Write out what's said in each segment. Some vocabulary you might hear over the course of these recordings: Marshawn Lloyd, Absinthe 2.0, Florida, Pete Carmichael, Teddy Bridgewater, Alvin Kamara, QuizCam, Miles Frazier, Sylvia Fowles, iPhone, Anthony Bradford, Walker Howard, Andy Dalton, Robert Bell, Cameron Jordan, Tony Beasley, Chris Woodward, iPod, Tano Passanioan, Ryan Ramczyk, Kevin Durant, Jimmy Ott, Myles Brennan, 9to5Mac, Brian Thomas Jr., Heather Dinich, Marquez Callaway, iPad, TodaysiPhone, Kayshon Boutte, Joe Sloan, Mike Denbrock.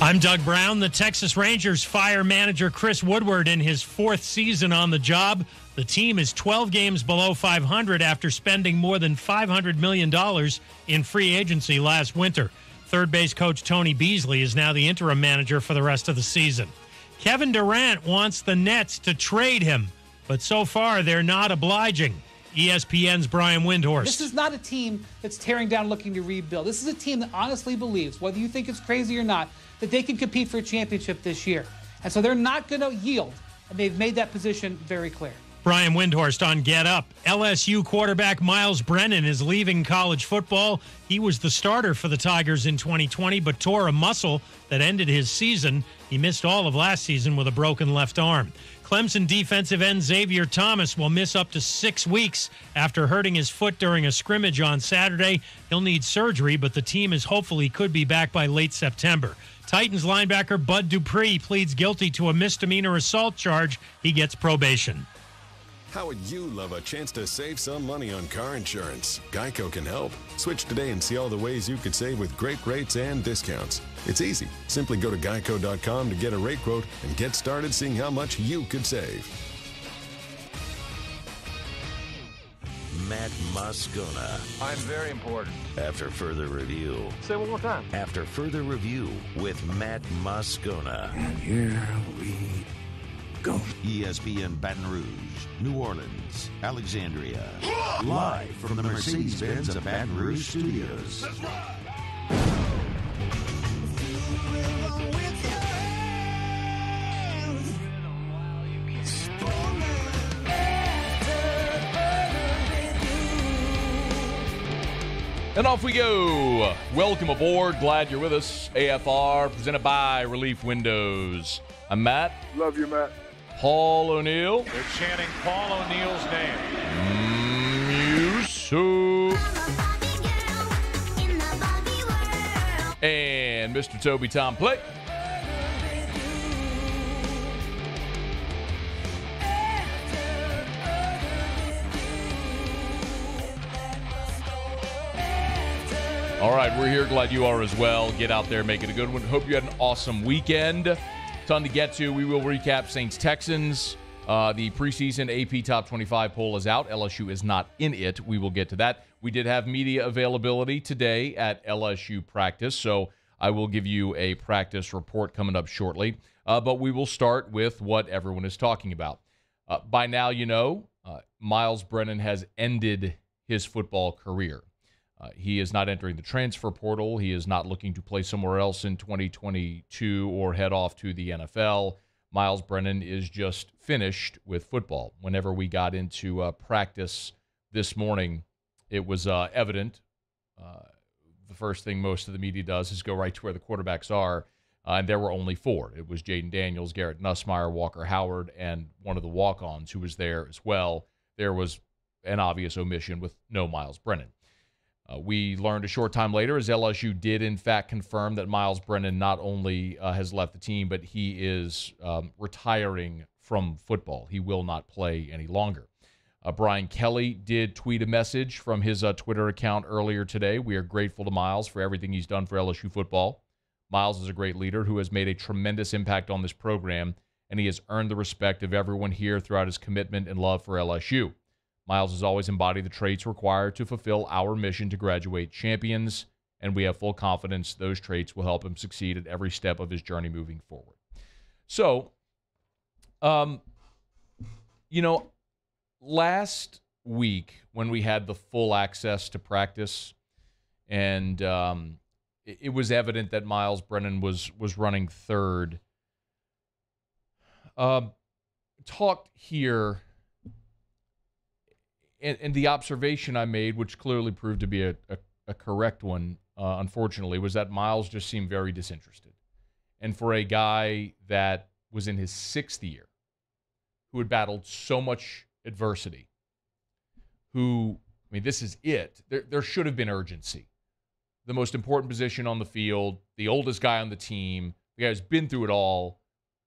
I'm Doug Brown. The Texas Rangers fire manager Chris Woodward in his fourth season on the job. The team is 12 games below .500 after spending more than $500 million in free agency last winter. Third base coach Tony Beasley is now the interim manager for the rest of the season. Kevin Durant wants the Nets to trade him, but so far they're not obliging. ESPN's Brian Windhorst. This is not a team that's tearing down looking to rebuild. This is a team that honestly believes, whether you think it's crazy or not, that they can compete for a championship this year. And so they're not going to yield, and they've made that position very clear. Brian Windhorst on Get Up. LSU quarterback Myles Brennan is leaving college football. He was the starter for the Tigers in 2020, but tore a muscle that ended his season. He missed all of last season with a broken left arm. Clemson defensive end Xavier Thomas will miss up to 6 weeks after hurting his foot during a scrimmage on Saturday. He'll need surgery, but the team is hopefully could be back by late September. Titans linebacker Bud Dupree pleads guilty to a misdemeanor assault charge. He gets probation. How would you love a chance to save some money on car insurance? GEICO can help. Switch today and see all the ways you could save with great rates and discounts. It's easy. Simply go to geico.com to get a rate quote and get started seeing how much you could save. Matt Muscona. I'm very important. After further review. Say it one more time. After further review with Matt Muscona. And here we go. ESPN Baton Rouge, New Orleans, Alexandria. Live from the Mercedes-Benz of Baton Rouge Studios. That's right. And off we go. Welcome aboard. Glad you're with us. AFR presented by Relief Windows. I'm Matt. Love you, Matt. Paul O'Neill. They're chanting Paul O'Neill's name. And Mr. Toby Tomplitt. All right, we're here. Glad you are as well. Get out there, make it a good one. Hope you had an awesome weekend. Ton to get to. We will recap Saints-Texans. The preseason AP Top 25 poll is out. LSU is not in it. We will get to that. We did have media availability today at LSU practice, so I will give you a practice report coming up shortly. But we will start with what everyone is talking about. By now, you know, Myles Brennan has ended his football career. He is not entering the transfer portal. He is not looking to play somewhere else in 2022 or head off to the NFL. Myles Brennan is just finished with football. Whenever we got into practice this morning, it was evident. The first thing most of the media does is go right to where the quarterbacks are, and there were only four. It was Jayden Daniels, Garrett Nussmeier, Walker Howard, and one of the walk-ons who was there as well. There was an obvious omission with no Myles Brennan. We learned a short time later, as LSU did, in fact, confirm that Myles Brennan not only has left the team, but he is retiring from football. He will not play any longer. Brian Kelly did tweet a message from his Twitter account earlier today. We are grateful to Myles for everything he's done for LSU football. Myles is a great leader who has made a tremendous impact on this program, and he has earned the respect of everyone here throughout his commitment and love for LSU. Myles has always embodied the traits required to fulfill our mission to graduate champions, and we have full confidence those traits will help him succeed at every step of his journey moving forward. So, you know, last week when we had the full access to practice, and it was evident that Myles Brennan was running third. Talked here. And the observation I made, which clearly proved to be a correct one, unfortunately, was that Myles just seemed very disinterested. And for a guy that was in his sixth year, who had battled so much adversity, who, I mean, this is it. There should have been urgency. The most important position on the field, the oldest guy on the team, the guy who's been through it all,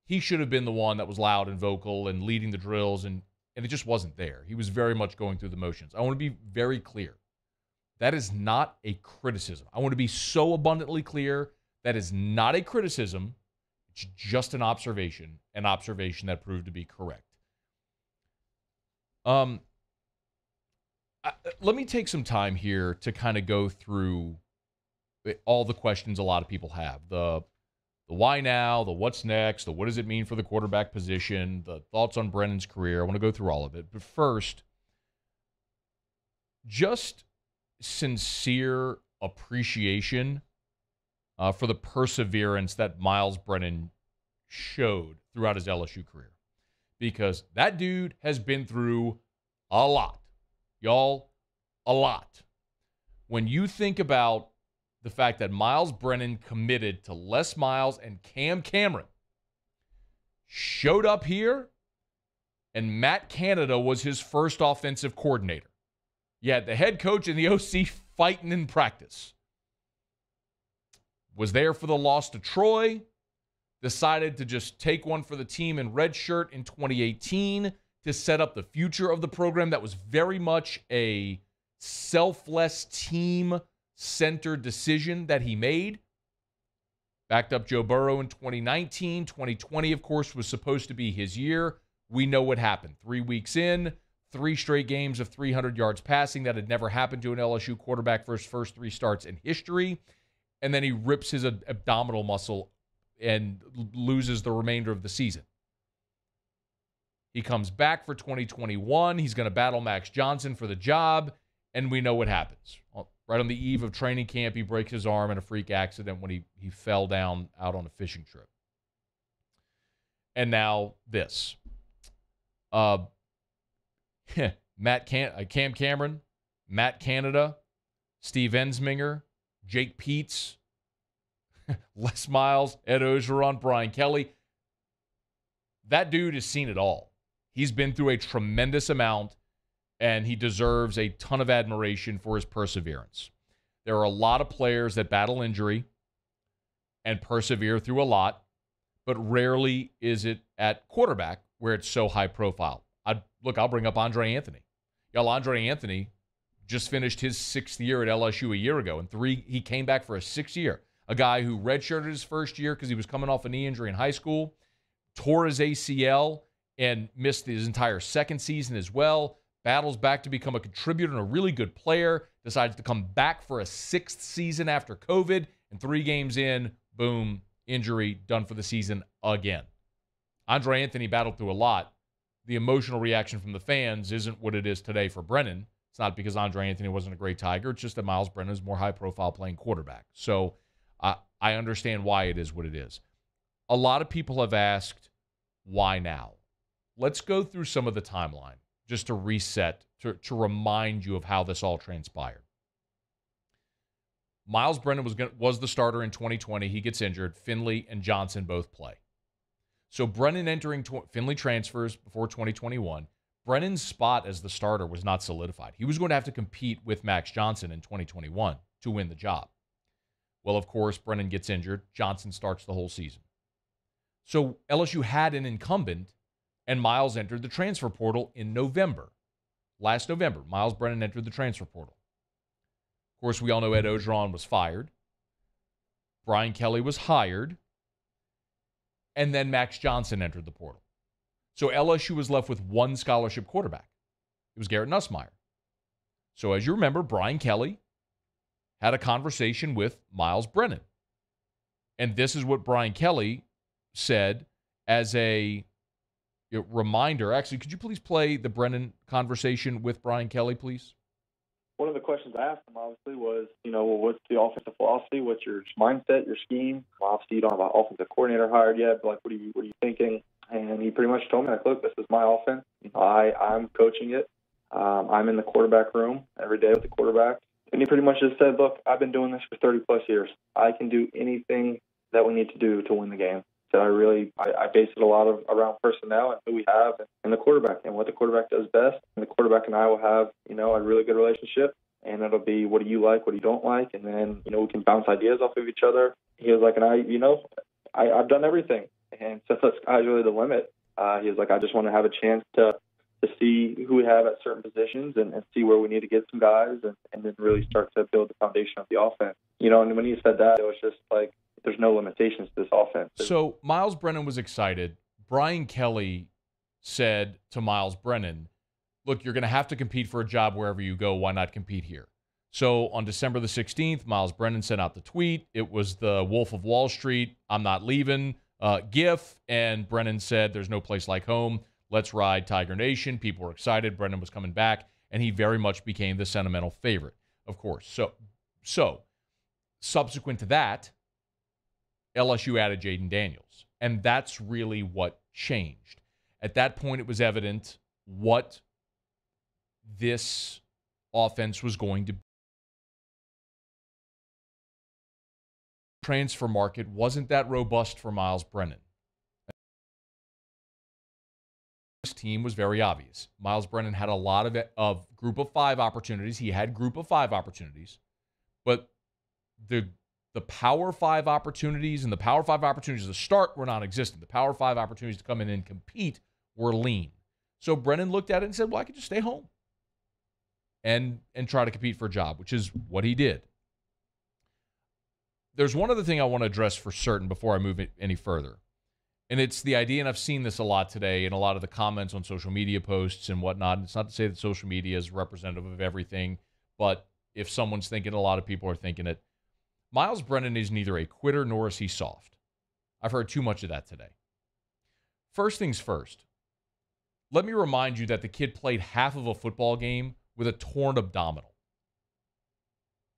he should have been the one that was loud and vocal and leading the drills, and it just wasn't there. He was very much going through the motions. I want to be very clear. That is not a criticism. I want to be so abundantly clear That is not a criticism. It's just an observation that proved to be correct. Let me take some time here to kind of go through all the questions a lot of people have. The why now, the what's next, the what does it mean for the quarterback position, the thoughts on Brennan's career. I want to go through all of it. But first, just sincere appreciation for the perseverance that Myles Brennan showed throughout his LSU career. Because that dude has been through a lot. Y'all, a lot. When you think about the fact that Myles Brennan committed to Les Miles and Cam Cameron, showed up here, and Matt Canada was his first offensive coordinator. You had the head coach and the OC fighting in practice. Was there for the loss to Troy. Decided to just take one for the team in redshirt in 2018 to set up the future of the program. That was very much a selfless team center decision that he made. Backed up Joe Burrow in 2019. 2020, of course, was supposed to be his year. We know what happened. 3 weeks in, 3 straight games of 300 yards passing. That had never happened to an LSU quarterback for his first 3 starts in history. And then he rips his abdominal muscle and loses the remainder of the season. He comes back for 2021. He's going to battle Max Johnson for the job, and we know what happens. Right on the eve of training camp, he breaks his arm in a freak accident when he fell down out on a fishing trip. And now this. Cam Cameron, Matt Canada, Steve Ensminger, Jake Peets, Les Miles, Ed Ogeron, Brian Kelly. That dude has seen it all. He's been through a tremendous amount, and he deserves a ton of admiration for his perseverance. There are a lot of players that battle injury and persevere through a lot, but rarely is it at quarterback where it's so high profile. I'll bring up Andre Anthony. Y'all, Andre Anthony just finished his 6th year at LSU a year ago, and he came back for a 6th year. A guy who redshirted his first year because he was coming off a knee injury in high school, tore his ACL, and missed his entire 2nd season as well. Battles back to become a contributor and a really good player, decides to come back for a 6th season after COVID, and 3 games in, boom, injury, done for the season again. Andre Anthony battled through a lot. The emotional reaction from the fans isn't what it is today for Brennan. It's not because Andre Anthony wasn't a great Tiger. It's just that Myles Brennan is more high-profile playing quarterback. So I understand why it is what it is. A lot of people have asked, why now? Let's go through some of the timeline, just to reset, to remind you of how this all transpired. Myles Brennan was the starter in 2020. He gets injured. Finley and Johnson both play. So Brennan entering, Finley transfers before 2021. Brennan's spot as the starter was not solidified. He was going to have to compete with Max Johnson in 2021 to win the job. Well, of course, Brennan gets injured. Johnson starts the whole season. So LSU had an incumbent, and Myles entered the transfer portal in November. Last November, Myles Brennan entered the transfer portal. Of course, we all know Ed Ogeron was fired. Brian Kelly was hired. And then Max Johnson entered the portal. So LSU was left with 1 scholarship quarterback. It was Garrett Nussmeier. So as you remember, Brian Kelly had a conversation with Myles Brennan. And this is what Brian Kelly said as a reminder. Actually, could you please play the Brennan conversation with Brian Kelly, please? One of the questions I asked him, obviously, was, well, what's the offensive philosophy? What's your mindset, your scheme? Well, obviously, you don't have an offensive coordinator hired yet, but, what are you thinking? And he pretty much told me, look, this is my offense. I'm coaching it. I'm in the quarterback room every day with the quarterback. And he pretty much just said, look, I've been doing this for 30-plus years. I can do anything that we need to do to win the game. So I base it a lot around personnel and who we have and the quarterback and what the quarterback does best. And the quarterback and I will have, a really good relationship, and it'll be what do you like, what do you don't like, and then, we can bounce ideas off of each other. He was like, and I've done everything. And so that's really the limit. He was like, I just want to have a chance to see who we have at certain positions and see where we need to get some guys and then really start to build the foundation of the offense. And when he said that, it was just like, there's no limitations to this offense. So Myles Brennan was excited. Brian Kelly said to Myles Brennan, look, you're going to have to compete for a job wherever you go. Why not compete here? So on December the 16th, Myles Brennan sent out the tweet. It was the Wolf of Wall Street, I'm not leaving, GIF. And Brennan said, there's no place like home. Let's ride Tiger Nation. People were excited. Brennan was coming back, and he very much became the sentimental favorite, of course. So subsequent to that, LSU added Jayden Daniels, and that's really what changed. At that point, it was evident what this offense was going to be. Transfer market wasn't that robust for Myles Brennan. This team was very obvious. Myles Brennan had a lot of group of five opportunities. He had group of five opportunities, but the power five opportunities and the power five opportunities to start were non-existent. The power five opportunities to come in and compete were lean. So Brennan looked at it and said, well, I could just stay home and try to compete for a job, which is what he did. There's one other thing I want to address for certain before I move it any further, and it's the idea, and I've seen this a lot today in a lot of the comments on social media posts and whatnot, and it's not to say that social media is representative of everything, but if someone's thinking, a lot of people are thinking it. Myles Brennan is neither a quitter nor is he soft. I've heard too much of that today. First things first, let me remind you that the kid played half of a football game with a torn abdominal.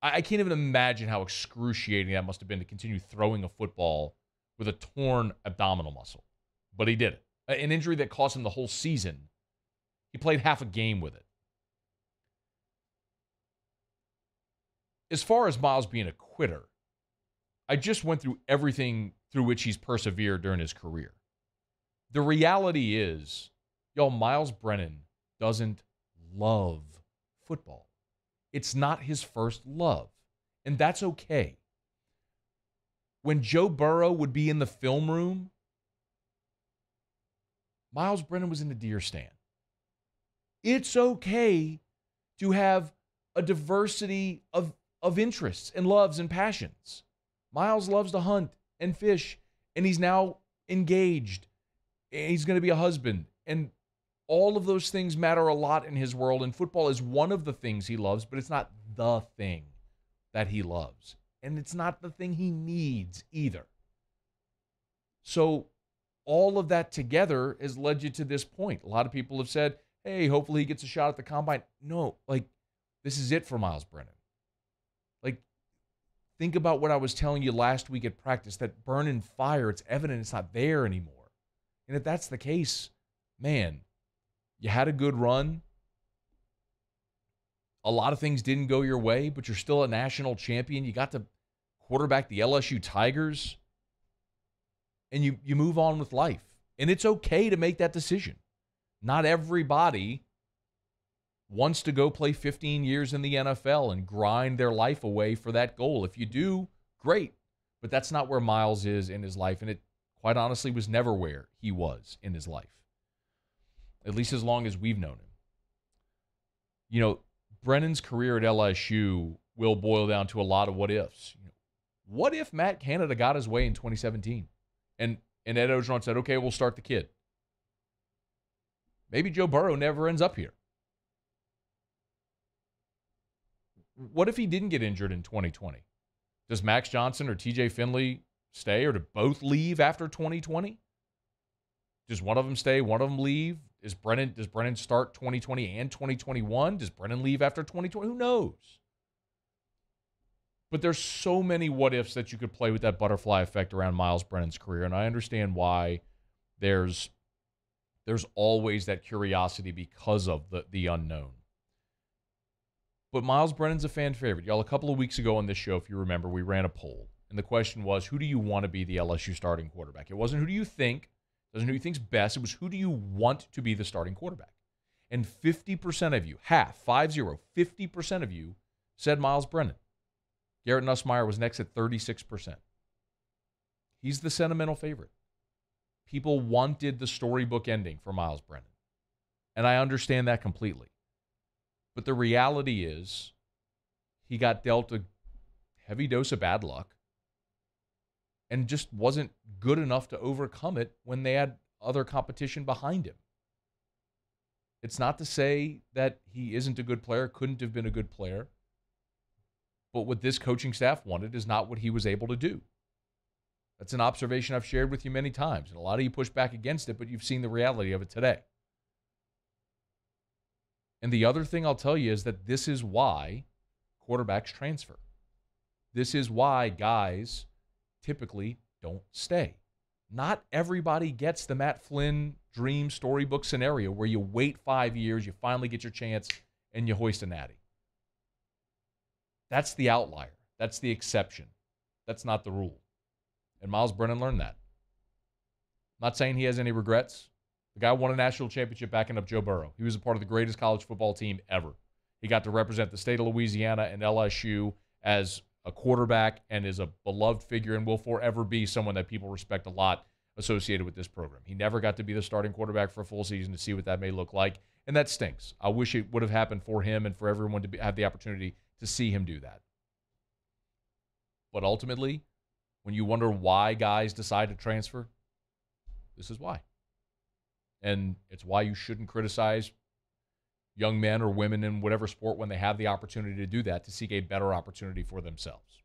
I can't even imagine how excruciating that must have been to continue throwing a football with a torn abdominal muscle. But he did it. An injury that cost him the whole season. He played half a game with it. As far as Myles being a quitter, I just went through everything through which he's persevered during his career. The reality is, y'all, Myles Brennan doesn't love football. It's not his first love, and that's okay. When Joe Burrow would be in the film room, Myles Brennan was in the deer stand. It's okay to have a diversity of interests and loves and passions. Myles loves to hunt and fish, and he's now engaged, and he's going to be a husband, and all of those things matter a lot in his world, and football is one of the things he loves, but it's not the thing that he loves, and it's not the thing he needs either. So all of that together has led you to this point. A lot of people have said, hey, hopefully he gets a shot at the combine. No, like, this is it for Myles Brennan. Like, think about what I was telling you last week at practice, that burn and fire, it's evident it's not there anymore. And if that's the case, man, you had a good run. A lot of things didn't go your way, but you're still a national champion. You got to quarterback the LSU Tigers, and you move on with life. And it's okay to make that decision. Not everybody wants to go play 15 years in the NFL and grind their life away for that goal. If you do, great. But that's not where Myles is in his life, and it, quite honestly, was never where he was in his life, at least as long as we've known him. You know, Brennan's career at LSU will boil down to a lot of what ifs. You know, what if Matt Canada got his way in 2017 and Ed Ogeron said, okay, we'll start the kid? Maybe Joe Burrow never ends up here. What if he didn't get injured in 2020? Does Max Johnson or TJ Finley stay, or do both leave after 2020? Does one of them stay, one of them leave? Does Brennan start 2020 and 2021? Does Brennan leave after 2020? Who knows? But there's so many what-ifs that you could play with that butterfly effect around Myles Brennan's career, and I understand why there's always that curiosity because of the unknown. But Myles Brennan's a fan favorite. Y'all, a couple of weeks ago on this show, if you remember, we ran a poll, and the question was, who do you want to be the LSU starting quarterback? It wasn't who do you think, doesn't who you think's best. It was who do you want to be the starting quarterback? And 50% of you, half, 5-0, 50% of you said Myles Brennan. Garrett Nussmeier was next at 36%. He's the sentimental favorite. People wanted the storybook ending for Myles Brennan, and I understand that completely. But the reality is he got dealt a heavy dose of bad luck, and just wasn't good enough to overcome it when they had other competition behind him. It's not to say that he isn't a good player, couldn't have been a good player, but what this coaching staff wanted is not what he was able to do. That's an observation I've shared with you many times, and a lot of you push back against it, but you've seen the reality of it today. And the other thing I'll tell you is that this is why quarterbacks transfer. This is why guys typically don't stay. Not everybody gets the Matt Flynn dream storybook scenario where you wait 5 years, you finally get your chance, and you hoist a natty. That's the outlier. That's the exception. That's not the rule. And Myles Brennan learned that. I'm not saying he has any regrets. The guy won a national championship backing up Joe Burrow. He was a part of the greatest college football team ever. He got to represent the state of Louisiana and LSU as a quarterback and is a beloved figure and will forever be someone that people respect a lot associated with this program. He never got to be the starting quarterback for a full season to see what that may look like, and that stinks. I wish it would have happened for him and for everyone to have the opportunity to see him do that. But ultimately, when you wonder why guys decide to transfer, this is why. And it's why you shouldn't criticize young men or women in whatever sport when they have the opportunity to do that, to seek a better opportunity for themselves.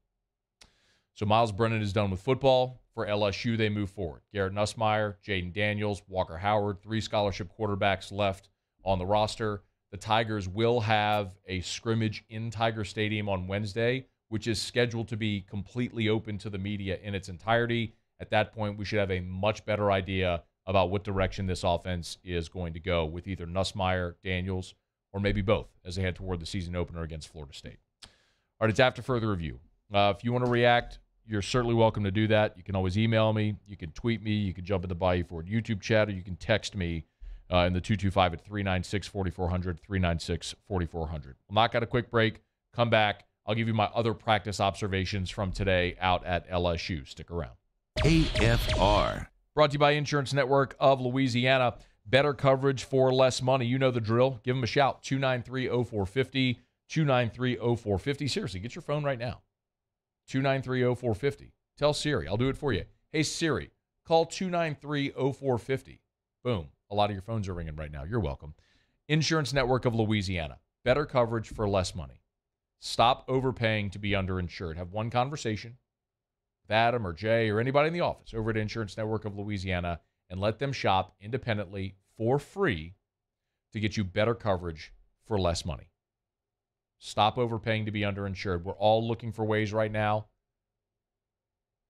So Myles Brennan is done with football. For LSU, they move forward. Garrett Nussmeier, Jayden Daniels, Walker Howard, 3 scholarship quarterbacks left on the roster. The Tigers will have a scrimmage in Tiger Stadium on Wednesday, which is scheduled to be completely open to the media in its entirety. At that point, we should have a much better idea about what direction this offense is going to go with either Nussmeier, Daniels, or maybe both as they head toward the season opener against Florida State. All right, it's After Further Review. If you want to react, you're certainly welcome to do that. You can always email me. You can tweet me. You can jump in the Bayou Ford YouTube chat, or you can text me in the 225 at 396-4400, 396-4400. We'll knock out a quick break. Come back. I'll give you my other practice observations from today out at LSU. Stick around. AFR. Brought to you by Insurance Network of Louisiana. Better coverage for less money. You know the drill. Give them a shout. 293-0450. 293-0450. Seriously, get your phone right now. 293-0450. Tell Siri. I'll do it for you. Hey, Siri, call 293-0450. Boom. A lot of your phones are ringing right now. You're welcome. Insurance Network of Louisiana. Better coverage for less money. Stop overpaying to be underinsured. Have one conversation. Adam or Jay or anybody in the office over at Insurance Network of Louisiana and let them shop independently for free to get you better coverage for less money. Stop overpaying to be underinsured. We're all looking for ways right now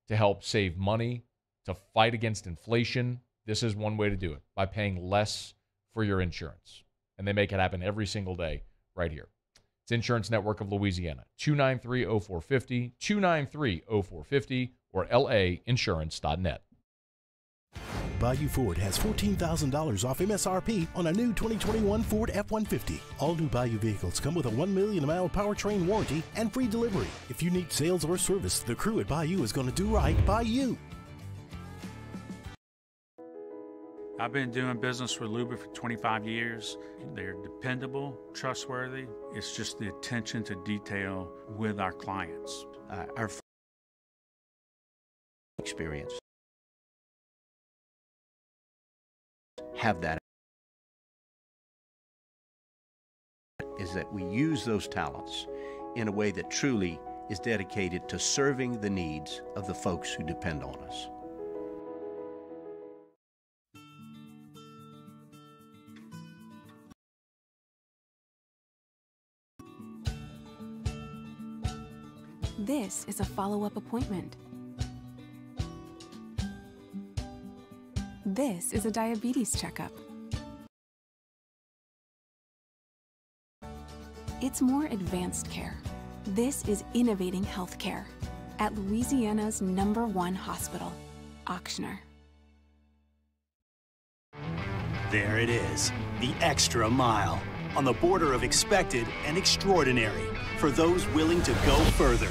to help save money, to fight against inflation. This is one way to do it, by paying less for your insurance. And they make it happen every single day right here. It's Insurance Network of Louisiana, 293-0450, 293-0450, or lainsurance.net. Bayou Ford has $14,000 off MSRP on a new 2021 Ford F-150. All new Bayou vehicles come with a 1 million mile powertrain warranty and free delivery. If you need sales or service, the crew at Bayou is going to do right by you. I've been doing business with Luba for 25 years. They're dependable, trustworthy. It's just the attention to detail with our clients. Our experience. Have that is that we use those talents in a way that truly is dedicated to serving the needs of the folks who depend on us. This is a follow-up appointment. This is a diabetes checkup. It's more advanced care. This is innovating healthcare at Louisiana's #1 hospital, Auctioner. There it is, the extra mile on the border of expected and extraordinary for those willing to go further.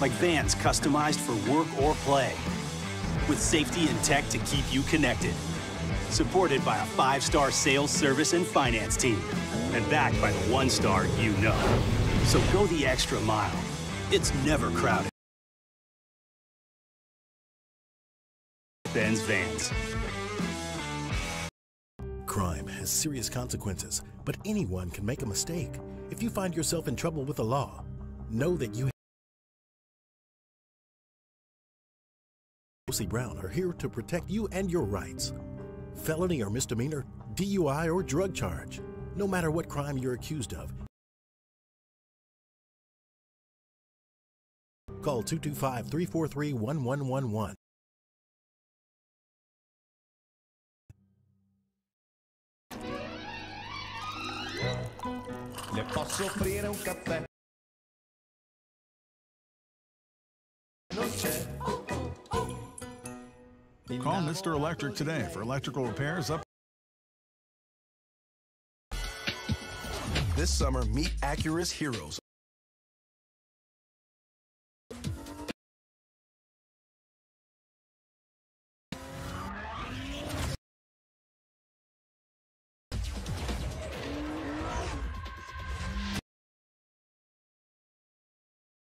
Like vans customized for work or play, with safety and tech to keep you connected. Supported by a 5-star sales, service, and finance team, and backed by the 1-star you know. So go the extra mile. It's never crowded. Mercedes-Benz vans. Crime has serious consequences, but anyone can make a mistake. If you find yourself in trouble with the law, know that you and Brown are here to protect you and your rights. Felony or misdemeanor, DUI or drug charge. No matter what crime you're accused of, call 225-343-1111. Le posso offrire un caffè? Non c'è. Call Mr. Electric today for electrical repairs up. This summer, meet Acura's heroes.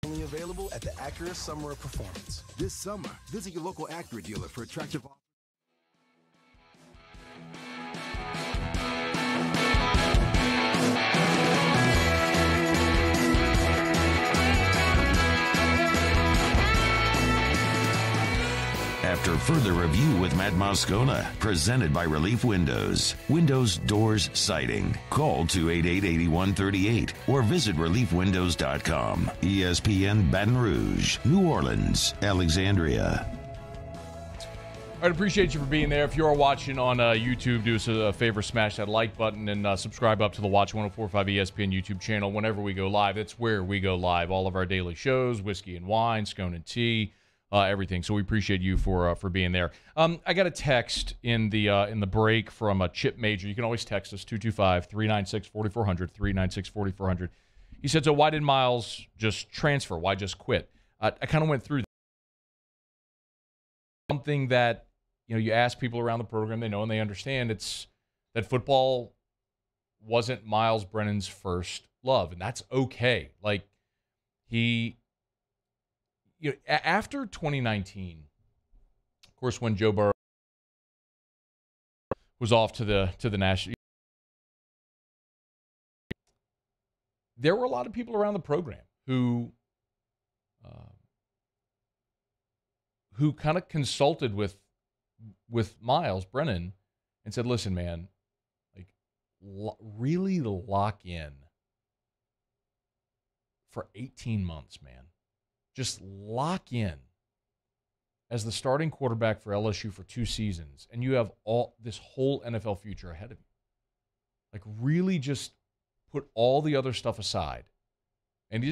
Only available at the Acura Summer of Performance. This summer, visit your local Acura dealer for attractive offers. After further review with Matt Muscona, presented by Relief Windows. Windows, doors, siding. Call 288-8138 or visit reliefwindows.com. ESPN Baton Rouge, New Orleans, Alexandria. All right, appreciate you for being there. If you are watching on YouTube, do us a favor, smash that like button and subscribe up to the Watch 104.5 ESPN YouTube channel whenever we go live. That's where we go live. All of our daily shows, Whiskey and Wine, Scone and Tea, everything. So we appreciate you for being there. I got a text in the break from a Chip Major. You can always text us, 225-396-4400, 396-4400. He said, so why did Myles just transfer? Why just quit? I kind of went through that. Something that, you know, you ask people around the program, they know and they understand. It's that football wasn't Myles Brennan's first love, and that's okay. Like, he... You know, after 2019, of course, when Joe Burrow was off to the national, there were a lot of people around the program who kind of consulted with Myles Brennan and said, "Listen, man, like really lock in for 18 months, man." Just lock in as the starting quarterback for LSU for 2 seasons, and you have all this whole NFL future ahead of you. Like, really just put all the other stuff aside. And he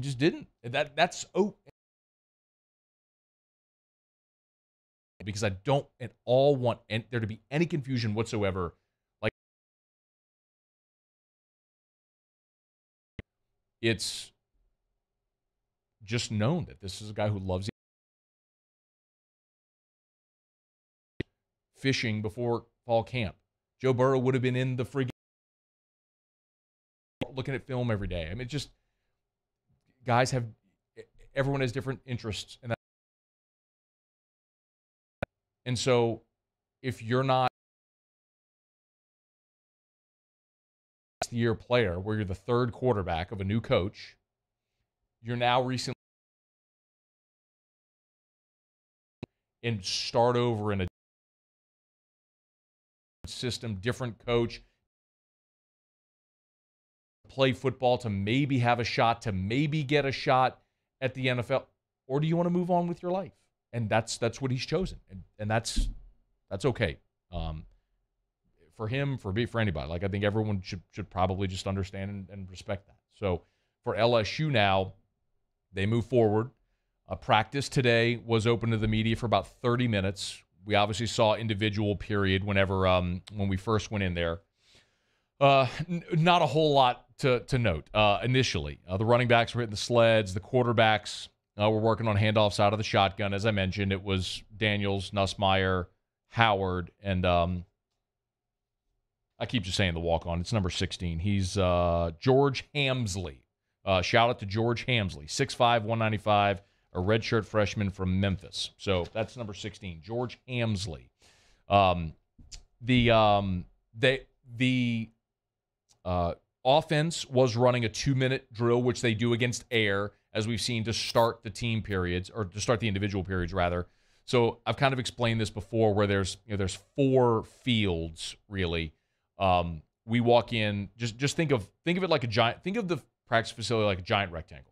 just didn't. That's oh, because I don't at all want there to be any confusion whatsoever. Like, it's just known that this is a guy who loves fishing before fall camp. Joe Burrow would have been in the friggin' looking at film every day. I mean, just guys have, everyone has different interests. And so if you're not a last year player where you're the third quarterback of a new coach, you're now recently and start over in a system, different coach, play football to maybe have a shot, to maybe get a shot at the NFL, or do you want to move on with your life? And that's what he's chosen, and that's okay for him, for anybody. Like, I think everyone should probably just understand and respect that. So for LSU now, they move forward. Practice today was open to the media for about 30 minutes. We obviously saw individual period whenever when we first went in there. Not a whole lot to note initially. The running backs were hitting the sleds. The quarterbacks were working on handoffs out of the shotgun. As I mentioned, it was Daniels, Nussmeier, Howard, and I keep just saying the walk-on. It's number 16. He's George Hamsley. Shout out to George Hamsley, 6'5", 195, a redshirt freshman from Memphis. So that's number 16, George Hamsley. The offense was running a 2-minute drill, which they do against air, as we've seen, to start the team periods, or to start the individual periods, rather. So I've kind of explained this before, where there's four fields, really. We walk in, just think of it like a giant, think of the practice facility like a giant rectangle.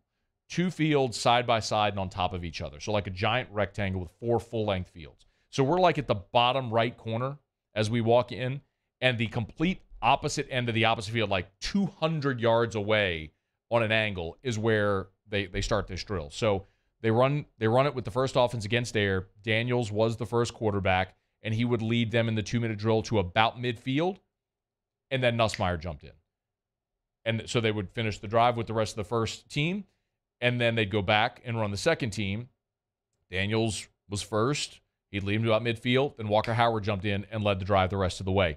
Two fields side by side and on top of each other. So like a giant rectangle with four full-length fields. So we're like at the bottom right corner as we walk in, and the complete opposite end of the opposite field, like 200 yards away on an angle, is where they start this drill. So they run it with the first offense against air. Daniels was the first quarterback, and he would lead them in the 2-minute drill to about midfield, and then Nussmeier jumped in. And so they would finish the drive with the rest of the first team, and then they'd go back and run the second team. Daniels was first. He'd lead him to about midfield. Then Walker Howard jumped in and led the drive the rest of the way.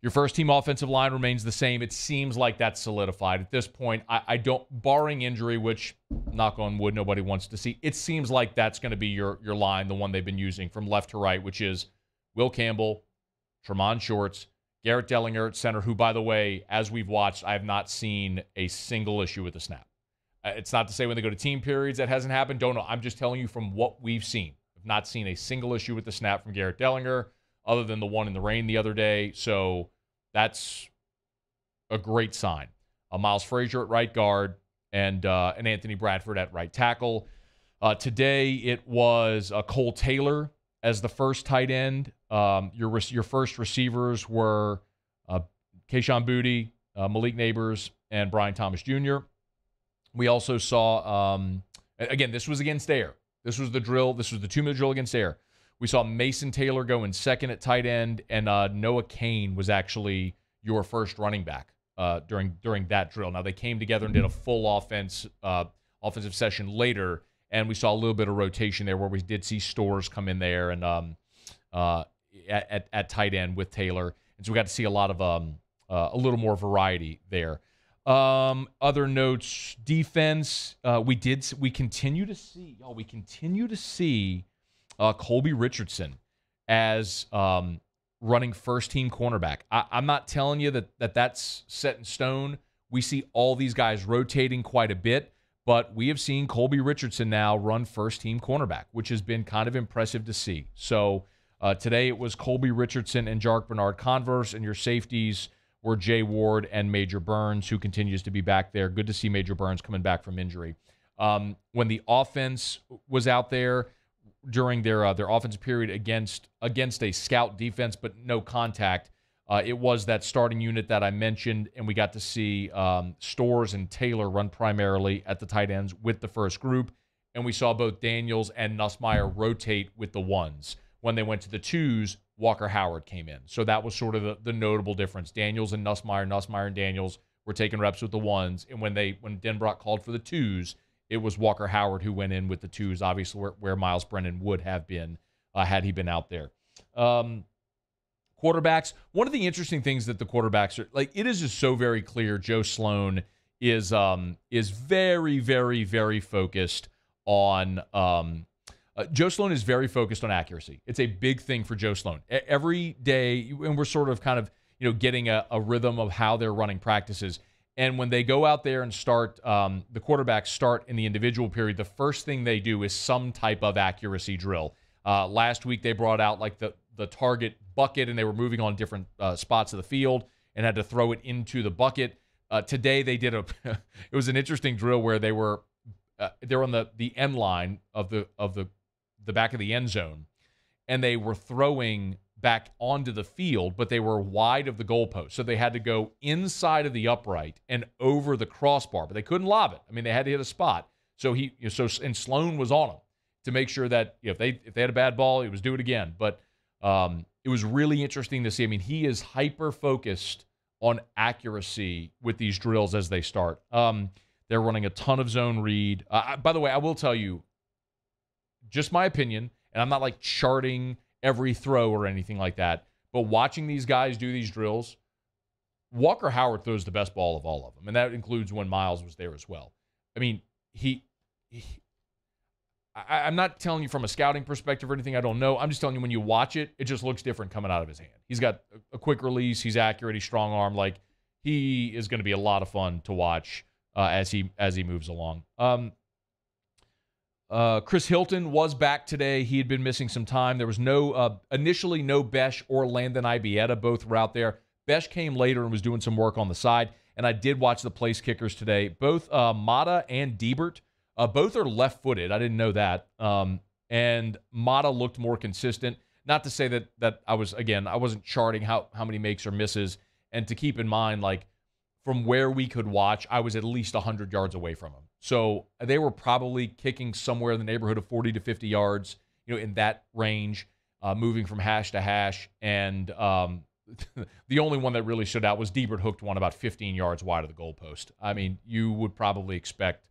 Your first team offensive line remains the same. It seems like that's solidified. At this point, I don't, barring injury, which, knock on wood, nobody wants to see, it seems like that's going to be your line, the one they've been using from left to right, which is Will Campbell, Tremont Shorts, Garrett Dellinger at center, who, by the way, as we've watched, I have not seen a single issue with the snap. It's not to say when they go to team periods that hasn't happened. Don't know. I'm just telling you from what we've seen. I've not seen a single issue with the snap from Garrett Dellinger, other than the one in the rain the other day. So that's a great sign. Miles Frazier at right guard and Anthony Bradford at right tackle. Today it was Kole Taylor as the first tight end. Your first receivers were Kayshon Boutte, Malik Neighbors, and Brian Thomas Jr. We also saw, again, this was against air. This was the drill. This was the 2-minute drill against air. We saw Mason Taylor go in second at tight end, and Noah Cain was actually your first running back during that drill. Now, they came together and did a full offensive session later, and we saw a little bit of rotation there where we did see Storrs come in there and at tight end with Taylor. And so we got to see a lot of a little more variety there. Other notes, defense. We continue to see Colby Richardson as running first-team cornerback. I'm not telling you that's set in stone. We see all these guys rotating quite a bit, but we have seen Colby Richardson now run first-team cornerback, which has been kind of impressive to see. So today it was Colby Richardson and Jark Bernard Converse, and your safeties were Jay Ward and Major Burns, who continues to be back there. Good to see Major Burns coming back from injury. When the offense was out there, during their offensive period against a scout defense, but no contact. It was that starting unit that I mentioned, and we got to see Storrs and Taylor run primarily at the tight ends with the first group, and we saw both Daniels and Nussmeier rotate with the ones. When they went to the twos, Walker Howard came in. So that was sort of the notable difference. Daniels and Nussmeier, Nussmeier and Daniels were taking reps with the ones, and when Denbrock called for the twos, it was Walker Howard who went in with the twos, obviously where Myles Brennan would have been had he been out there. Quarterbacks, one of the interesting things that the quarterbacks are, like, it is just so very clear Joe Sloan is very, very, very focused on, Joe Sloan is very focused on accuracy. It's a big thing for Joe Sloan. Every day, and we're sort of kind of, you know, getting a rhythm of how they're running practices. And when they go out there and start, the quarterbacks start in the individual period, the first thing they do is some type of accuracy drill. Last week, they brought out like the target bucket, and they were moving on different spots of the field and had to throw it into the bucket. Today, they did a it was an interesting drill where they were on the end line of the back of the end zone, and they were throwing back onto the field, but they were wide of the goalpost. So they had to go inside of the upright and over the crossbar, but they couldn't lob it. I mean, they had to hit a spot. So and Sloan was on him to make sure that, you know, if they had a bad ball, it was do it again. But it was really interesting to see. I mean, he is hyper-focused on accuracy with these drills as they start. They're running a ton of zone read. By the way, I will tell you, just my opinion, and I'm not like charting every throw or anything like that, but watching these guys do these drills, Walker Howard throws the best ball of all of them, and that includes when Myles was there as well. I mean, he I'm not telling you from a scouting perspective or anything. I don't know. I'm just telling you when you watch it, it just looks different coming out of his hand. He's got a quick release. He's accurate. He's strong arm. Like, he is going to be a lot of fun to watch as he moves along. Chris Hilton was back today. He had been missing some time. There was initially no Besh or Landon Ibieta. Both were out there. Besh came later and was doing some work on the side. And I did watch the place kickers today. Both Mata and Dibert, both are left-footed. I didn't know that. And Mata looked more consistent. Not to say that I wasn't charting how many makes or misses. And to keep in mind, like, from where we could watch, I was at least 100 yards away from him. So they were probably kicking somewhere in the neighborhood of 40 to 50 yards, in that range, moving from hash to hash. And the only one that really stood out was Dibert hooked one about 15 yards wide of the goalpost. I mean, you would probably expect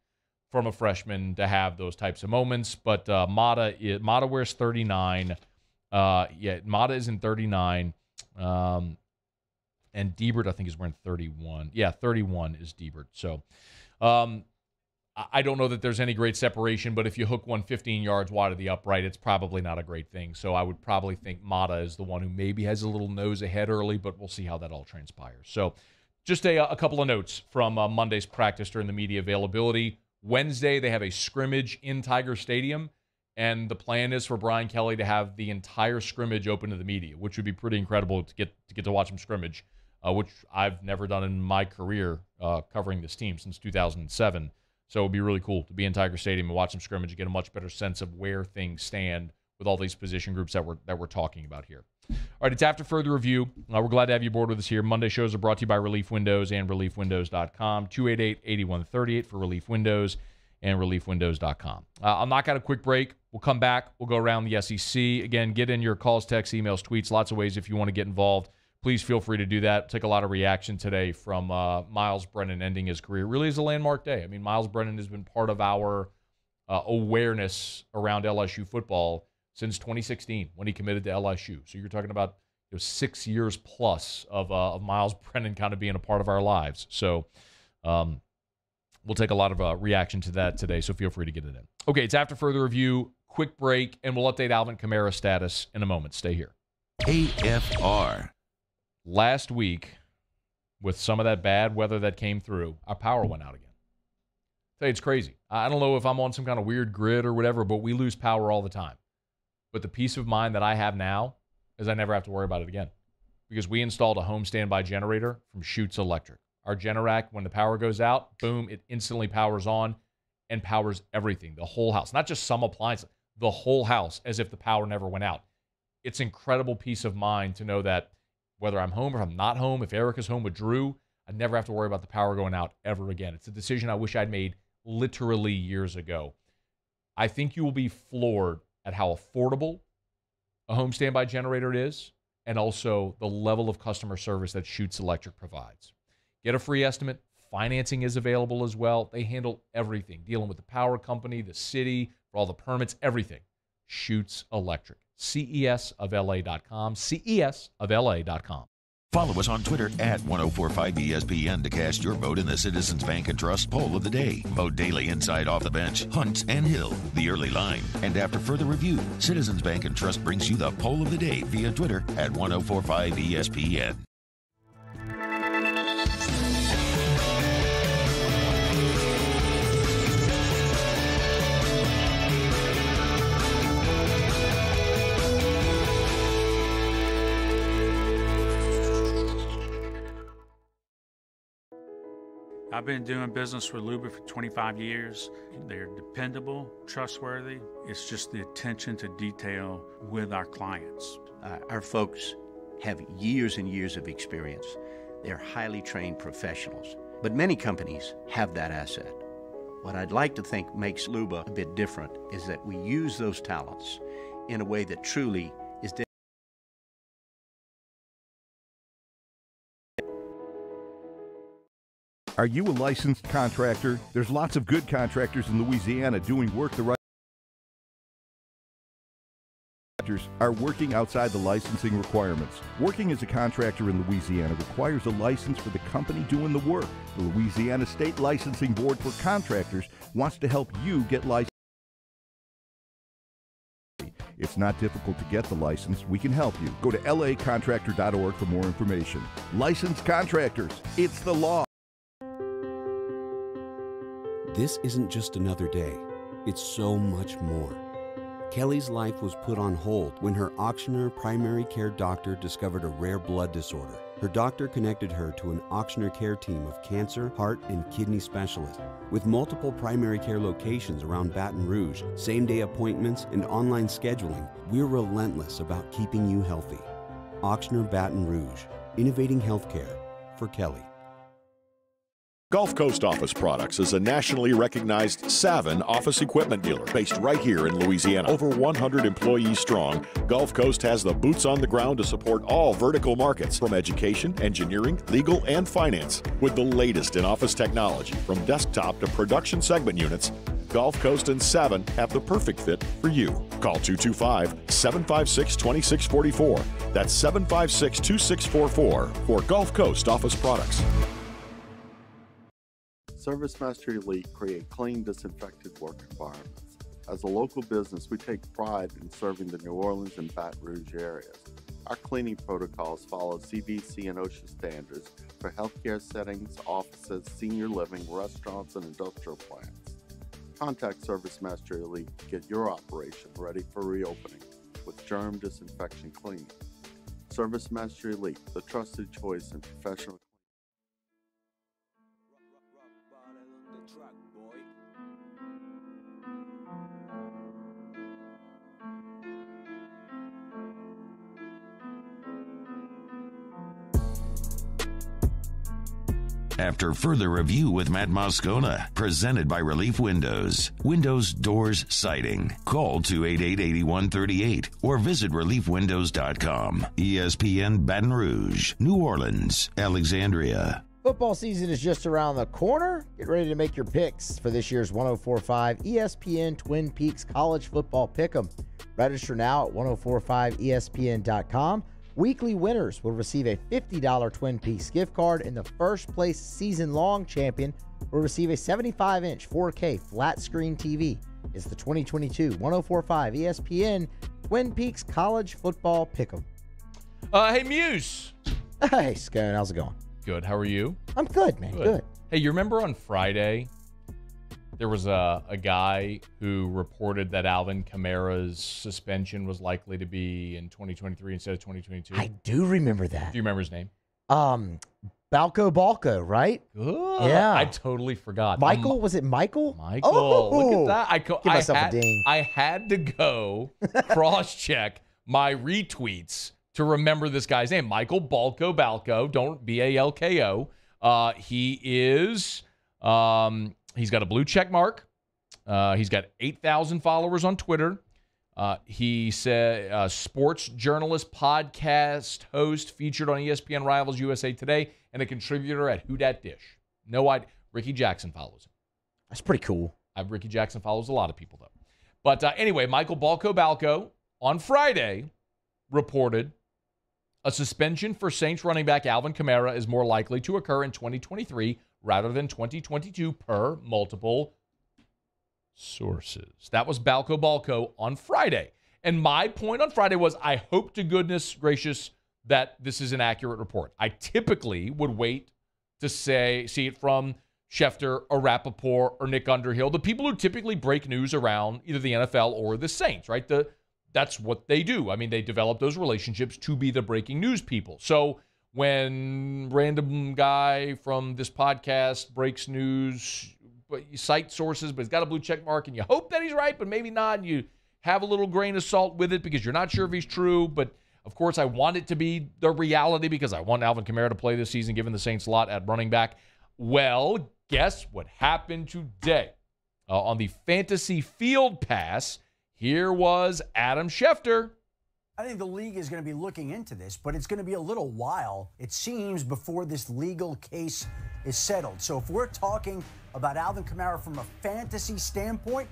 from a freshman to have those types of moments, but Mata wears 39. Mata is in 39. And Dibert, I think, is wearing 31. Yeah, 31 is Dibert. So I don't know that there's any great separation, but if you hook one 15 yards wide of the upright, it's probably not a great thing. So I would probably think Mata is the one who maybe has a little nose ahead early, but we'll see how that all transpires. So just a couple of notes from Monday's practice during the media availability. Wednesday, they have a scrimmage in Tiger Stadium, and the plan is for Brian Kelly to have the entire scrimmage open to the media, which would be pretty incredible to get to watch him scrimmage, which I've never done in my career covering this team since 2007. So it would be really cool to be in Tiger Stadium and watch him scrimmage and get a much better sense of where things stand with all these position groups that we're talking about here. All right, it's After Further Review. We're glad to have you aboard with us here. Monday shows are brought to you by Relief Windows and reliefwindows.com, 288-8138 for Relief Windows and reliefwindows.com. I'll knock out a quick break. We'll come back. We'll go around the SEC. Again, get in your calls, texts, emails, tweets, lots of ways if you want to get involved. Please feel free to do that. Take a lot of reaction today from Myles Brennan ending his career. It really is a landmark day. I mean, Myles Brennan has been part of our awareness around LSU football since 2016 when he committed to LSU. So you're talking about 6 years plus of Myles Brennan kind of being a part of our lives. So we'll take a lot of reaction to that today, so feel free to get it in. Okay, it's After Further Review, quick break, and we'll update Alvin Kamara's status in a moment. Stay here. AFR. Last week, with some of that bad weather that came through, our power went out again. I'll tell you, it's crazy. I don't know if I'm on some kind of weird grid or whatever, but we lose power all the time. But the peace of mind that I have now is I never have to worry about it again, because we installed a home standby generator from Schutz Electric. Our Generac, when the power goes out, boom, it instantly powers on and powers everything, the whole house. Not just some appliances, the whole house, as if the power never went out. It's incredible peace of mind to know that whether I'm home or I'm not home, if Erica's home with Drew, I never have to worry about the power going out ever again. It's a decision I wish I'd made literally years ago. I think you will be floored at how affordable a home standby generator is, and also the level of customer service that Schutz Electric provides. Get a free estimate. Financing is available as well. They handle everything, dealing with the power company, the city, for all the permits, everything. Schutz Electric. CESofLA.com. CESofLA.com. Follow us on Twitter at 1045ESPN to cast your vote in the Citizens Bank and Trust poll of the day. Vote daily inside Off the Bench, Hunt and Hill, The Early Line. And After Further Review, Citizens Bank and Trust brings you the poll of the day via Twitter at 1045ESPN. I've been doing business with Luba for 25 years. They're dependable, trustworthy. It's just the attention to detail with our clients. Our folks have years and years of experience. They're highly trained professionals, but many companies have that asset. What I'd like to think makes Luba a bit different is that we use those talents in a way that truly is dedicated. Are you a licensed contractor? There's lots of good contractors in Louisiana doing work the right contractors are working outside the licensing requirements. Working as a contractor in Louisiana requires a license for the company doing the work. The Louisiana State Licensing Board for Contractors wants to help you get licensed. It's not difficult to get the license. We can help you. Go to lacontractor.org for more information. Licensed contractors, it's the law. This isn't just another day. It's so much more. Kelly's life was put on hold when her auctioneer primary care doctor discovered a rare blood disorder. Her doctor connected her to an auctioneer care team of cancer, heart, and kidney specialists. With multiple primary care locations around Baton Rouge, same-day appointments, and online scheduling, we're relentless about keeping you healthy. Auctioneer Baton Rouge, innovating healthcare for Kelly. Gulf Coast Office Products is a nationally recognized Savin office equipment dealer based right here in Louisiana. Over 100 employees strong, Gulf Coast has the boots on the ground to support all vertical markets from education, engineering, legal, and finance. With the latest in office technology from desktop to production segment units, Gulf Coast and Savin have the perfect fit for you. Call 225-756-2644. That's 756-2644 for Gulf Coast Office Products. ServiceMaster Elite create clean, disinfected work environments. As a local business, we take pride in serving the New Orleans and Baton Rouge areas. Our cleaning protocols follow CDC and OSHA standards for healthcare settings, offices, senior living, restaurants, and industrial plants. Contact ServiceMaster Elite to get your operation ready for reopening with germ disinfection cleaning. ServiceMaster Elite, the trusted choice in professional. After further review with Matt Muscona, presented by Relief Windows. Windows, doors, siding. Call 288-8138 or visit reliefwindows.com. ESPN Baton Rouge, New Orleans, Alexandria. Football season is just around the corner. Get ready to make your picks for this year's 104.5 ESPN Twin Peaks College Football Pick'em. Register now at 1045ESPN.com. Weekly winners will receive a $50 Twin Peaks gift card, and the first-place season-long champion will receive a 75-inch 4K flat-screen TV. It's the 2022 104.5 ESPN Twin Peaks College Football Pick'em. Hey, Muse. Hey, Scone. How's it going? Good. How are you? I'm good, man. Good. Hey, you remember on Friday there was a guy who reported that Alvin Kamara's suspension was likely to be in 2023 instead of 2022? I do remember that. Do you remember his name? Balco, right? Good. Yeah. I totally forgot. Michael? Was it Michael? Michael. Oh, look at that. Give myself a ding. I had to go cross-check my retweets to remember this guy's name, Michael Balco. Don't B-A-L-K-O. He is, he's got a blue check mark. He's got 8,000 followers on Twitter. He said, sports journalist, podcast host, featured on ESPN Rivals USA Today, and a contributor at Who Dat Dish. No idea. Ricky Jackson follows him. That's pretty cool. Ricky Jackson follows a lot of people, though. But anyway, Michael Balco on Friday reported, a suspension for Saints running back Alvin Kamara is more likely to occur in 2023 rather than 2022 per multiple sources. That was Balco on Friday. And my point on Friday was I hope to goodness gracious that this is an accurate report. I typically would wait to see it from Schefter or Rappaport or Nick Underhill, the people who typically break news around either the NFL or the Saints, right? That's what they do. I mean, they develop those relationships to be the breaking news people. So when random guy from this podcast breaks news, but you cite sources, but he's got a blue check mark, and you hope that he's right, but maybe not, and you have a little grain of salt with it because you're not sure if he's true. But, of course, I want it to be the reality because I want Alvin Kamara to play this season given the Saints' lot at running back. Well, guess what happened today? On the fantasy field pass, here was Adam Schefter. I think the league is going to be looking into this, but it's going to be a little while, it seems, before this legal case is settled. So if we're talking about Alvin Kamara from a fantasy standpoint,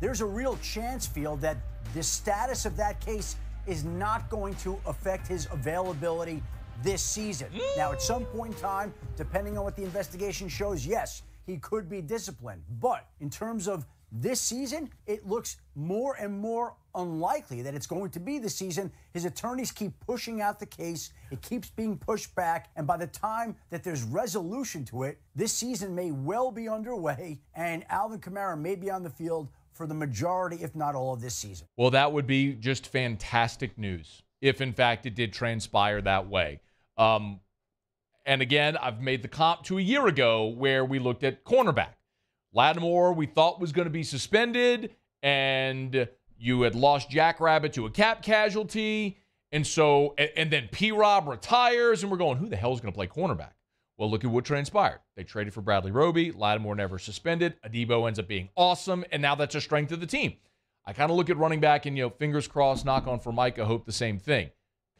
there's a real chance, Field, that the status of that case is not going to affect his availability this season. Now, at some point in time, depending on what the investigation shows, yes, he could be disciplined. But in terms of this season, it looks more and more unlikely that it's going to be the season. His attorneys keep pushing out the case. It keeps being pushed back. And by the time that there's resolution to it, this season may well be underway, and Alvin Kamara may be on the field for the majority, if not all, of this season. Well, that would be just fantastic news if, in fact, it did transpire that way. And again, I've made the comp to a year ago where we looked at cornerback. Lattimore, we thought, was going to be suspended, and you had lost Jackrabbit to a cap casualty. And so, and then P-Rob retires, and we're going, who the hell is going to play cornerback? Well, look at what transpired. They traded for Bradley Roby. Lattimore never suspended. Adebo ends up being awesome, and now that's a strength of the team. I kind of look at running back and, you know, fingers crossed, knock on for Micah, hope the same thing.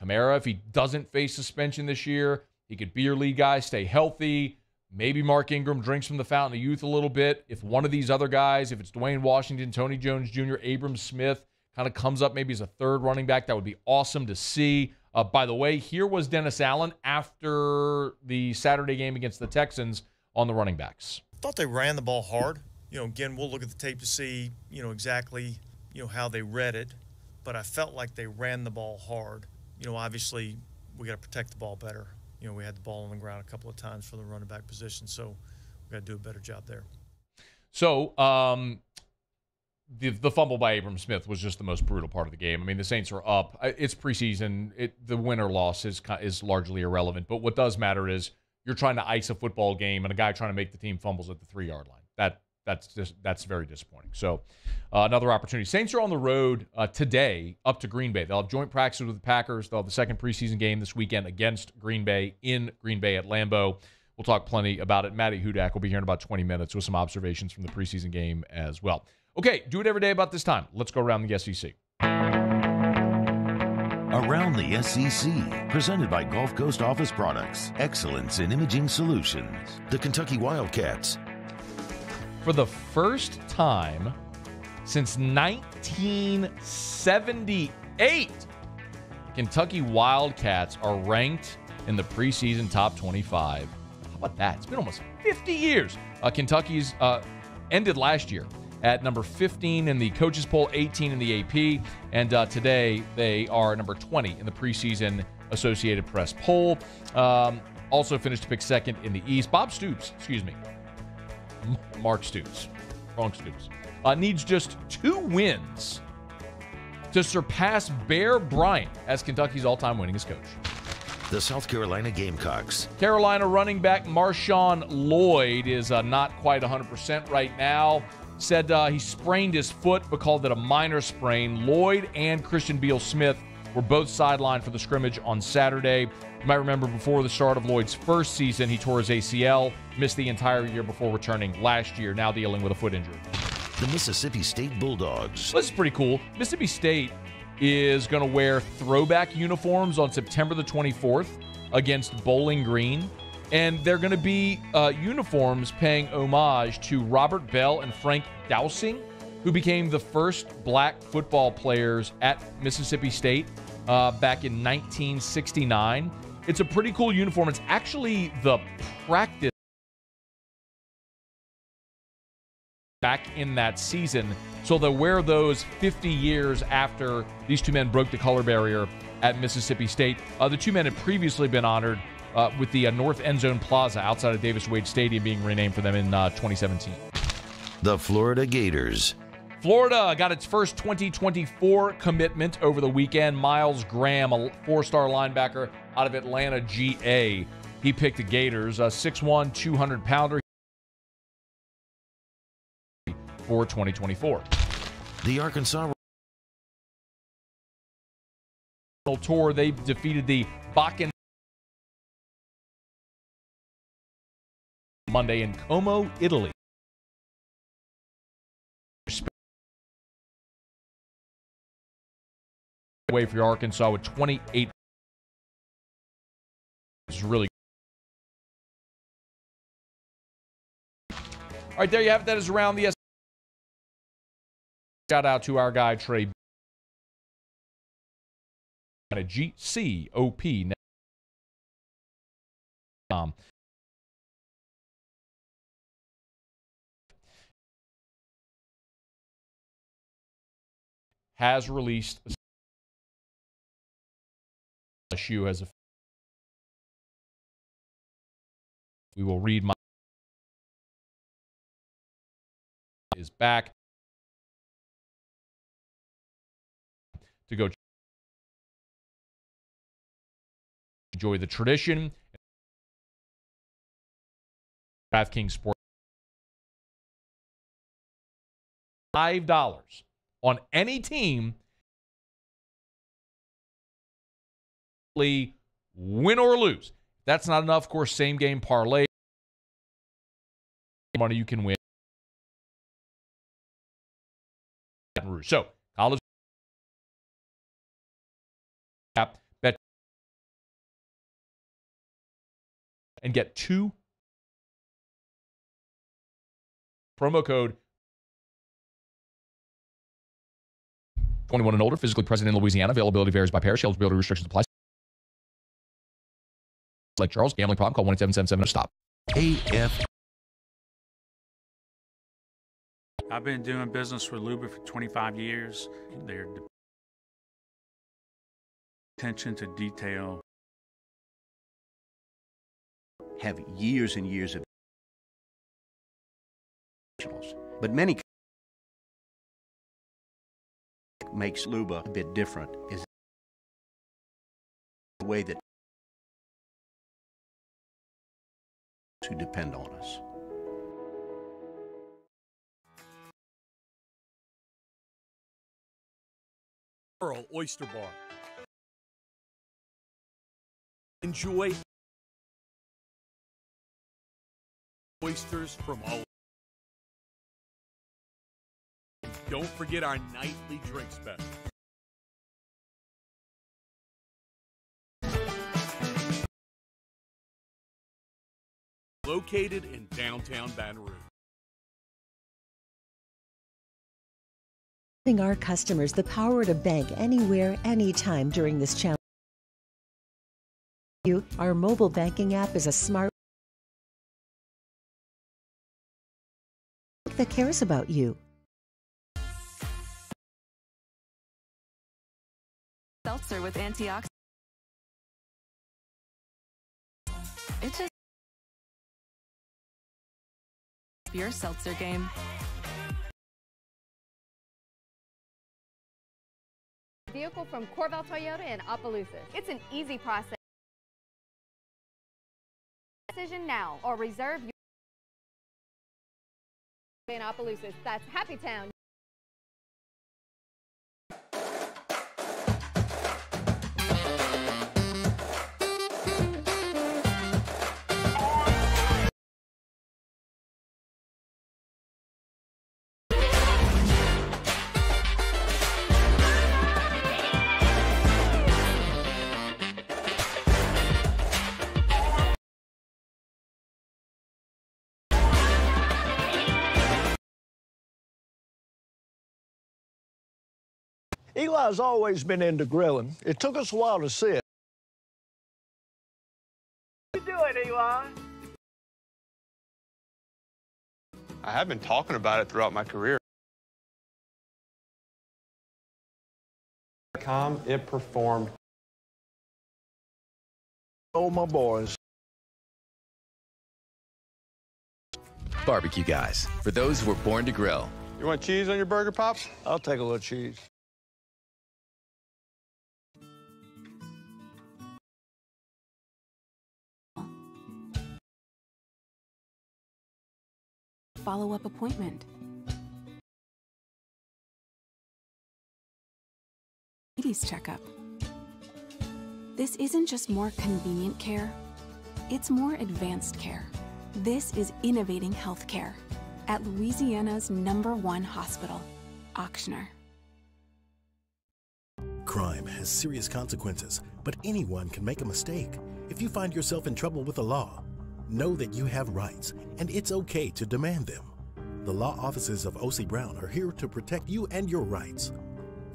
Kamara, if he doesn't face suspension this year, he could be your lead guy, stay healthy. Maybe Mark Ingram drinks from the fountain of youth a little bit. If one of these other guys, if it's Dwayne Washington, Tony Jones Jr., Abram Smith, kind of comes up maybe as a third running back, that would be awesome to see. By the way, here was Dennis Allen after the Saturday game against the Texans on the running backs. I thought they ran the ball hard. You know, again, we'll look at the tape to see, you know, exactly, you know, how they read it. But I felt like they ran the ball hard. You know, obviously, we got to protect the ball better. You know, we had the ball on the ground a couple of times for the running back position, so we got to do a better job there. So the fumble by Abram Smith was just the most brutal part of the game. I mean, the Saints are up. It's preseason. The win or loss is largely irrelevant. But what does matter is you're trying to ice a football game, and a guy trying to make the team fumbles at the 3-yard line. That's very disappointing. So another opportunity. Saints are on the road today up to Green Bay. They'll have joint practices with the Packers. They'll have the second preseason game this weekend against Green Bay in Green Bay at Lambeau. We'll talk plenty about it. Matty Hudak will be here in about 20 minutes with some observations from the preseason game as well. Okay, do it every day about this time. Let's go around the SEC. Around the SEC, presented by Gulf Coast Office Products. Excellence in Imaging Solutions. The Kentucky Wildcats. For the first time since 1978, Kentucky Wildcats are ranked in the preseason top 25. How about that? It's been almost 50 years. Kentucky's ended last year at number 15 in the coaches poll, 18 in the AP, and today they are number 20 in the preseason Associated Press poll. Also finished pick second in the East. Bob Stoops, excuse me. Mark Stoops, wrong Stoops, needs just 2 wins to surpass Bear Bryant as Kentucky's all-time winningest coach. The South Carolina Gamecocks. Carolina running back Marshawn Lloyd is not quite 100% right now. Said he sprained his foot, but called it a minor sprain. Lloyd and Christian Beal-Smith were both sidelined for the scrimmage on Saturday. You might remember before the start of Lloyd's first season, he tore his ACL, missed the entire year before returning last year, now dealing with a foot injury. The Mississippi State Bulldogs. This is pretty cool. Mississippi State is going to wear throwback uniforms on September the 24th against Bowling Green, and they're going to be uniforms paying homage to Robert Bell and Frank Dowsing, who became the first black football players at Mississippi State back in 1969. It's a pretty cool uniform. It's actually the practice back in that season. So they'll wear those 50 years after these two men broke the color barrier at Mississippi State. The two men had previously been honored with the North End Zone Plaza outside of Davis Wade Stadium being renamed for them in 2017. The Florida Gators. Florida got its first 2024 commitment over the weekend. Myles Graham, a 4-star linebacker out of Atlanta, GA. He picked the Gators, a 6'1", 200-pounder for 2024. The Arkansas Tour, they defeated the Bakken Monday in Como, Italy. Way for Arkansas with 28. It's really good. All right, there you have it. That is around the SEC. Shout out to our guy Trey at a GCOP. has released the LSU as a. We will read my is back to go enjoy the tradition. DraftKings Sports $5 on any team, win or lose. That's not enough, of course. Same game parlay money you can win. So college app bet and get 2 promo code 21 and older, physically present in Louisiana. Availability varies by parish. Eligibility restrictions apply. Like Charles, gambling problem, call 1-877-7-STOP. I've been doing business with Luba for 25 years. Their attention to detail. Have years and years of professionals, but many makes Luba a bit different is the way that who depend on us. Pearl Oyster Bar. Enjoy oysters from all. Don't forget our nightly drink special. Located in downtown Baton Rouge. Giving our customers the power to bank anywhere, anytime during this challenge. Our mobile banking app is a smart that cares about you. Seltzer with antioxidants. It's just your seltzer game. Vehicle from Corval Toyota in Opelousas. It's an easy process. Decision now or reserve your in Opelousas. That's Happy Town. Eli's always been into grilling. It took us a while to see it. How you doing, Eli? I have been talking about it throughout my career. It performed. Oh, my boys. Barbecue guys, for those who were born to grill. You want cheese on your burger, Pops? I'll take a little cheese. Follow-up appointment. Ladies checkup. This isn't just more convenient care, it's more advanced care. This is innovating healthcare at Louisiana's #1 hospital, Auctioner. Crime has serious consequences, but anyone can make a mistake. If you find yourself in trouble with the law, know that you have rights, and it's okay to demand them. The law offices of O.C. Brown are here to protect you and your rights.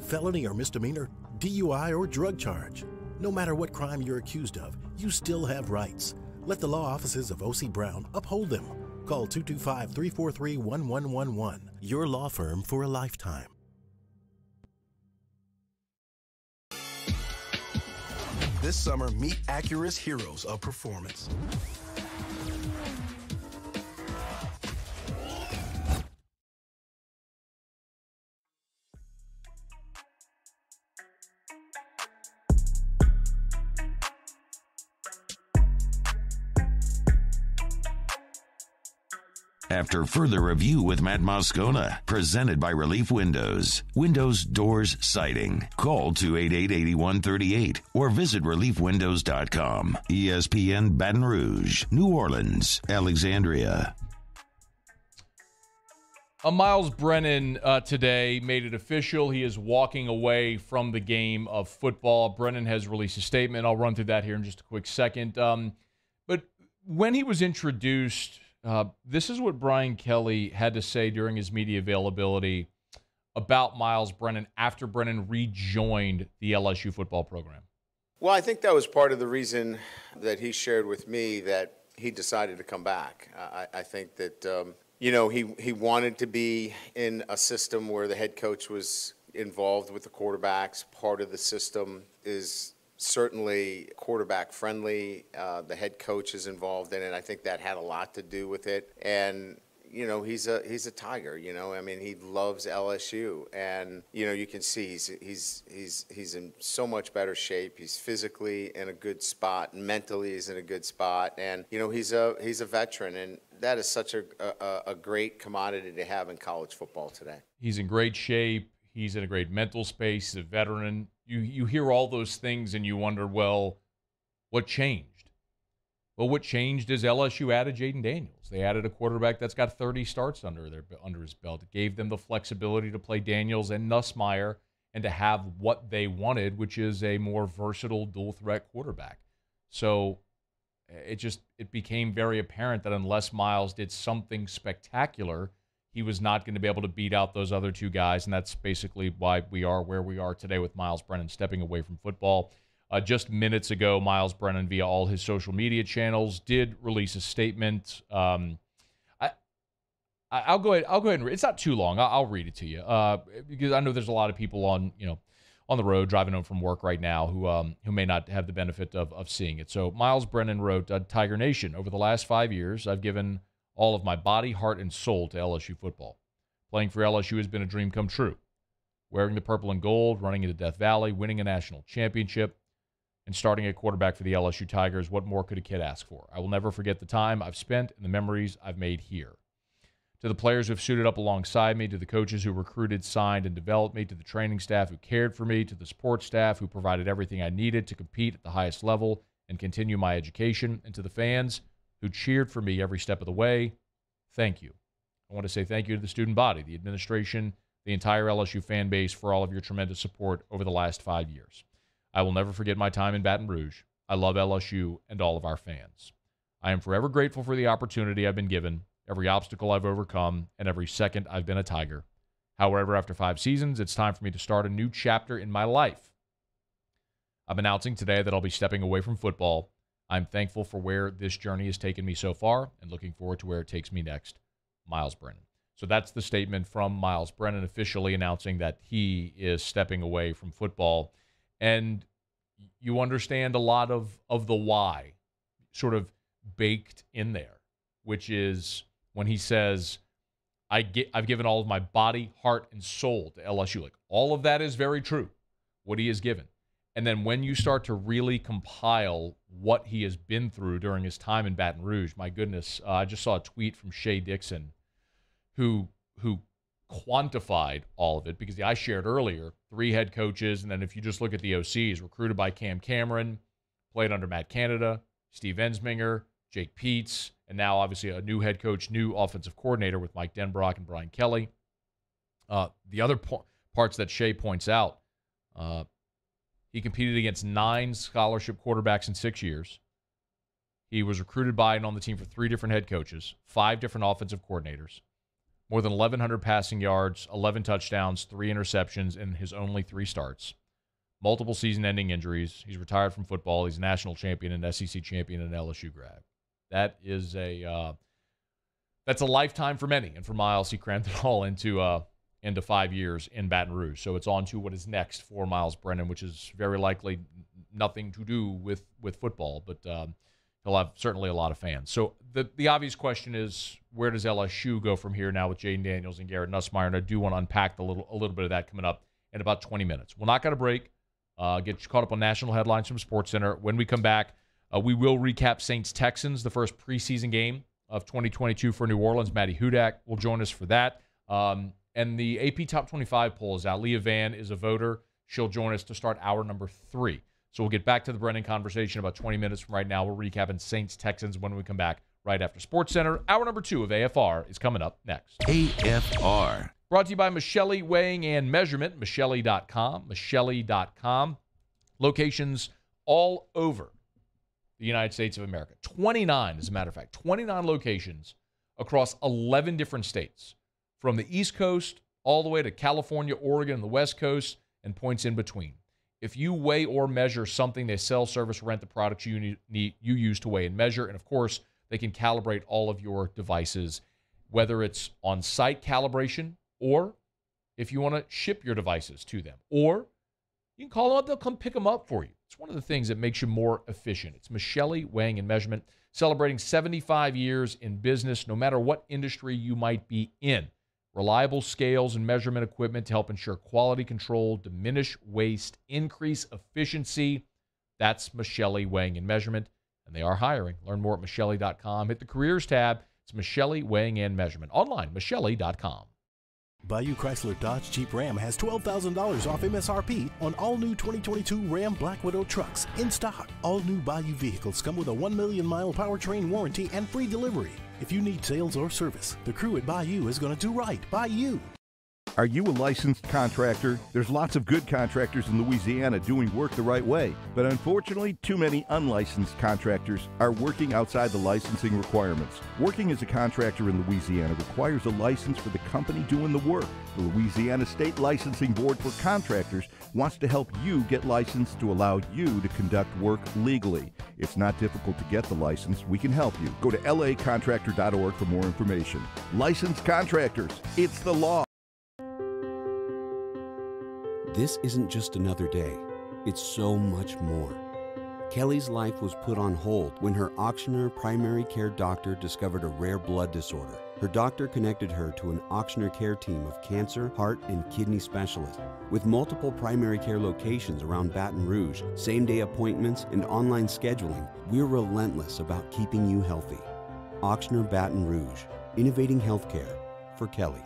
Felony or misdemeanor, DUI or drug charge. No matter what crime you're accused of, you still have rights. Let the law offices of O.C. Brown uphold them. Call 225-343-1111, your law firm for a lifetime. This summer, meet Acura's heroes of performance. After further review with Matt Muscona, presented by Relief Windows. Windows, doors, siding. Call 288-8138 or visit reliefwindows.com. ESPN Baton Rouge, New Orleans, Alexandria. Myles Brennan today made it official. He is walking away from the game of football. Brennan has released a statement. I'll run through that here in just a quick second. But when he was introduced... this is what Brian Kelly had to say during his media availability about Myles Brennan after Brennan rejoined the LSU football program. Well, I think that was part of the reason that he shared with me that he decided to come back. I think that, you know, he wanted to be in a system where the head coach was involved with the quarterbacks. Part of the system is certainly quarterback friendly. The head coach is involved in it. I think that had a lot to do with it. And, you know, he's a tiger, you know. I mean, he loves LSU. And, you know, you can see he's in so much better shape. He's physically in a good spot. Mentally he's in a good spot. And, you know, he's a veteran. And that is such a great commodity to have in college football today. He's in great shape. He's in a great mental space. He's a veteran. You hear all those things and you wonder, well, what changed? Well, what changed is LSU added Jayden Daniels. They added a quarterback that's got 30 starts under his belt. It gave them the flexibility to play Daniels and Nussmeier and to have what they wanted, which is a more versatile dual-threat quarterback. So it became very apparent that unless Myles did something spectacular, he was not going to be able to beat out those other two guys, and that's basically why we are where we are today with Myles Brennan stepping away from football. Just minutes ago, Myles Brennan, via all his social media channels, did release a statement. I'll go ahead and read. It's not too long. I'll read it to you because I know there's a lot of people on the road driving home from work right now who may not have the benefit of seeing it. So Myles Brennan wrote, "Tiger Nation, over the last 5 years, I've given all of my body, heart, and soul to LSU football. Playing for LSU has been a dream come true. Wearing the purple and gold, running into Death Valley, winning a national championship, and starting at quarterback for the LSU Tigers, what more could a kid ask for? I will never forget the time I've spent and the memories I've made here. To the players who have suited up alongside me, to the coaches who recruited, signed, and developed me, to the training staff who cared for me, to the support staff who provided everything I needed to compete at the highest level and continue my education, and to the fans who cheered for me every step of the way, thank you. I want to say thank you to the student body, the administration, the entire LSU fan base for all of your tremendous support over the last 5 years. I will never forget my time in Baton Rouge. I love LSU and all of our fans. I am forever grateful for the opportunity I've been given, every obstacle I've overcome, and every second I've been a Tiger. However, after 5 seasons, it's time for me to start a new chapter in my life. I'm announcing today that I'll be stepping away from football. I'm thankful for where this journey has taken me so far and looking forward to where it takes me next. Myles Brennan." So that's the statement from Myles Brennan officially announcing that he is stepping away from football. And you understand a lot of the why sort of baked in there, which is when he says, I've given all of my body, heart, and soul to LSU. Like, all of that is very true, what he has given. And then when you start to really compile what he has been through during his time in Baton Rouge, my goodness, I just saw a tweet from Shay Dixon who quantified all of it, because I shared earlier 3 head coaches, and then if you just look at the OCs, recruited by Cam Cameron, played under Matt Canada, Steve Ensminger, Jake Peets, and now obviously a new head coach, new offensive coordinator with Mike Denbrock and Brian Kelly. The other parts that Shay points out, he competed against 9 scholarship quarterbacks in 6 years. He was recruited by and on the team for 3 different head coaches, 5 different offensive coordinators, more than 1,100 passing yards, 11 touchdowns, 3 interceptions in his only 3 starts, multiple season-ending injuries. He's retired from football. He's a national champion, an SEC champion, and an LSU grad. That is that's a lifetime for many. And for Myles, he crammed it all into 5 years in Baton Rouge. So it's on to what is next for Myles Brennan, which is very likely nothing to do with football, but he'll have certainly a lot of fans. So the obvious question is, where does LSU go from here now with Jayden Daniels and Garrett Nussmeier? And I do want to unpack a little bit of that coming up in about 20 minutes. We'll knock out a break, get you caught up on national headlines from SportsCenter. When we come back, we will recap Saints-Texans, the first preseason game of 2022 for New Orleans. Matty Hudak will join us for that. And the AP Top 25 poll is out. Leah Van is a voter. She'll join us to start hour number 3. So we'll get back to the Brennan conversation about 20 minutes from right now. We're recapping Saints-Texans when we come back right after SportsCenter. Hour number 2 of AFR is coming up next. AFR. Brought to you by Michelli Weighing and Measurement, Michelli.com, Michelli.com. Locations all over the United States of America. 29, as a matter of fact, 29 locations across 11 different states, from the East Coast all the way to California, Oregon, and the West Coast, and points in between. If you weigh or measure something, they sell, service, rent the products you use to weigh and measure. And, of course, they can calibrate all of your devices, whether it's on-site calibration or if you want to ship your devices to them. Or you can call them up. They'll come pick them up for you. It's one of the things that makes you more efficient. It's Michelli Weighing and Measurement, celebrating 75 years in business, no matter what industry you might be in. Reliable scales and measurement equipment to help ensure quality control, diminish waste, increase efficiency. That's Michelli Weighing and Measurement, and they are hiring. Learn more at Michelli.com. Hit the Careers tab. It's Michelli Weighing and Measurement. Online, Michelli.com. Bayou Chrysler Dodge Jeep Ram has $12,000 off MSRP on all new 2022 Ram Black Widow trucks in stock. All new Bayou vehicles come with a 1 million mile powertrain warranty and free delivery. If you need sales or service, the crew at Bayou is going to do right by you. Are you a licensed contractor? There's lots of good contractors in Louisiana doing work the right way, but unfortunately, too many unlicensed contractors are working outside the licensing requirements. Working as a contractor in Louisiana requires a license for the company doing the work. The Louisiana State Licensing Board for Contractors wants to help you get licensed to allow you to conduct work legally. It's not difficult to get the license. We can help you. Go to lacontractor.org for more information. Licensed contractors, it's the law. This isn't just another day. It's so much more. Kelly's life was put on hold when her auctioneer primary care doctor discovered a rare blood disorder. Her doctor connected her to an auctioneer care team of cancer, heart, and kidney specialists. With multiple primary care locations around Baton Rouge, same-day appointments, and online scheduling, we're relentless about keeping you healthy. Auctioneer Baton Rouge, innovating healthcare for Kelly.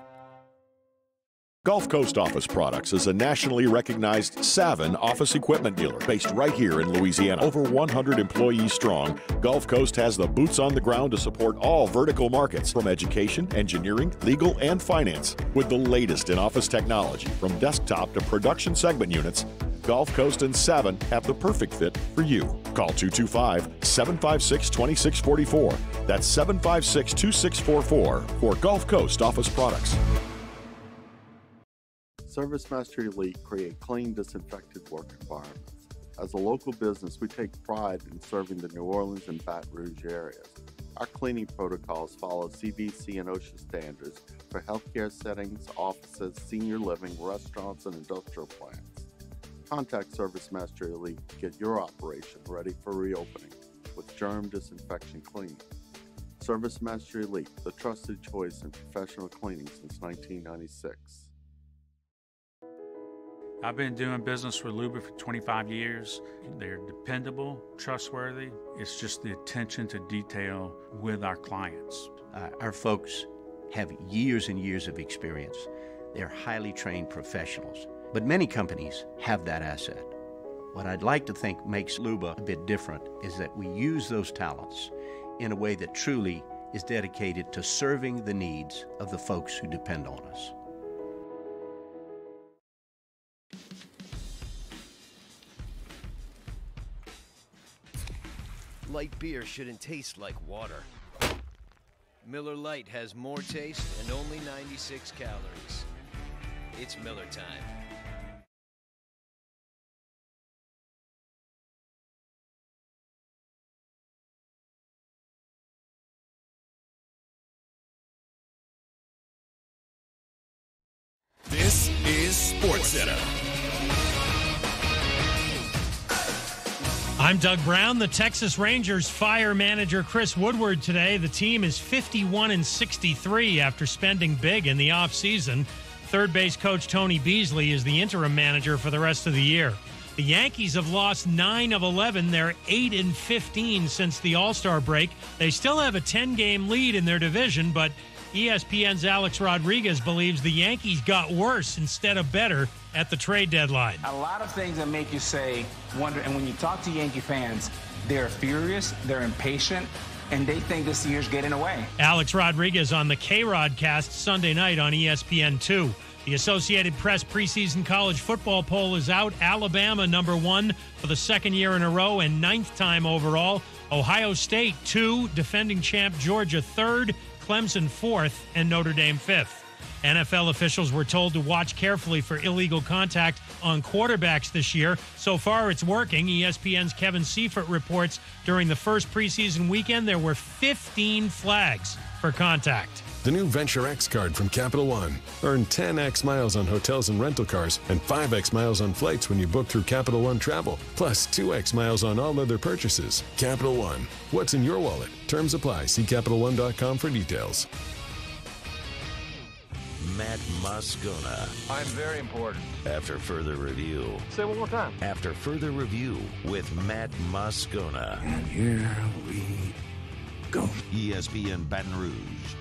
Gulf Coast Office Products is a nationally recognized Savin office equipment dealer based right here in Louisiana. Over 100 employees strong, Gulf Coast has the boots on the ground to support all vertical markets, from education, engineering, legal, and finance. With the latest in office technology, from desktop to production segment units, Gulf Coast and Savin have the perfect fit for you. Call 225-756-2644. That's 756-2644 for Gulf Coast Office Products. ServiceMaster Elite create clean, disinfected work environments. As a local business, we take pride in serving the New Orleans and Baton Rouge areas. Our cleaning protocols follow CDC and OSHA standards for healthcare settings, offices, senior living, restaurants, and industrial plants. Contact ServiceMaster Elite to get your operation ready for reopening with germ disinfection cleaning. ServiceMaster Elite, the trusted choice in professional cleaning since 1996. I've been doing business with Luba for 25 years. They're dependable, trustworthy. It's just the attention to detail with our clients. Our folks have years and years of experience. They're highly trained professionals, but many companies have that asset. What I'd like to think makes Luba a bit different is that we use those talents in a way that truly is dedicated to serving the needs of the folks who depend on us. Light beer shouldn't taste like water. Miller Lite has more taste and only 96 calories. It's Miller time. This is SportsCenter. I'm Doug Brown. The Texas Rangers fire manager Chris Woodward today. The team is 51-63 after spending big in the offseason. Third base coach Tony Beasley is the interim manager for the rest of the year. The Yankees have lost 9 of 11. They're 8-15 since the All-Star break. They still have a 10-game lead in their division, but ESPN's Alex Rodriguez believes the Yankees got worse instead of better at the trade deadline. A lot of things that make you say, wonder, and when you talk to Yankee fans, they're furious, they're impatient, and they think this year's getting away. Alex Rodriguez on the K-Rod Cast Sunday night on ESPN2. The Associated Press preseason college football poll is out. Alabama number 1 for the second year in a row and 9th time overall. Ohio State 2, defending champ Georgia 3rd, Clemson 4th, and Notre Dame 5th. NFL officials were told to watch carefully for illegal contact on quarterbacks this year. So far, it's working. ESPN's Kevin Seifert reports during the first preseason weekend, there were 15 flags for contact. The new Venture X card from Capital One. Earn 10x miles on hotels and rental cars and 5x miles on flights when you book through Capital One Travel, plus 2x miles on all other purchases. Capital One. What's in your wallet? Terms apply. See CapitalOne.com for details. Matt Muscona. I'm very important. After further review. Say it one more time. After further review with Matt Muscona. And here we go. ESPN Baton Rouge,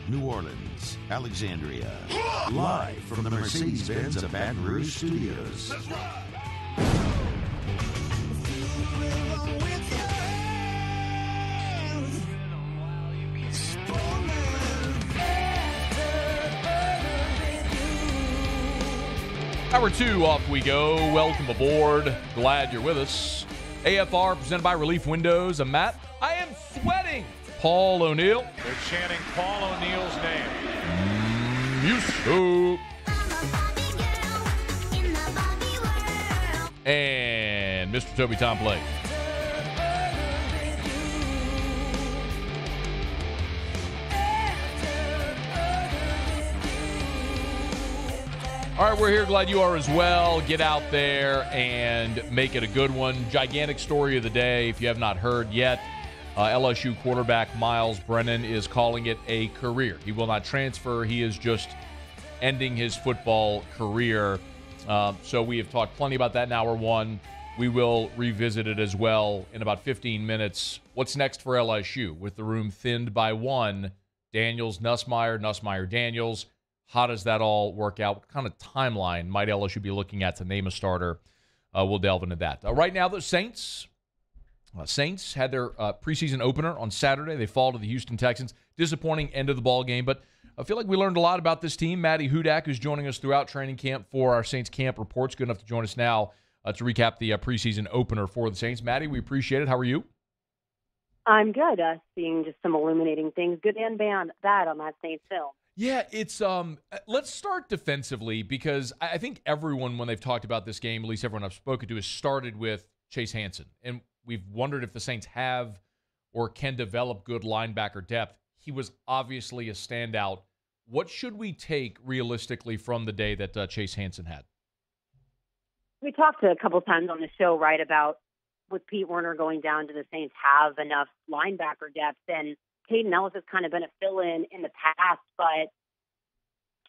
New Orleans, Alexandria. Live from the Mercedes-Benz of Baton Rouge Studios. Let's ride. Hour 2, off we go. Welcome aboard. Glad you're with us. AFR presented by Relief Windows. I'm Matt. I am sweating. Paul O'Neill. They're chanting Paul O'Neill's name. You and Mr. Toby Tomplitt. All right, we're here. Glad you are as well. Get out there and make it a good one. Gigantic story of the day, if you have not heard yet. LSU quarterback Myles Brennan is calling it a career. He will not transfer. He is just ending his football career. So we have talked plenty about that in hour one. We will revisit it as well in about 15 minutes. What's next for LSU? With the room thinned by one, Daniels, Nussmeier, Nussmeier, Daniels. How does that all work out? What kind of timeline might LSU be looking at to name a starter? We'll delve into that. Right now, the Saints... Saints had their preseason opener on Saturday. They fall to the Houston Texans. Disappointing end of the ball game, but I feel like we learned a lot about this team. Matty Hudak, who's joining us throughout training camp for our Saints camp reports, good enough to join us now to recap the preseason opener for the Saints. Matty, we appreciate it. How are you? I'm good. Seeing just some illuminating things, good and bad, on that Saints film. Yeah, it's let's start defensively, because I think everyone, when they've talked about this game, at least everyone I've spoken to, has started with Chase Hansen. And we've wondered if the Saints have or can develop good linebacker depth. He was obviously a standout. What should we take realistically from the day that Chase Hansen had? We talked a couple times on the show, right, about with Pete Werner going down, do the Saints have enough linebacker depth? And Caden Ellis has kind of been a fill-in in the past, but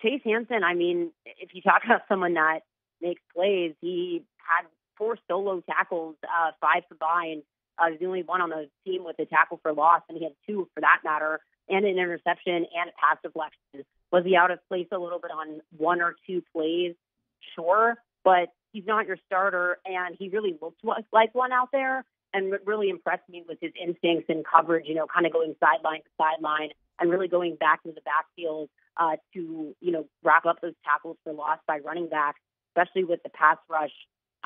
Chase Hansen, I mean, if you talk about someone that makes plays, he had 4 solo tackles, 5 combined. He's the only one on the team with a tackle for loss, and he had 2 for that matter, and an interception and a pass deflection. Was he out of place a little bit on 1 or 2 plays? Sure, but he's not your starter, and he really looked like one out there, and really impressed me with his instincts and coverage, you know, kind of going sideline to sideline and really going back to the backfield to, you know, wrap up those tackles for loss by running back, especially with the pass rush.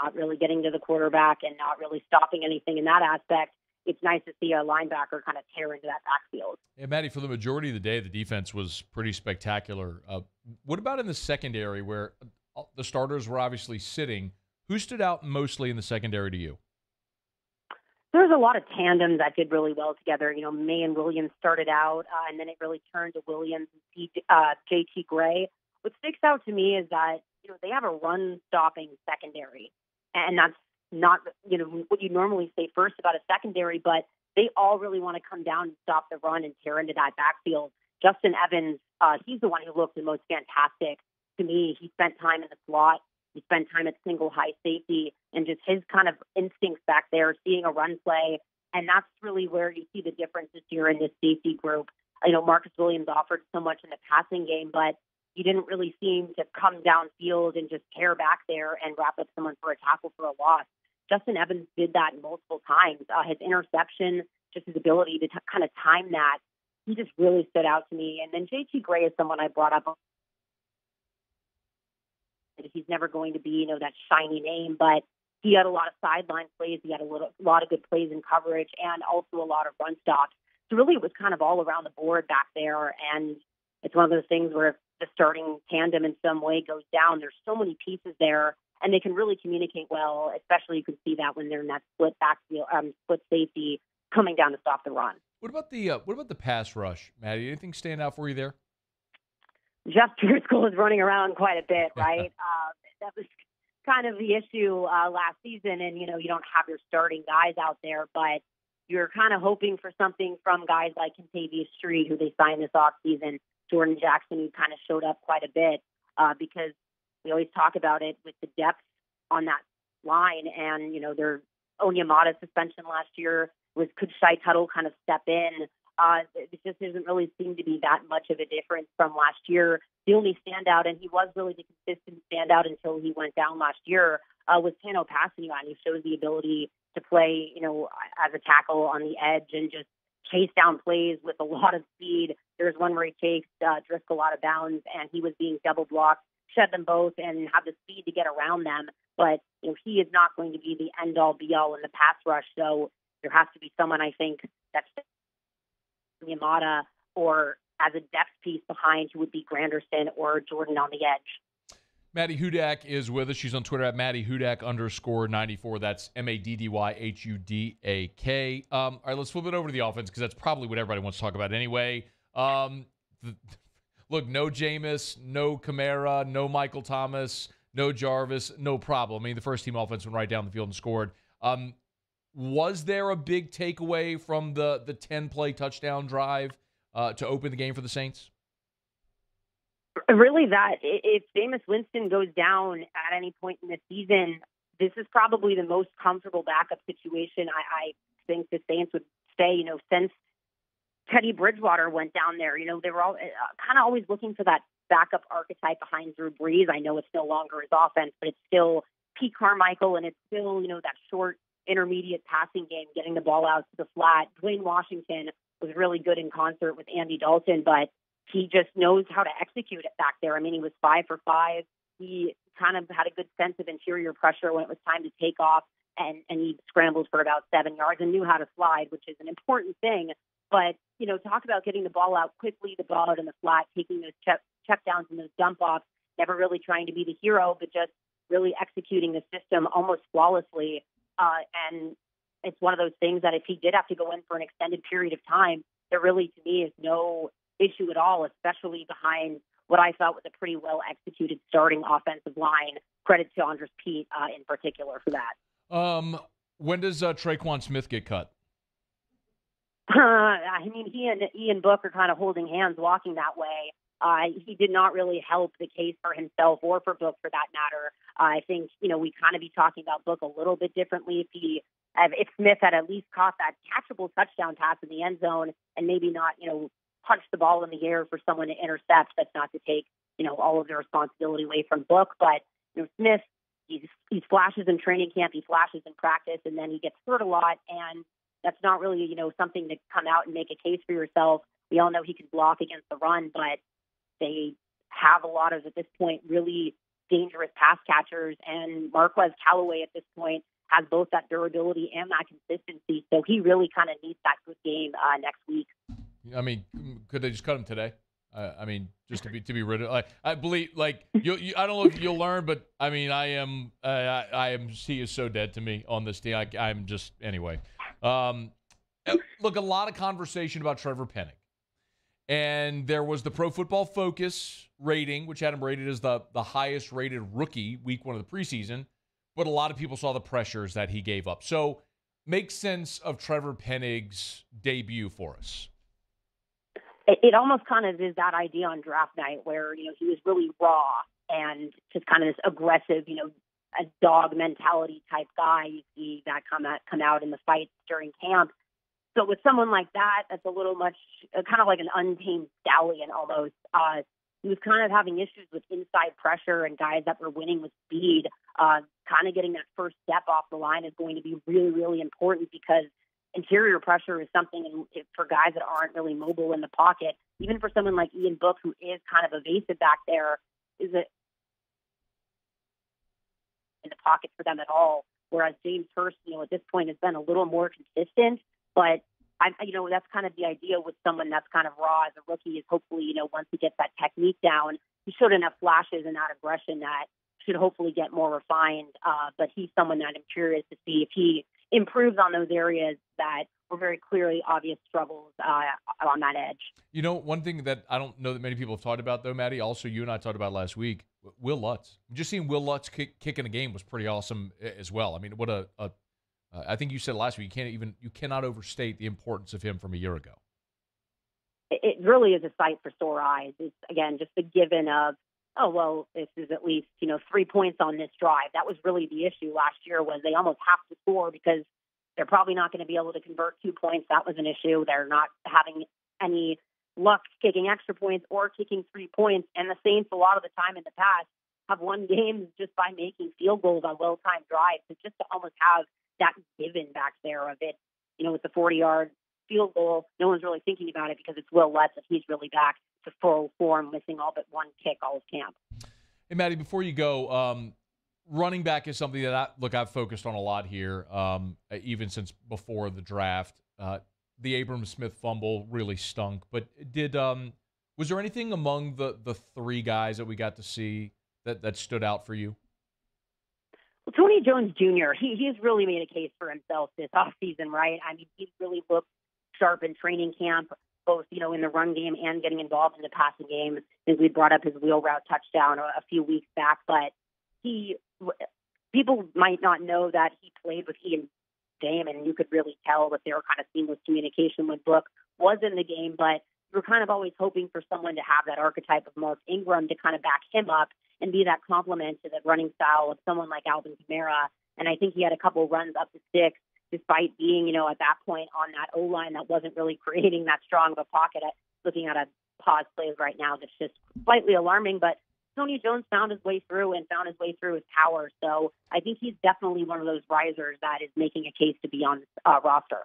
Not really getting to the quarterback and not really stopping anything in that aspect. It's nice to see a linebacker kind of tear into that backfield. Yeah, Maddie, for the majority of the day, the defense was pretty spectacular. What about in the secondary, where the starters were obviously sitting? Who stood out mostly in the secondary to you? There's a lot of tandems that did really well together. You know, May and Williams started out, and then it really turned to Williams and J.T. Gray. What sticks out to me is that, you know, they have a run-stopping secondary. And that's not, you know, what you normally say first about a secondary, but they all really want to come down and stop the run and tear into that backfield. Justin Evans, he's the one who looked the most fantastic to me. He spent time in the slot. He spent time at single high safety, and just his kind of instincts back there, seeing a run play. And that's really where you see the difference this year in this safety group. You know, Marcus Williams offered so much in the passing game, but you didn't really seem to come downfield and just tear back there and wrap up someone for a tackle for a loss. Justin Evans did that multiple times. His interception, just his ability to kind of time that, he just really stood out to me. And then J.T. Gray is someone I brought up. He's never going to be, you know, that shiny name, but he had a lot of sideline plays. He had a lot of good plays in coverage and also a lot of run stops. So really it was kind of all around the board back there. And it's one of those things where if the starting tandem in some way goes down, there's so many pieces there, and they can really communicate well, especially you can see that when they're in that split backfield, split safety coming down to stop the run. What about the pass rush, Maddie? Anything stand out for you there? Jeff Driscoll is running around quite a bit, right? That was kind of the issue last season, and, you know, you don't have your starting guys out there, but you're kind of hoping for something from guys like Contavious Street, who they signed this offseason, Jordan Jackson, who kind of showed up quite a bit, because we always talk about it with the depth on that line, and, you know, their Onyemata suspension last year could Shai Tuttle kind of step in? It just doesn't really seem to be that much of a difference from last year. The only standout, and he was really the consistent standout until he went down last year, was Tano Passanioan, who shows the ability to play, you know, as a tackle on the edge and just chase down plays with a lot of speed. There's one where he chased Driscoll out of bounds, and he was being double blocked, shed them both, and have the speed to get around them. But, you know, he is not going to be the end-all, be-all in the pass rush, so there has to be someone, I think, that's Yamada, or as a depth piece behind, who would be Granderson or Jordan on the edge. Maddie Hudak is with us. She's on Twitter at @MaddieHudak_94. That's MADDYHUDAK. All right, let's flip it over to the offense, because that's probably what everybody wants to talk about anyway. Look, no Jameis, no Kamara, no Michael Thomas, no Jarvis, no problem. I mean, the first-team offense went right down the field and scored. Was there a big takeaway from the 10-play touchdown drive to open the game for the Saints? Really that. If Jameis Winston goes down at any point in the season, this is probably the most comfortable backup situation I think the Saints would say, you know, since Teddy Bridgewater went down there. You know, they were all kind of always looking for that backup archetype behind Drew Brees. I know it's no longer his offense, but it's still Pete Carmichael, and it's still, you know, that short, intermediate passing game, getting the ball out to the flat. Dwayne Washington was really good in concert with Andy Dalton, but he just knows how to execute it back there. I mean, he was 5 for 5. He kind of had a good sense of interior pressure when it was time to take off, and he scrambled for about 7 yards and knew how to slide, which is an important thing. But, you know, talk about getting the ball out quickly, the ball out in the flat, taking those check downs and those dump offs, never really trying to be the hero, but just really executing the system almost flawlessly. And it's one of those things that if he did have to go in for an extended period of time, there really, to me, is no issue at all, especially behind what I thought was a pretty well-executed starting offensive line. Credit to Andres Pete in particular for that. When does Tre'Quan Smith get cut? I mean, he and Ian Book are kind of holding hands walking that way. He did not really help the case for himself or for Book, for that matter. I think, you know, we kind of be talking about Book a little bit differently if Smith had at least caught that catchable touchdown pass in the end zone and maybe not, you know, punch the ball in the air for someone to intercept. That's not to take, you know, all of the responsibility away from Book. But, you know, Smith, he flashes in training camp, he flashes in practice, and then he gets hurt a lot. And that's not really, you know, something to come out and make a case for yourself. We all know he can block against the run, but they have a lot of, at this point, really dangerous pass catchers, and Marquez Callaway at this point has both that durability and that consistency. So he really kind of needs that good game next week. I mean, could they just cut him today? I mean, just to be rid of. Like, I believe, like you, I don't know if you'll learn, but I mean, I am. He is so dead to me on this team. I'm just anyway. Look, a lot of conversation about Trevor Penning. And there was the Pro Football Focus rating, which had him rated as the highest-rated rookie week one of the preseason. but a lot of people saw the pressures that he gave up. So make sense of Trevor Pennig's debut for us. It almost kind of is that idea on draft night where, you know, he was really raw and just kind of this aggressive, you know, a dog mentality type guy. You see that come out in the fights during camp. So with someone like that, that's a little much, kind of like an untamed stallion almost. He was kind of having issues with inside pressure and guys that were winning with speed. Kind of getting that first step off the line is going to be really, really important because interior pressure is something for guys that aren't really mobile in the pocket. Even for someone like Ian Book, who is kind of evasive back there, is it in the pocket for them at all? Whereas James Hurst, you know, at this point has been a little more consistent. But you know, that's kind of the idea with someone that's kind of raw as a rookie is hopefully, you know, once he gets that technique down, he showed enough flashes and that aggression that should hopefully get more refined. But he's someone that I'm curious to see if he improves on those areas that were very clearly obvious struggles on that edge. You know, one thing that I don't know that many people have talked about, though, Maddie, also you and I talked about last week, Will Lutz. Just seeing Will Lutz kick in a game was pretty awesome as well. I mean, what I think you said last week, you cannot overstate the importance of him from a year ago. It really is a sight for sore eyes. It's, again, just the given of, oh, well, this is at least, you know, 3 points on this drive. That was really the issue last year was they almost have to score because they're probably not going to be able to convert 2 points. That was an issue. They're not having any luck kicking extra points or kicking 3 points. And the Saints, a lot of the time in the past, have won games just by making field goals on well-timed drives. It's just to almost have that given back there of it, you know, with the 40-yard field goal, no one's really thinking about it because it's Will Lutz and he's really back to full form, missing all but one kick all of camp. Hey, Maddie, before you go, running back is something that I've focused on a lot here, even since before the draft. The Abram Smith fumble really stunk, but was there anything among the three guys that we got to see that stood out for you? Well, Tony Jones Jr., he's really made a case for himself this offseason, right? I mean, he's really looked sharp in training camp, both, you know, in the run game and getting involved in the passing game. I think we brought up his wheel route touchdown a few weeks back, but people might not know that he played with Ian Book, and you could really tell that there were kind of seamless communication when Book was in the game, but you were kind of always hoping for someone to have that archetype of Mark Ingram to kind of back him up and be that complement to the running style of someone like Alvin Kamara. And I think he had a couple runs up to six, despite being, you know, at that point on that O-line that wasn't really creating that strong of a pocket. Looking at a pause plays right now, that's just slightly alarming, but Tony Jones found his way through and found his way through his power. So I think he's definitely one of those risers that is making a case to be on this roster.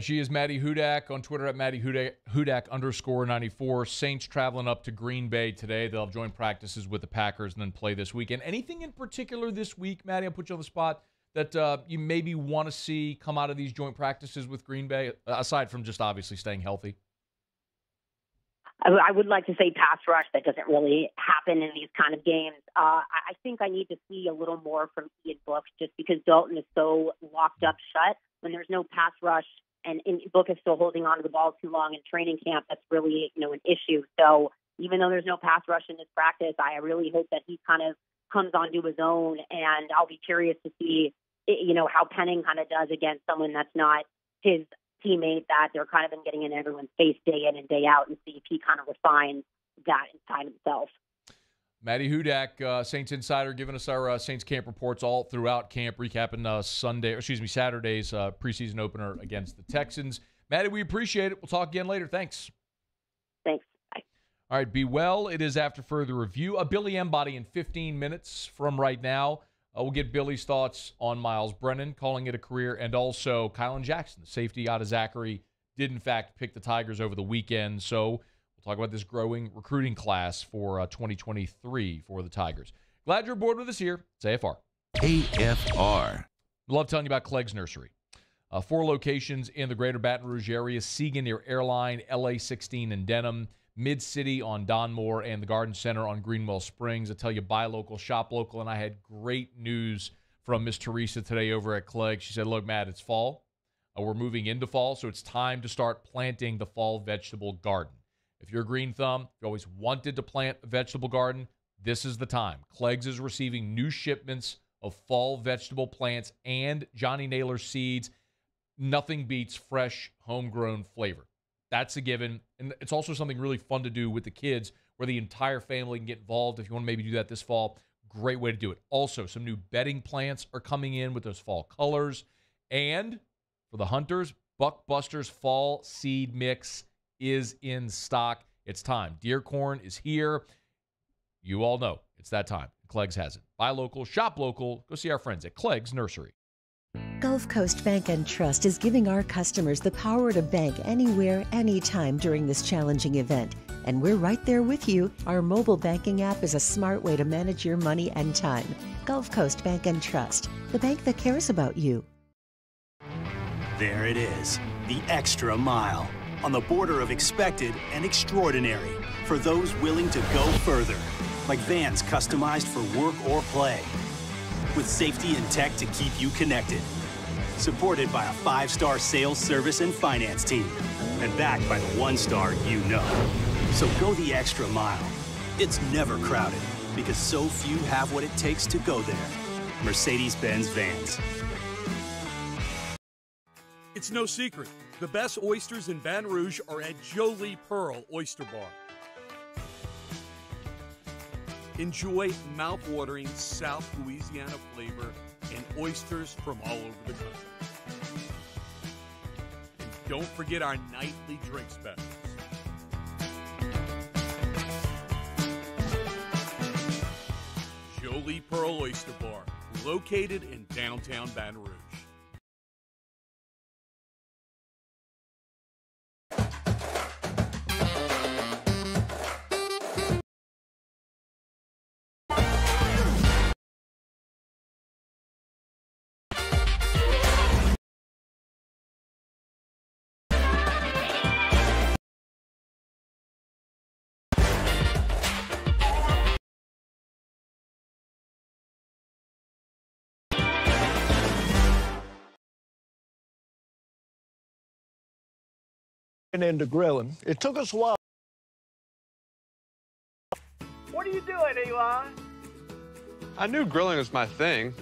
She is Maddie Hudak on Twitter at Maddie Hudak _94. Saints traveling up to Green Bay today. They'll join practices with the Packers and then play this weekend. Anything in particular this week, Maddie, I'll put you on the spot, that you maybe want to see come out of these joint practices with Green Bay, aside from just obviously staying healthy? I would like to say pass rush. That doesn't really happen in these kind of games. I think I need to see a little more from Ian Book just because Dalton is so locked up shut. When there's no pass rush, and Book is still holding on to the ball too long in training camp, that's really, you know, an issue. So even though there's no pass rush in this practice, I really hope that he kind of comes onto his own, and I'll be curious to see, you know, how Penning kind of does against someone that's not his teammate that they're kind of been getting in everyone's face day in and day out, and see if he kind of refines that inside himself. Maddie Hudak, Saints Insider, giving us our Saints camp reports all throughout camp, recapping Saturday's preseason opener against the Texans. Maddie, we appreciate it. We'll talk again later. Thanks. Thanks. Bye. All right, be well. It is After Further Review. Billy Embody in 15 minutes from right now. We'll get Billy's thoughts on Myles Brennan, calling it a career, and also Kylan Jackson, the safety out of Zachary, did in fact pick the Tigers over the weekend, so talk about this growing recruiting class for 2023 for the Tigers. Glad you're aboard with us here. It's AFR. AFR. Love telling you about Clegg's Nursery. 4 locations in the greater Baton Rouge area: Seagan near Airline, LA 16 in Denham, Mid-City on Donmore, and the Garden Center on Greenwell Springs. I tell you, buy local, shop local, and I had great news from Miss Teresa today over at Clegg. She said, look, Matt, it's fall. We're moving into fall, so it's time to start planting the fall vegetable garden. If you're a green thumb, you always wanted to plant a vegetable garden, this is the time. Clegg's is receiving new shipments of fall vegetable plants and Johnny Naylor seeds. Nothing beats fresh, homegrown flavor. That's a given. And it's also something really fun to do with the kids where the entire family can get involved. If you want to maybe do that this fall, great way to do it. Also, some new bedding plants are coming in with those fall colors. And for the hunters, Buckbusters Fall Seed Mix is in stock. It's time. Deer corn is here. You all know it's that time. Clegg's has it. Buy local, shop local. Go see our friends at Clegg's Nursery. Gulf Coast Bank and Trust is giving our customers the power to bank anywhere, anytime during this challenging event. And we're right there with you. Our mobile banking app is a smart way to manage your money and time. Gulf Coast Bank and Trust, the bank that cares about you. There it is, the extra mile, on the border of expected and extraordinary, for those willing to go further, like vans customized for work or play, with safety and tech to keep you connected. Supported by a 5-star sales, service, and finance team. And backed by the 1-star you know. So go the extra mile. It's never crowded because so few have what it takes to go there. Mercedes-Benz Vans. It's no secret. The best oysters in Baton Rouge are at Jolie Pearl Oyster Bar. Enjoy mouth-watering South Louisiana flavor and oysters from all over the country. And don't forget our nightly drink specials. Jolie Pearl Oyster Bar, located in downtown Baton Rouge. Into grilling. It took us a while. What are you doing, Eli? I knew grilling was my thing.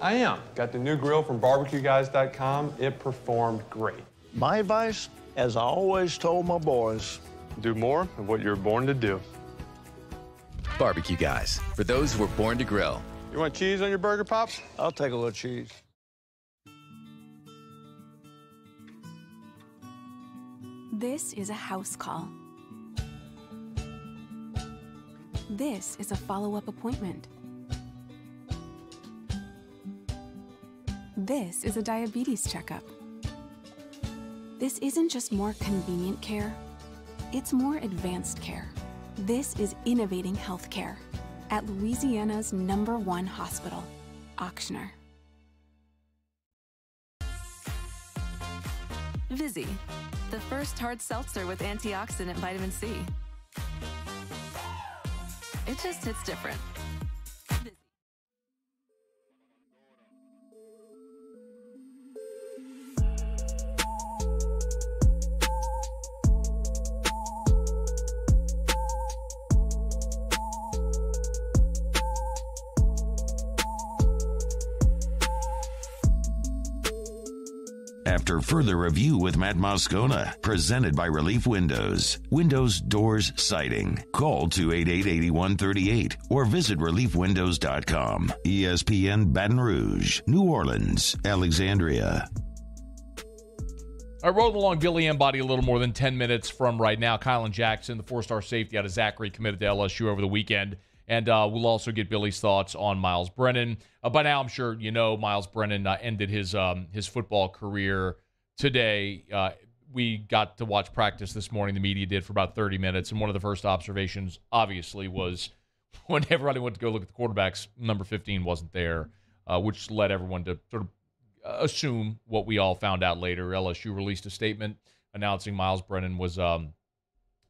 I am. Got the new grill from barbecueguys.com. It performed great. My advice, as I always told my boys, do more of what you're born to do. Barbecue Guys, for those who were born to grill. You want cheese on your burger, Pops? I'll take a little cheese. This is a house call. This is a follow-up appointment. This is a diabetes checkup. This isn't just more convenient care, it's more advanced care. This is innovating healthcare at Louisiana's #1 hospital, Auctioner. Vizzy. The first hard seltzer with antioxidant vitamin C. It just hits different. After further review with Matt Muscona, presented by Relief Windows. Windows, doors, siding. Call 288-8138 or visit reliefwindows.com. ESPN Baton Rouge, New Orleans, Alexandria. I rolled along Billy Embody a little more than 10 minutes from right now. Kylan Jackson, the 4-star safety out of Zachary, committed to LSU over the weekend. And we'll also get Billy's thoughts on Myles Brennan. By now, I'm sure you know Myles Brennan ended his football career today. We got to watch practice this morning. The media did for about 30 minutes. And one of the first observations, obviously, was when everybody went to go look at the quarterbacks, number 15 wasn't there, which led everyone to sort of assume what we all found out later. LSU released a statement announcing Myles Brennan was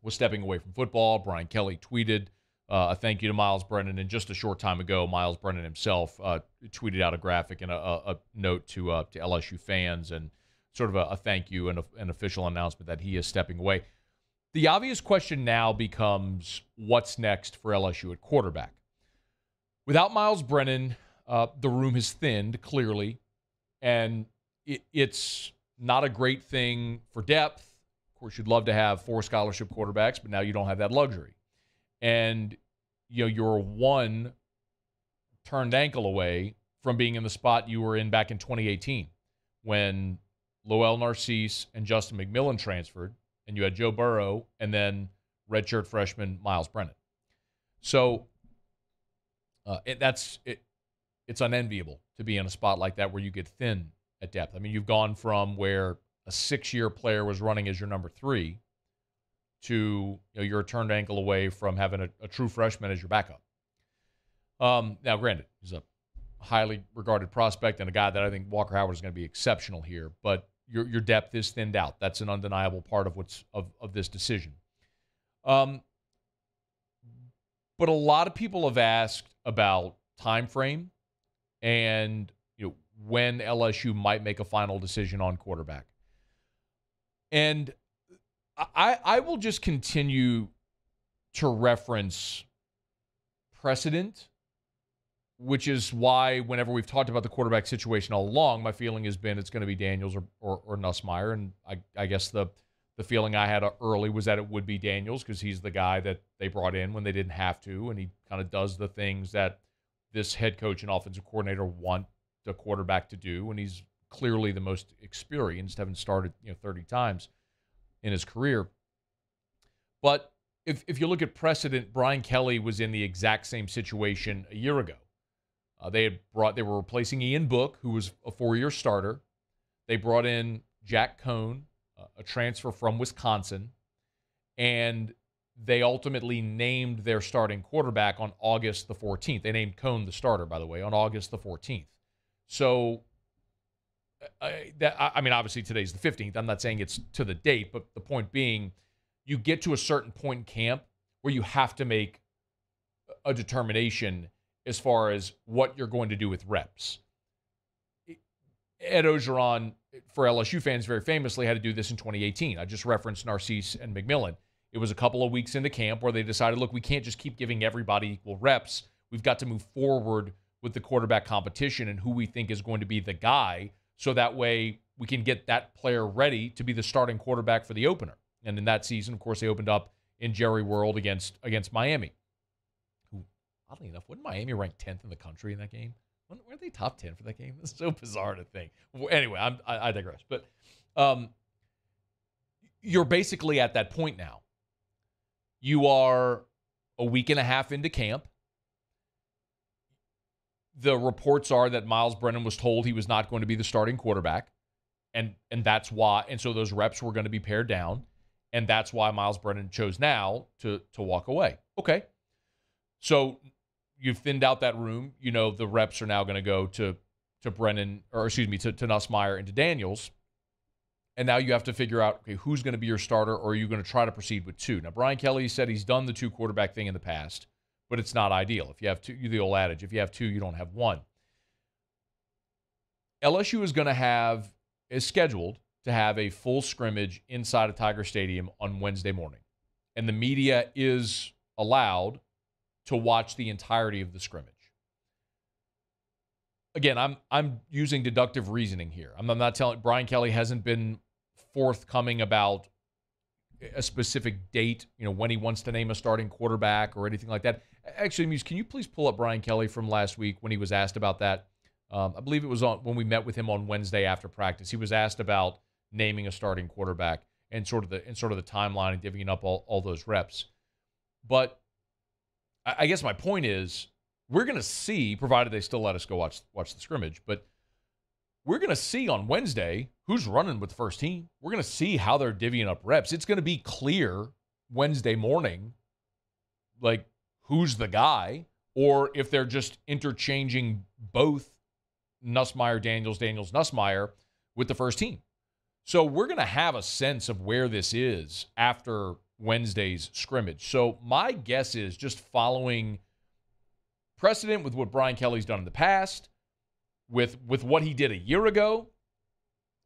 stepping away from football. Brian Kelly tweeted a thank you to Myles Brennan, and just a short time ago, Myles Brennan himself tweeted out a graphic and a note to LSU fans, and sort of a thank you and an official announcement that he is stepping away. The obvious question now becomes what's next for LSU at quarterback. Without Myles Brennan, the room has thinned, clearly, and it's not a great thing for depth. Of course, you'd love to have four scholarship quarterbacks, but now you don't have that luxury. And, you know, you're one turned ankle away from being in the spot you were in back in 2018 when Lowell Narcisse and Justin McMillan transferred, and you had Joe Burrow and then redshirt freshman Myles Brennan. So it's unenviable to be in a spot like that where you get thin at depth. I mean, you've gone from where a six-year player was running as your number three to, you know, you're a turned ankle away from having a true freshman as your backup. Now, granted, he's a highly regarded prospect and a guy that I think Walker Howard is going to be exceptional here, but your depth is thinned out. That's an undeniable part of what's of this decision. But a lot of people have asked about time frame and, you know, when LSU might make a final decision on quarterback. And I will just continue to reference precedent, which is why whenever we've talked about the quarterback situation all along, my feeling has been it's going to be Daniels or Nussmeier. And I guess the feeling I had early was that it would be Daniels because he's the guy that they brought in when they didn't have to, and he kind of does the things that this head coach and offensive coordinator want the quarterback to do, and he's clearly the most experienced, having started 30 times in his career. But if you look at precedent, Brian Kelly was in the exact same situation a year ago. They were replacing Ian Book, who was a four-year starter. They brought in Jack Cohn, a transfer from Wisconsin, and they ultimately named their starting quarterback on August the 14th. They named Cohn the starter, by the way, on August the 14th. So, obviously today's the 15th. I'm not saying it's to the date, but the point being, you get to a certain point in camp where you have to make a determination as far as what you're going to do with reps. Ed Ogeron, for LSU fans, very famously had to do this in 2018. I just referenced Narcisse and McMillan. It was a couple of weeks into camp where they decided, look, we can't just keep giving everybody equal reps. We've got to move forward with the quarterback competition and who we think is going to be the guy, so that way we can get that player ready to be the starting quarterback for the opener. And in that season, of course, they opened up in Jerry World against Miami, who, oddly enough, wouldn't Miami rank 10th in the country in that game? Weren't they top 10 for that game? That's so bizarre to think. Anyway, I digress. But you're basically at that point now. You are a week and a half into camp. The reports are that Myles Brennan was told he was not going to be the starting quarterback, and that's why. And so those reps were going to be pared down, and that's why Myles Brennan chose now to walk away. Okay, so you've thinned out that room. You know the reps are now going to go to Brennan, or excuse me, to Nussmeier and to Daniels, and now you have to figure out, okay, who's going to be your starter, or are you going to try to proceed with two? Now Brian Kelly said he's done the two quarterback thing in the past, but it's not ideal. If you have two, the old adage, if you have two, you don't have one. LSU is scheduled to have a full scrimmage inside of Tiger Stadium on Wednesday morning. And the media is allowed to watch the entirety of the scrimmage. Again, I'm using deductive reasoning here. I'm not telling, Brian Kelly hasn't been forthcoming about a specific date, when he wants to name a starting quarterback or anything like that. Actually, Muse, can you please pull up Brian Kelly from last week when he was asked about that? I believe it was when we met with him on Wednesday after practice. He was asked about naming a starting quarterback and sort of the timeline and divvying up all those reps. But I guess my point is, we're going to see, provided they still let us go watch the scrimmage, but we're going to see on Wednesday who's running with the first team. We're going to see how they're divvying up reps. It's going to be clear Wednesday morning, like, who's the guy, or if they're just interchanging both Nussmeier, Daniels, Daniels, Nussmeier with the first team. So we're going to have a sense of where this is after Wednesday's scrimmage. So my guess is just following precedent with what Brian Kelly's done in the past, with what he did a year ago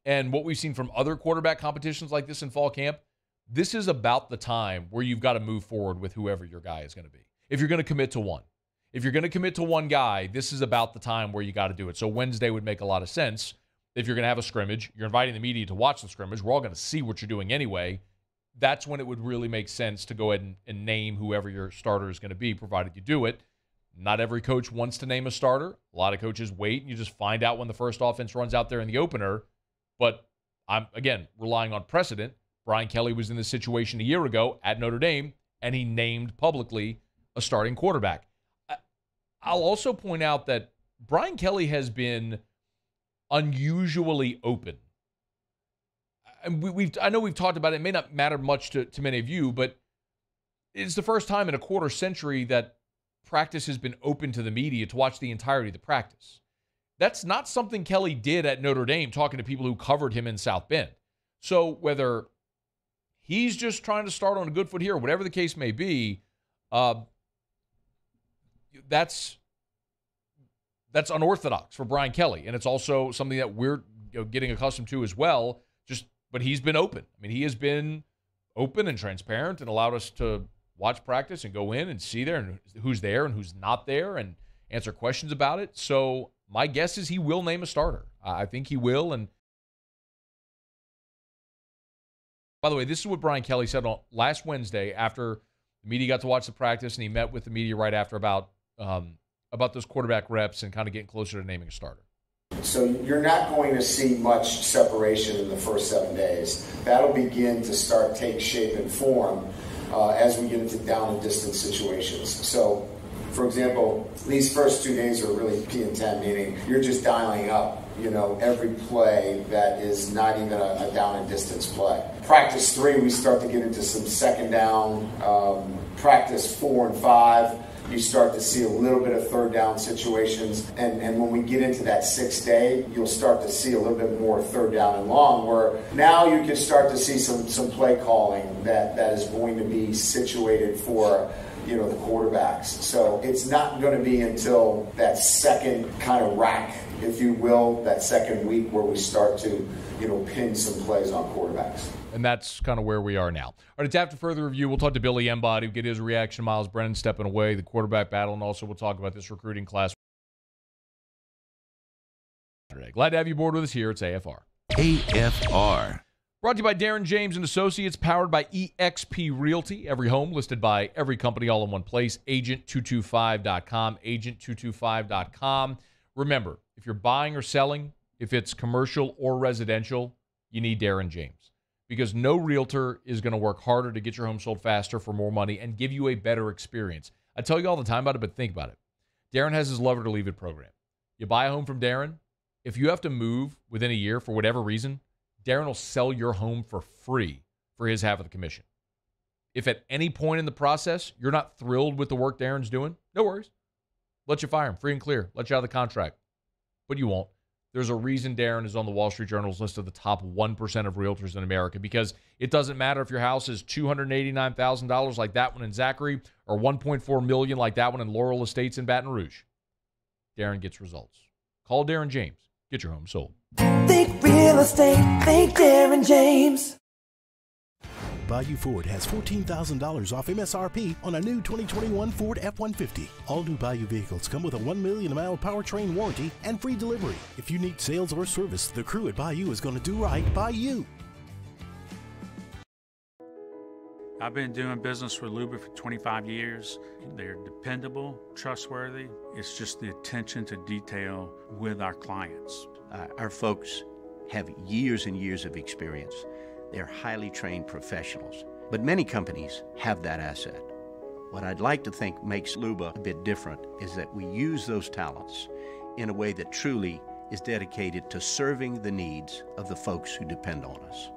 and what we've seen from other quarterback competitions like this in fall camp, this is about the time where you've got to move forward with whoever your guy is going to be. If you're going to commit to one. If you're going to commit to one guy, this is about the time where you got to do it. So Wednesday would make a lot of sense. If you're going to have a scrimmage, you're inviting the media to watch the scrimmage. We're all going to see what you're doing anyway. That's when it would really make sense to go ahead and name whoever your starter is going to be, provided you do it. Not every coach wants to name a starter. A lot of coaches wait, and you just find out when the first offense runs out there in the opener. But I'm, again, relying on precedent. Brian Kelly was in this situation a year ago at Notre Dame, and he named publicly a starting quarterback. I'll also point out that Brian Kelly has been unusually open. And I know we've talked about it. It may not matter much to many of you, but it's the first time in a quarter century that practice has been open to the media to watch the entirety of the practice. That's not something Kelly did at Notre Dame, talking to people who covered him in South Bend. So whether he's just trying to start on a good foot here, whatever the case may be, that's unorthodox for Brian Kelly, and it's also something that we're getting accustomed to as well. But he's been open. I mean, he has been open and transparent and allowed us to watch practice and go in and see there and who's there and who's not there and answer questions about it. So my guess is he will name a starter. I think he will. And by the way, this is what Brian Kelly said on last Wednesday after the media got to watch the practice, and he met with the media right after about those quarterback reps and kind of getting closer to naming a starter. So you're not going to see much separation in the first 7 days. That'll begin to take shape and form as we get into down and distance situations. So, for example, these first 2 days are really P10, meaning you're just dialing up, every play that is not even a down and distance play. Practice 3, we start to get into some second down. Practice 4 and 5. You start to see a little bit of third down situations. And when we get into that 6th day, you'll start to see a little bit more third down and long, where now you can start to see some play calling that is going to be situated for, the quarterbacks. So it's not going to be until that second kind of rack, if you will, that second week where we start to, pin some plays on quarterbacks. And that's kind of where we are now. All right, it's after further review. We'll talk to Billy Embody, get his reaction, Myles Brennan stepping away, the quarterback battle, and also we'll talk about this recruiting class. Glad to have you aboard with us here. It's AFR. AFR. Brought to you by Darren James and Associates, powered by eXp Realty. Every home listed by every company all in one place. Agent225.com. Agent225.com. Remember, if you're buying or selling, if it's commercial or residential, you need Darren James. Because no realtor is going to work harder to get your home sold faster for more money and give you a better experience. I tell you all the time about it, but think about it. Darren has his Love It or Leave It program. You buy a home from Darren. If you have to move within a year for whatever reason, Darren will sell your home for free for his half of the commission. If at any point in the process you're not thrilled with the work Darren's doing, no worries. Let you fire him free and clear. Let you out of the contract. But you won't. There's a reason Darren is on the Wall Street Journal's list of the top 1% of realtors in America, because it doesn't matter if your house is $289,000 like that one in Zachary or $1.4 million like that one in Laurel Estates in Baton Rouge. Darren gets results. Call Darren James. Get your home sold. Think real estate. Think Darren James. Bayou Ford has $14,000 off MSRP on a new 2021 Ford F-150. All new Bayou vehicles come with a 1 million mile powertrain warranty and free delivery. If you need sales or service, the crew at Bayou is going to do right by you. I've been doing business with Luba for 25 years. They're dependable, trustworthy. It's just the attention to detail with our clients. Our folks have years and years of experience. They're highly trained professionals, but many companies have that asset. What I'd like to think makes Luba a bit different is that we use those talents in a way that truly is dedicated to serving the needs of the folks who depend on us.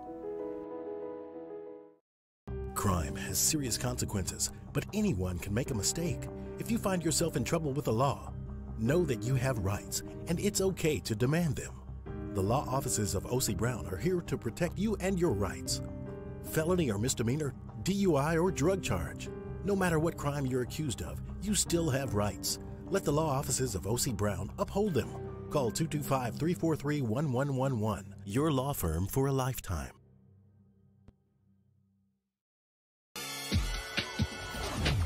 Crime has serious consequences, but anyone can make a mistake. If you find yourself in trouble with the law, know that you have rights, and it's okay to demand them. The law offices of O.C. Brown are here to protect you and your rights. Felony or misdemeanor, DUI or drug charge. No matter what crime you're accused of, you still have rights. Let the law offices of O.C. Brown uphold them. Call 225-343-1111, your law firm for a lifetime.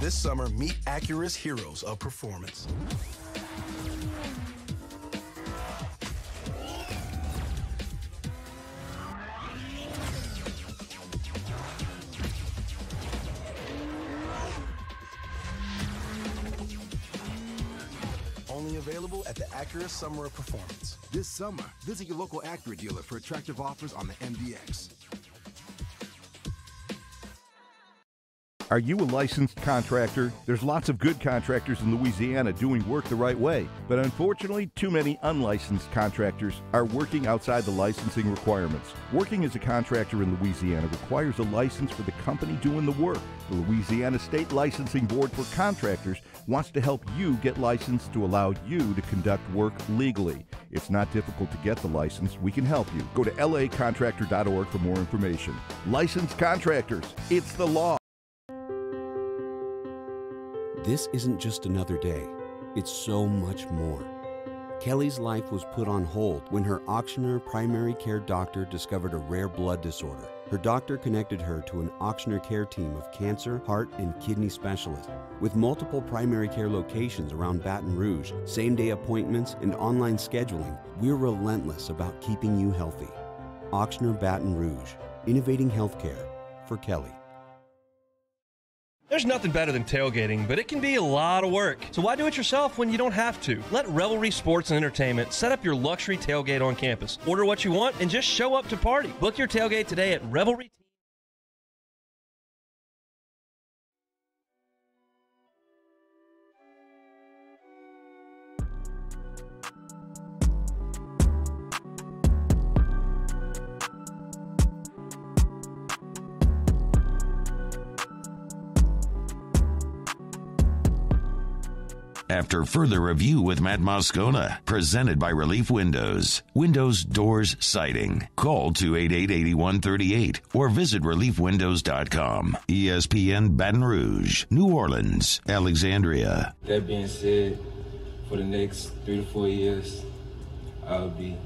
This summer, meet Acura's heroes of performance. Only available at the Acura Summer of Performance. This summer, visit your local Acura dealer for attractive offers on the MDX. Are you a licensed contractor? There's lots of good contractors in Louisiana doing work the right way, but unfortunately, too many unlicensed contractors are working outside the licensing requirements. Working as a contractor in Louisiana requires a license for the company doing the work. The Louisiana State Licensing Board for Contractors wants to help you get licensed to allow you to conduct work legally. It's not difficult to get the license. We can help you. Go to lacontractor.org for more information. Licensed contractors, it's the law. This isn't just another day, it's so much more. Kelly's life was put on hold when her auctioneer primary care doctor discovered a rare blood disorder. Her doctor connected her to an auctioneer care team of cancer, heart, and kidney specialists. With multiple primary care locations around Baton Rouge, same-day appointments, and online scheduling, we're relentless about keeping you healthy. Auctioneer Baton Rouge, innovating healthcare for Kelly. There's nothing better than tailgating, but it can be a lot of work. So why do it yourself when you don't have to? Let Revelry Sports and Entertainment set up your luxury tailgate on campus. Order what you want and just show up to party. Book your tailgate today at Revelry. After further review with Matt Muscona, presented by Relief Windows. Windows, doors, siding. Call 288-8138 or visit reliefwindows.com. ESPN Baton Rouge, New Orleans, Alexandria. That being said, for the next 3 to 4 years, I'll be...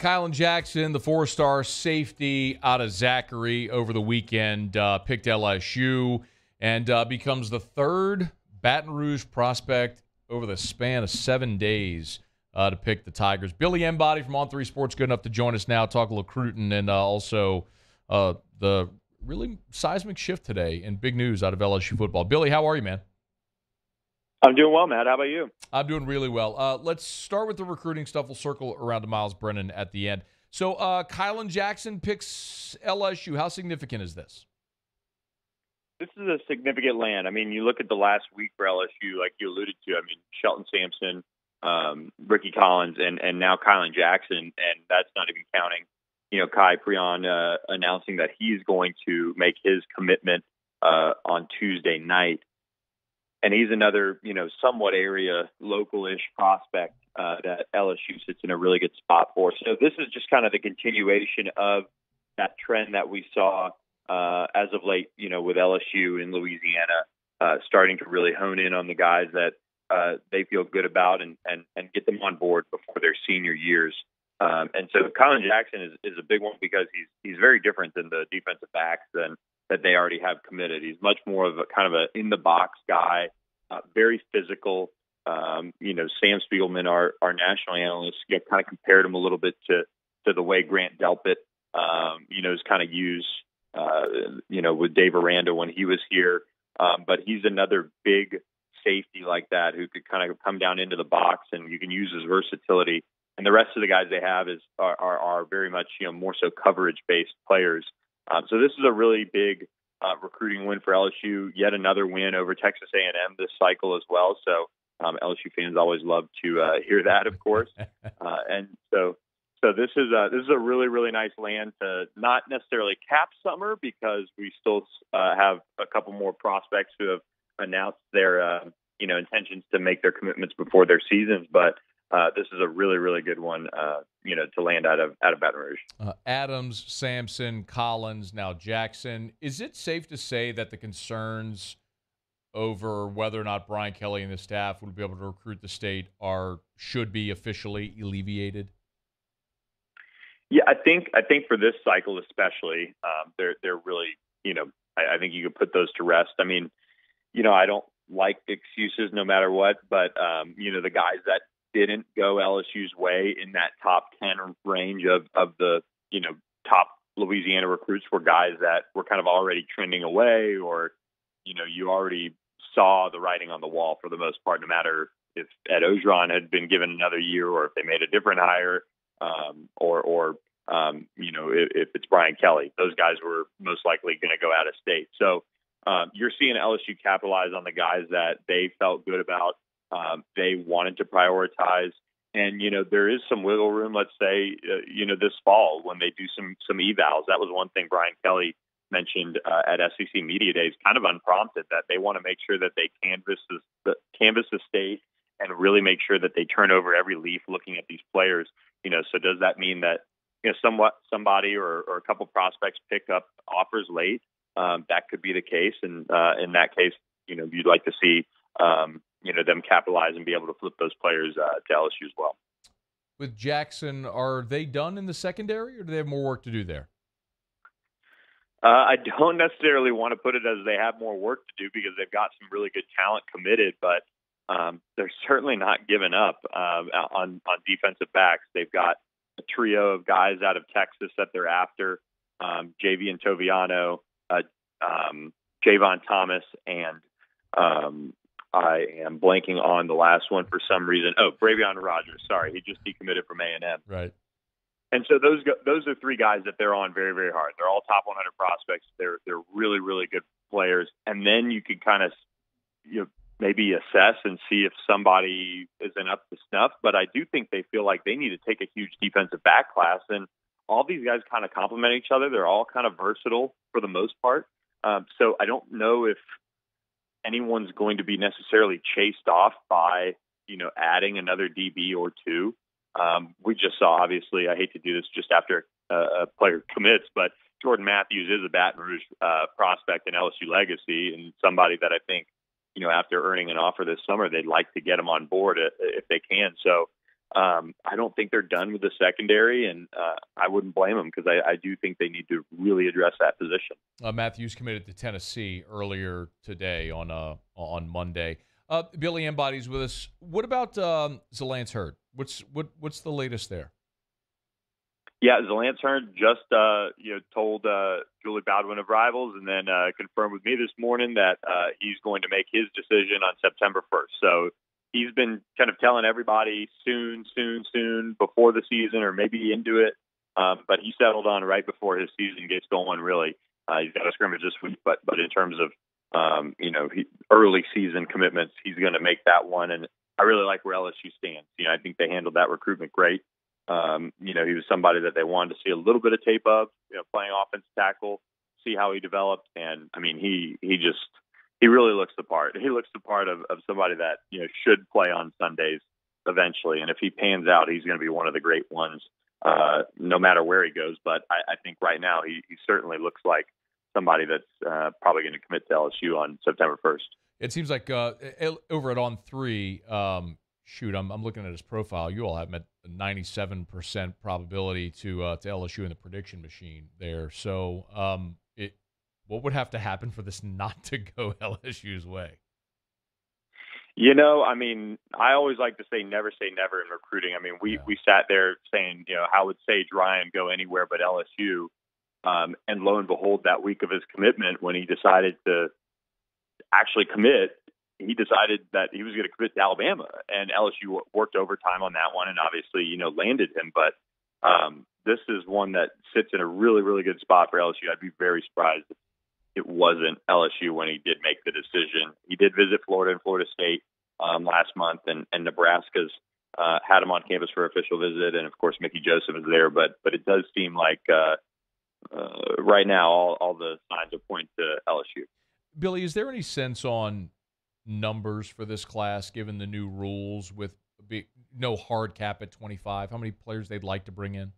Kylan Jackson, the four-star safety out of Zachary over the weekend, picked LSU and becomes the third Baton Rouge prospect over the span of 7 days to pick the Tigers. Billy Embody from On 3 Sports, good enough to join us now, talk a little recruiting and also the really seismic shift today and big news out of LSU football. Billy, how are you, man? I'm doing well, Matt. How about you? I'm doing really well. Let's start with the recruiting stuff. We'll circle around to Myles Brennan at the end. So Kylan Jackson picks LSU. How significant is this? This is a significant land. I mean, you look at the last week for LSU, like you alluded to. I mean, Shelton Sampson, Ricky Collins, and now Kylan Jackson, and that's not even counting, you know, Kai Prion announcing that he's going to make his commitment on Tuesday night. And he's another, you know, somewhat area, local-ish prospect that LSU sits in a really good spot for. So this is just kind of the continuation of that trend that we saw as of late, you know, with LSU in Louisiana starting to really hone in on the guys that they feel good about and get them on board before their senior years. And so Kylan Jackson is a big one because he's very different than the defensive backs than that they already have committed. He's much more of a kind of an in-the-box guy, very physical. You know, Sam Spiegelman, our national analyst, you know, kind of compared him a little bit to the way Grant Delpit, you know, is kind of used, you know, with Dave Aranda when he was here. But he's another big safety like that who could kind of come down into the box, and you can use his versatility. And the rest of the guys they have are very much, you know, more so coverage-based players. So this is a really big recruiting win for LSU, yet another win over Texas A&M this cycle as well. So LSU fans always love to hear that, of course. And so this is a really, really nice land to not necessarily cap summer because we still have a couple more prospects who have announced their you know, intentions to make their commitments before their seasons. But this is a really, really good one, you know, to land out of Baton Rouge. Adams, Sampson, Collins, now Jackson. Is it safe to say that the concerns over whether or not Brian Kelly and his staff would be able to recruit the state are should be officially alleviated? Yeah, I think for this cycle especially, they're really, I think you could put those to rest. I mean, I don't like excuses no matter what, but the guys that didn't go LSU's way in that top 10 range of the top Louisiana recruits were guys that were kind of already trending away, or you already saw the writing on the wall for the most part, no matter if Ed Ogeron had been given another year or if they made a different hire, if it's Brian Kelly. Those guys were most likely going to go out of state. So you're seeing LSU capitalize on the guys that they felt good about, they wanted to prioritize. And, there is some wiggle room, let's say, this fall when they do some evals. That was one thing Brian Kelly mentioned at SEC Media Days, kind of unprompted, that they want to make sure that they canvas the state and really make sure that they turn over every leaf looking at these players. So does that mean that, somebody or a couple prospects pick up offers late? That could be the case. And in that case, you'd like to see, them capitalize and be able to flip those players to LSU as well. With Jackson, are they done in the secondary, or do they have more work to do there? I don't necessarily want to put it as they have more work to do, because they've got some really good talent committed, but they're certainly not giving up on defensive backs. They've got a trio of guys out of Texas that they're after, JV and Toviano, Javon Thomas, and I am blanking on the last one for some reason. Oh, Bravion Rogers. Sorry, he just decommitted from A&M. Right. And so those are three guys that they're on very, very hard. They're all top 100 prospects. They're really, really good players. And then you could kind of maybe assess and see if somebody isn't up to snuff. But I do think they feel like they need to take a huge defensive back class. And all these guys kind of complement each other. They're all kind of versatile for the most part. So I don't know if anyone's going to be necessarily chased off by, adding another DB or two. We just saw, obviously, I hate to do this just after a player commits, but Jordan Matthews is a Baton Rouge prospect in LSU legacy, and somebody that I think, after earning an offer this summer, they'd like to get him on board if they can. So I don't think they're done with the secondary, and I wouldn't blame them, because I do think they need to really address that position. Matthews committed to Tennessee earlier today on Monday. Billy Embody's with us. What about Zalance Hurd? What's the latest there? Yeah, Zalance Hurd just told Julie Baldwin of Rivals, and then confirmed with me this morning that he's going to make his decision on September 1st. So he's been kind of telling everybody soon before the season, or maybe into it. But he settled on right before his season gets going. Really, he's got a scrimmage this week, but in terms of early season commitments, he's going to make that one. And I really like where LSU stands. I think they handled that recruitment great. He was somebody that they wanted to see a little bit of tape of, playing offensive tackle, see how he developed. And I mean, he really looks the part. He looks the part of somebody that, should play on Sundays eventually. And if he pans out, he's going to be one of the great ones, no matter where he goes. But I think right now he certainly looks like somebody that's probably going to commit to LSU on September 1st. It seems like over at On3, I'm looking at his profile. You all have him at 97% probability to LSU in the prediction machine there. So what would have to happen for this not to go LSU's way? I always like to say never in recruiting. I mean, we sat there saying, how would Sage Ryan go anywhere but LSU? And lo and behold, that week of his commitment, when he decided to actually commit, he decided that he was going to commit to Alabama, and LSU worked overtime on that one, and obviously, landed him. But this is one that sits in a really, really good spot for LSU. I'd be very surprised if it wasn't LSU when he did make the decision. He did visit Florida and Florida State last month, and Nebraska's had him on campus for official visit, and of course, Mickey Joseph is there. But it does seem like right now, all the signs are pointing to LSU. Billy, is there any sense on numbers for this class, given the new rules with no hard cap at 25? How many players they'd like to bring in?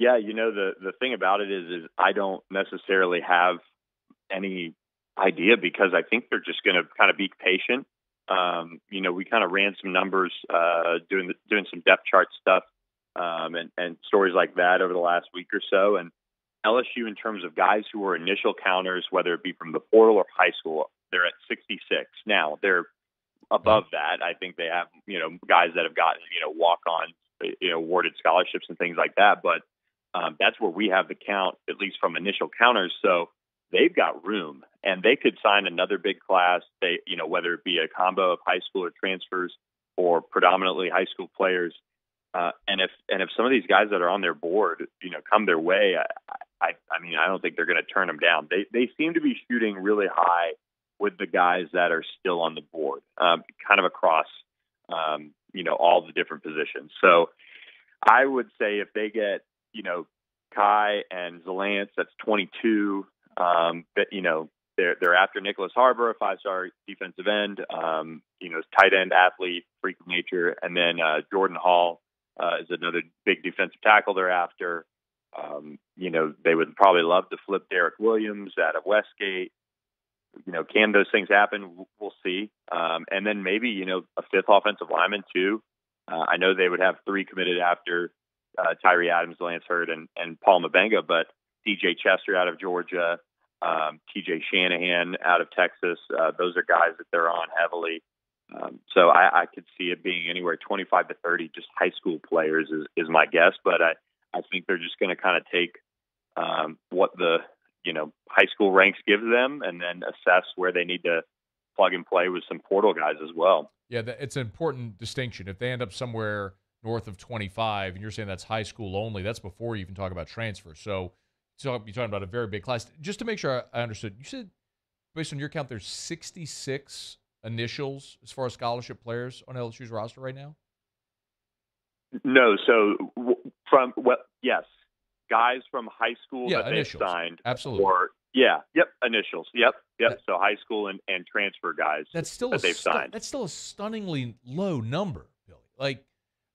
Yeah, the thing about it is I don't necessarily have any idea because I think they're just going to kind of be patient. We kind of ran some numbers doing some depth chart stuff and stories like that over the last week or so. And LSU, in terms of guys who were initial counters, whether it be from the portal or high school, they're at 66. Now they're above that. I think they have, guys that have gotten, walk-ons, awarded scholarships and things like that. But that's where we have the count, at least from initial counters. So they've got room and they could sign another big class. They, whether it be a combo of high school or transfers or predominantly high school players. And if some of these guys that are on their board, come their way, I don't think they're going to turn them down. They seem to be shooting really high with the guys that are still on the board, kind of across, all the different positions. So I would say if they get, Kai and Zalance, that's 22. They're after Nicholas Harbor, a 5-star defensive end, tight end athlete, freak of nature. And then Jordan Hall is another big defensive tackle they're after. They would probably love to flip Derek Williams out of Westgate. Can those things happen? We'll see. And then maybe, a fifth offensive lineman too. I know they would have 3 committed after Tyree Adams, Lance Hurd, and Paul Mabenga, but DJ Chester out of Georgia, TJ Shanahan out of Texas. Those are guys that they're on heavily. So I could see it being anywhere 25 to 30, just high school players is my guess. But I think they're just going to kind of take what the, high school ranks give them and then assess where they need to plug and play with some portal guys as well. Yeah, it's an important distinction. If they end up somewhere north of 25 and you're saying that's high school only, that's before you even talk about transfer. So you're talking about a very big class. Just to make sure I understood, you said, based on your count, there's 66 initials as far as scholarship players on LSU's roster right now? No, so from what? Well, yes, guys from high school that initials. They signed. Absolutely. Or, initials. Yep. That, so high school and transfer guys they've signed. That's still a stunningly low number, Billy.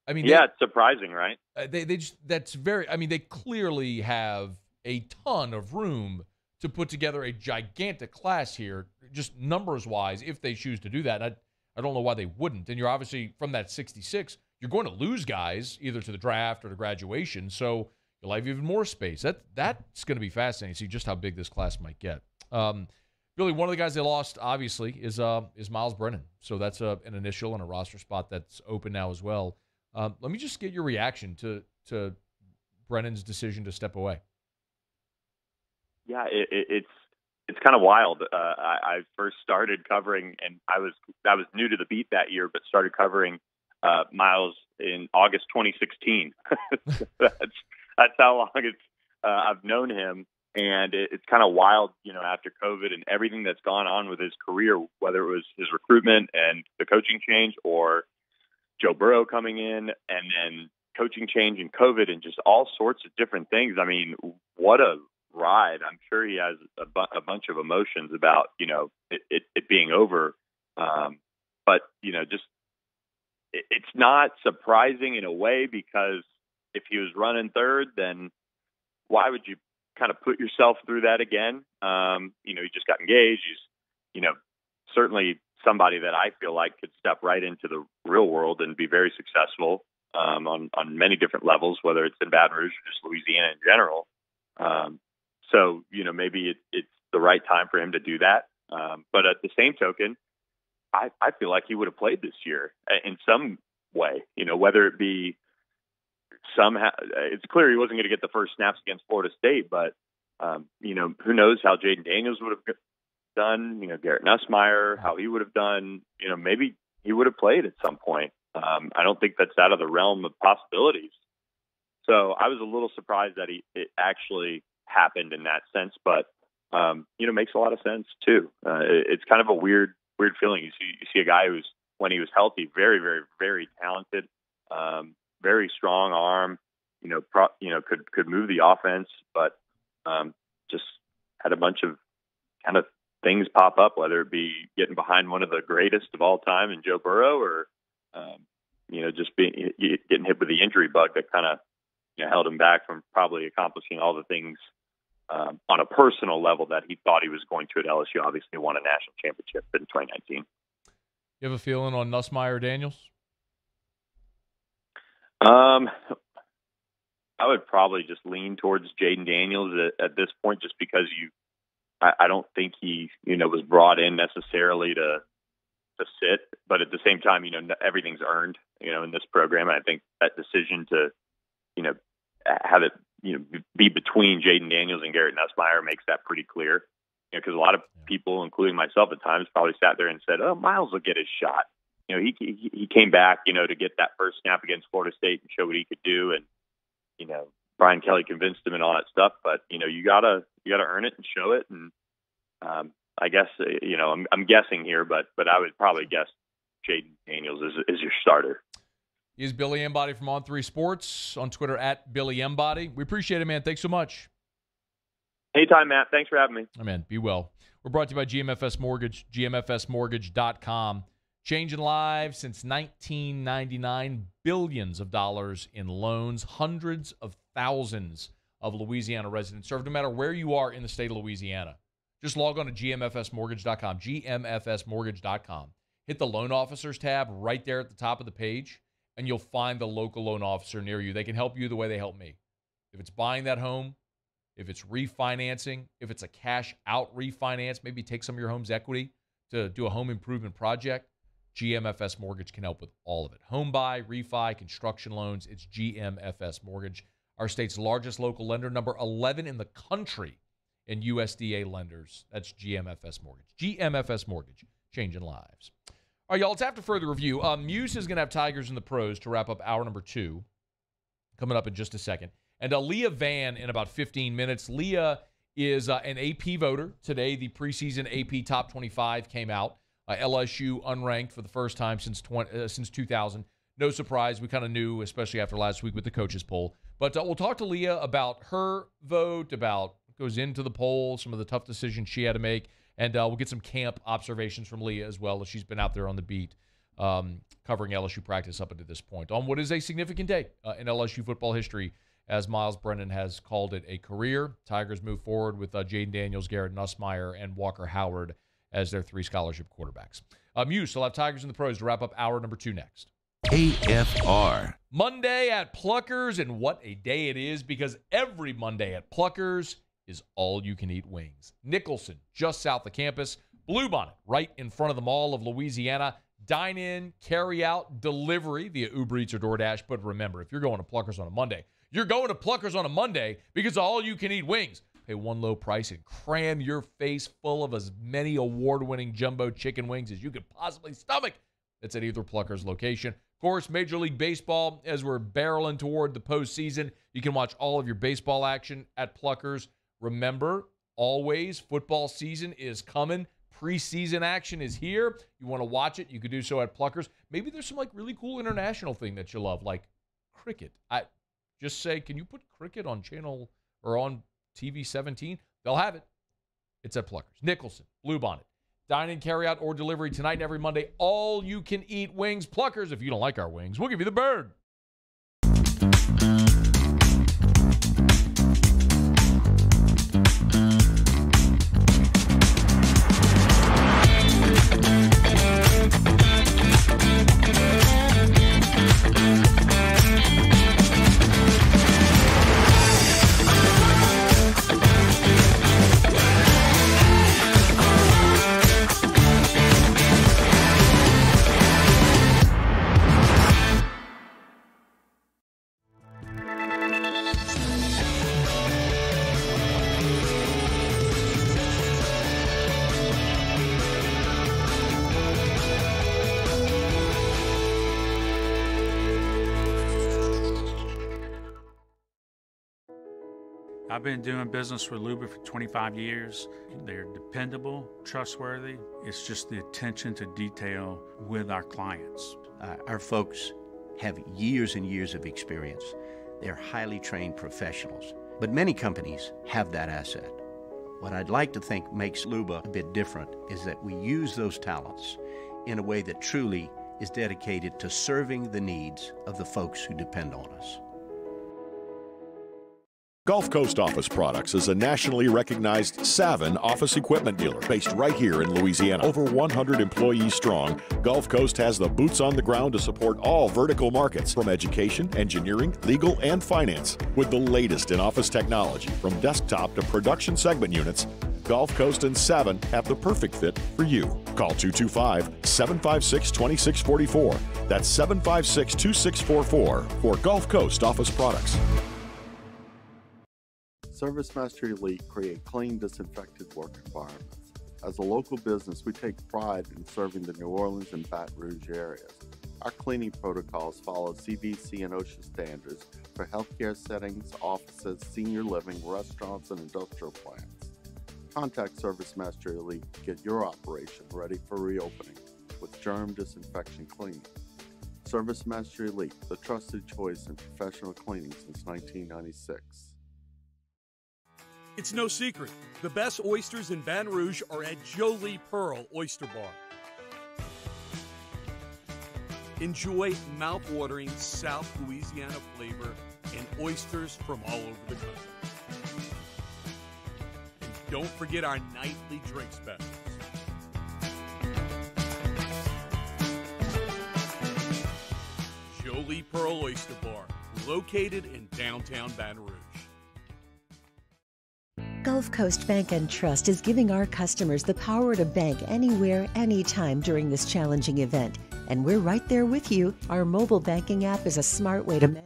It's surprising, right? They clearly have a ton of room to put together a gigantic class here, just numbers-wise, if they choose to do that. I don't know why they wouldn't. And you're obviously, from that 66, you're going to lose guys either to the draft or to graduation, so you'll have even more space. That's going to be fascinating to see just how big this class might get. Billy, one of the guys they lost, obviously, is Myles Brennan. So that's an initial and a roster spot that's open now as well. Let me just get your reaction to Brennan's decision to step away. Yeah, it's kind of wild. I first started covering, and I was new to the beat that year, but started covering Myles in August 2016. That's how long I've known him, and it's kind of wild, after COVID and everything that's gone on with his career, whether it was his recruitment and the coaching change, or Joe Burrow coming in, and then coaching change and COVID, and just all sorts of different things. I mean, what a ride. I'm sure he has a bunch of emotions about it being over, but just it's not surprising in a way, because if he was running third, then why would you kind of put yourself through that again? He just got engaged. He's certainly somebody that I feel like could step right into the real world and be very successful on many different levels, whether it's in Baton Rouge or just Louisiana in general. So, maybe it's the right time for him to do that. But at the same token, I feel like he would have played this year in some way, whether it be somehow. It's clear he wasn't going to get the first snaps against Florida State, but, who knows how Jayden Daniels would have done, Garrett Nussmeier, how he would have done, maybe he would have played at some point. I don't think that's out of the realm of possibilities. So I was a little surprised that it actually happened in that sense, but makes a lot of sense too. It's kind of a weird feeling. You see a guy who's, when he was healthy, very, very, very talented, very strong arm. Could move the offense, but just had a bunch of kind of things pop up, whether it be getting behind one of the greatest of all time in Joe Burrow, or just getting hit with the injury bug that kind of held him back from probably accomplishing all the things on a personal level that he thought he was going to at LSU. Obviously, he won a national championship in 2019. You have a feeling on Nussmeier, Daniels? I would probably just lean towards Jayden Daniels at this point, just because I don't think he, was brought in necessarily to sit, but at the same time, everything's earned, in this program. And I think that decision to, have it, be between Jayden Daniels and Garrett Nussmeier makes that pretty clear. Because a lot of people, including myself at times, probably sat there and said, "Oh, Myles will get his shot." He came back, to get that first snap against Florida State and show what he could do, and Brian Kelly convinced him and all that stuff. But you gotta earn it and show it. And I guess I'm guessing here, but I would probably guess Jayden Daniels is your starter. He's Billy Embody from On Three Sports on Twitter at Billy Embody. We appreciate it, man. Thanks so much. Anytime, Matt. Thanks for having me. Oh, man, be well. We're brought to you by GMFS Mortgage, gmfsmortgage.com. Changing lives since 1999, billions of dollars in loans, hundreds of thousands of Louisiana residents served, no matter where you are in the state of Louisiana. Just log on to gmfsmortgage.com, gmfsmortgage.com. Hit the Loan Officers tab right there at the top of the page, and you'll find the local loan officer near you. They can help you the way they help me. If it's buying that home, if it's refinancing, if it's a cash-out refinance, maybe take some of your home's equity to do a home improvement project, GMFS Mortgage can help with all of it. Home buy, refi, construction loans, it's GMFS Mortgage, our state's largest local lender, number 11 in the country in USDA lenders. That's GMFS Mortgage. GMFS Mortgage, changing lives. All right, y'all, let's have to further review. Muse is going to have Tigers in the Pros to wrap up hour number 2, coming up in just a second. And Leah Van in about 15 minutes. Leah is an AP voter. Today, the preseason AP Top 25 came out. LSU unranked for the first time since 2000. No surprise. We kind of knew, especially after last week with the coaches poll. But we'll talk to Leah about her vote, about what goes into the poll, some of the tough decisions she had to make. And we'll get some camp observations from Leah as well, as she's been out there on the beat covering LSU practice up until this point on what is a significant day in LSU football history. As Myles Brennan has called it, a career. Tigers move forward with Jayden Daniels, Garrett Nussmeier, and Walker Howard as their 3 scholarship quarterbacks. Muse will have Tigers in the Pros to wrap up hour number 2 next. AFR. Monday at Pluckers, and what a day it is, because every Monday at Pluckers is all-you-can-eat wings. Nicholson, just south of campus. Bluebonnet, right in front of the Mall of Louisiana. Dine-in, carry-out, delivery via Uber Eats or DoorDash. But remember, if you're going to Pluckers on a Monday, you're going to Pluckers on a Monday because all-you-can-eat wings. Pay one low price and cram your face full of as many award-winning jumbo chicken wings as you could possibly stomach. That's at either Pluckers location. Of course, Major League Baseball, as we're barreling toward the postseason, you can watch all of your baseball action at Pluckers. Remember, always, football season is coming. Preseason action is here. You want to watch it, you could do so at Pluckers. Maybe there's some, really cool international thing that you love, like cricket. Just say, can you put cricket on channel or on TV 17? They'll have it. It's at Pluckers. Nicholson, Bluebonnet. Dine in, carry out, or delivery tonight and every Monday. All you can eat wings. Pluckers, if you don't like our wings, we'll give you the bird. I've been doing business with Luber for 25 years. They're dependable, trustworthy. It's just the attention to detail with our clients. Our folks have years and years of experience. They're highly trained professionals, but many companies have that asset. What I'd like to think makes Luber a bit different is that we use those talents in a way that truly is dedicated to serving the needs of the folks who depend on us. Gulf Coast Office Products is a nationally recognized Savin office equipment dealer based right here in Louisiana. Over 100 employees strong, Gulf Coast has the boots on the ground to support all vertical markets from education, engineering, legal, and finance. With the latest in office technology from desktop to production segment units, Gulf Coast and Savin have the perfect fit for you. Call 225-756-2644. That's 756-2644 for Gulf Coast Office Products. ServiceMaster Elite create clean, disinfected work environments. As a local business, we take pride in serving the New Orleans and Baton Rouge areas. Our cleaning protocols follow CDC and OSHA standards for healthcare settings, offices, senior living, restaurants, and industrial plants. Contact ServiceMaster Elite to get your operation ready for reopening with germ disinfection cleaning. ServiceMaster Elite, the trusted choice in professional cleaning since 1996. It's no secret, the best oysters in Baton Rouge are at Jolie Pearl Oyster Bar. Enjoy mouth-watering South Louisiana flavor and oysters from all over the country. And don't forget our nightly drink specials. Jolie Pearl Oyster Bar, located in downtown Baton Rouge. Gulf Coast Bank and Trust is giving our customers the power to bank anywhere, anytime during this challenging event. And we're right there with you. Our mobile banking app is a smart way to manage.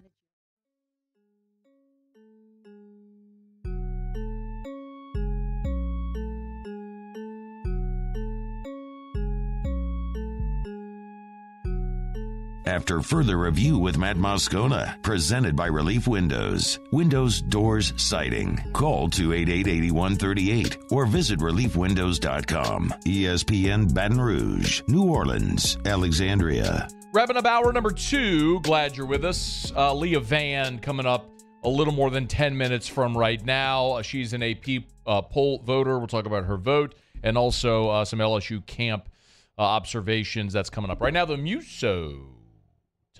After further review with Matt Muscona, presented by Relief Windows. Windows, doors, siding. Call 288-8138 or visit reliefwindows.com. ESPN Baton Rouge, New Orleans, Alexandria. Wrapping up hour number two. Glad you're with us. Leah Van coming up a little more than 10 minutes from right now. She's an AP poll voter. We'll talk about her vote and also some LSU camp observations. That's coming up right now. The Muso.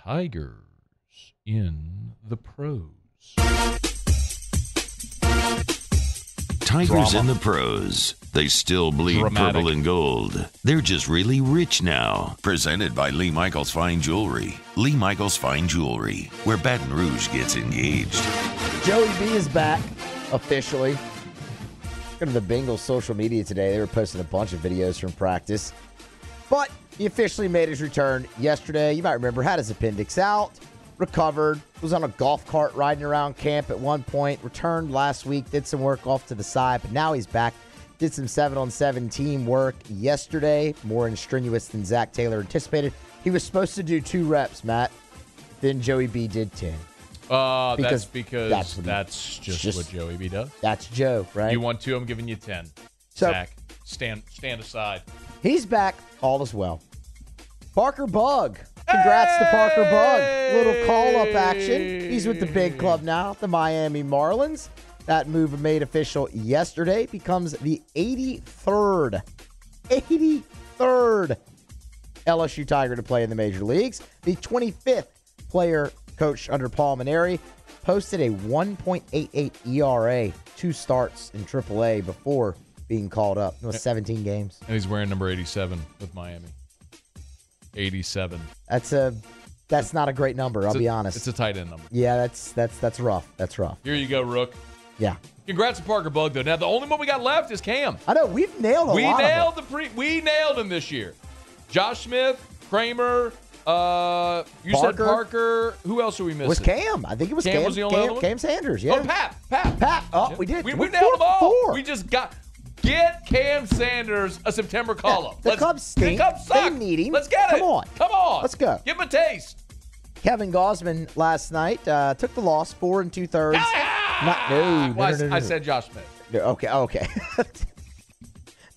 Tigers in the pros. Tigers in the pros. They still bleed purple and gold. They're just really rich now. Presented by Lee Michaels Fine Jewelry. Lee Michaels Fine Jewelry, where Baton Rouge gets engaged. Joey B is back officially. Go to the Bengals social media today. They were posting a bunch of videos from practice. But he officially made his return yesterday. You might remember, had his appendix out, recovered, was on a golf cart riding around camp at one point, returned last week, did some work off to the side, but now he's back. Did some 7-on-7 team work yesterday, more strenuous than Zach Taylor anticipated. He was supposed to do 2 reps, Matt. Then Joey B did 10. That's just what Joey B does. That's Joe, right? You want 2, I'm giving you 10. So, Zach, stand aside. He's back. All is well. Parker Bug. Congrats to Parker Bug. Little call-up action. He's with the big club now, the Miami Marlins. That move made official yesterday. Becomes the 83rd LSU Tiger to play in the major leagues. The 25th player coached under Paul Maneri. Posted a 1.88 ERA, 2 starts in AAA before being called up. It was 17 games. And he's wearing number 87 with Miami. 87. That's not a great number, I'll be honest. It's a tight end number. Yeah, that's rough. That's rough. Here you go, Rook. Yeah. Congrats to Parker Bug, though. Now, the only one we got left is Cam. I know. We've nailed We nailed him this year. Josh Smith, Kramer, you said Parker. Who else are we missing? It was Cam. I think it was Cam. Was the only one? Cam Sanders, yeah. Oh, Pap. Oh, we did. We nailed them all. 4. We just got... Get Cam Sanders a September call-up. Yeah, the Cubs stink. The Cubs suck. They need him. Let's get it. Come on. Let's go. Give him a taste. Kevin Gausman last night took the loss 4 2/3. Ah! I said Josh Smith. Okay.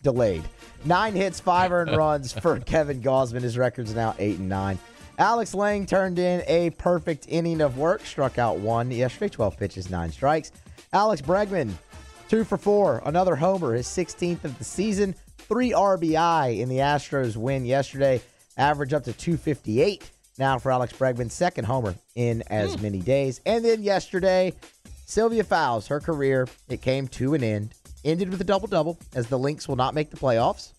Delayed. 9 hits, 5 earned runs for Kevin Gausman. His record's now 8-9. Alex Lang turned in a perfect inning of work. Struck out 1 yesterday. 12 pitches, 9 strikes. Alex Bregman. 2 for 4, another homer, his 16th of the season. 3 RBI in the Astros win yesterday. Average up to 258 now for Alex Bregman. 2nd homer in as many days. And then yesterday, Sylvia Fowles, her career, it came to an end. Ended with a double-double, as the Lynx will not make the playoffs.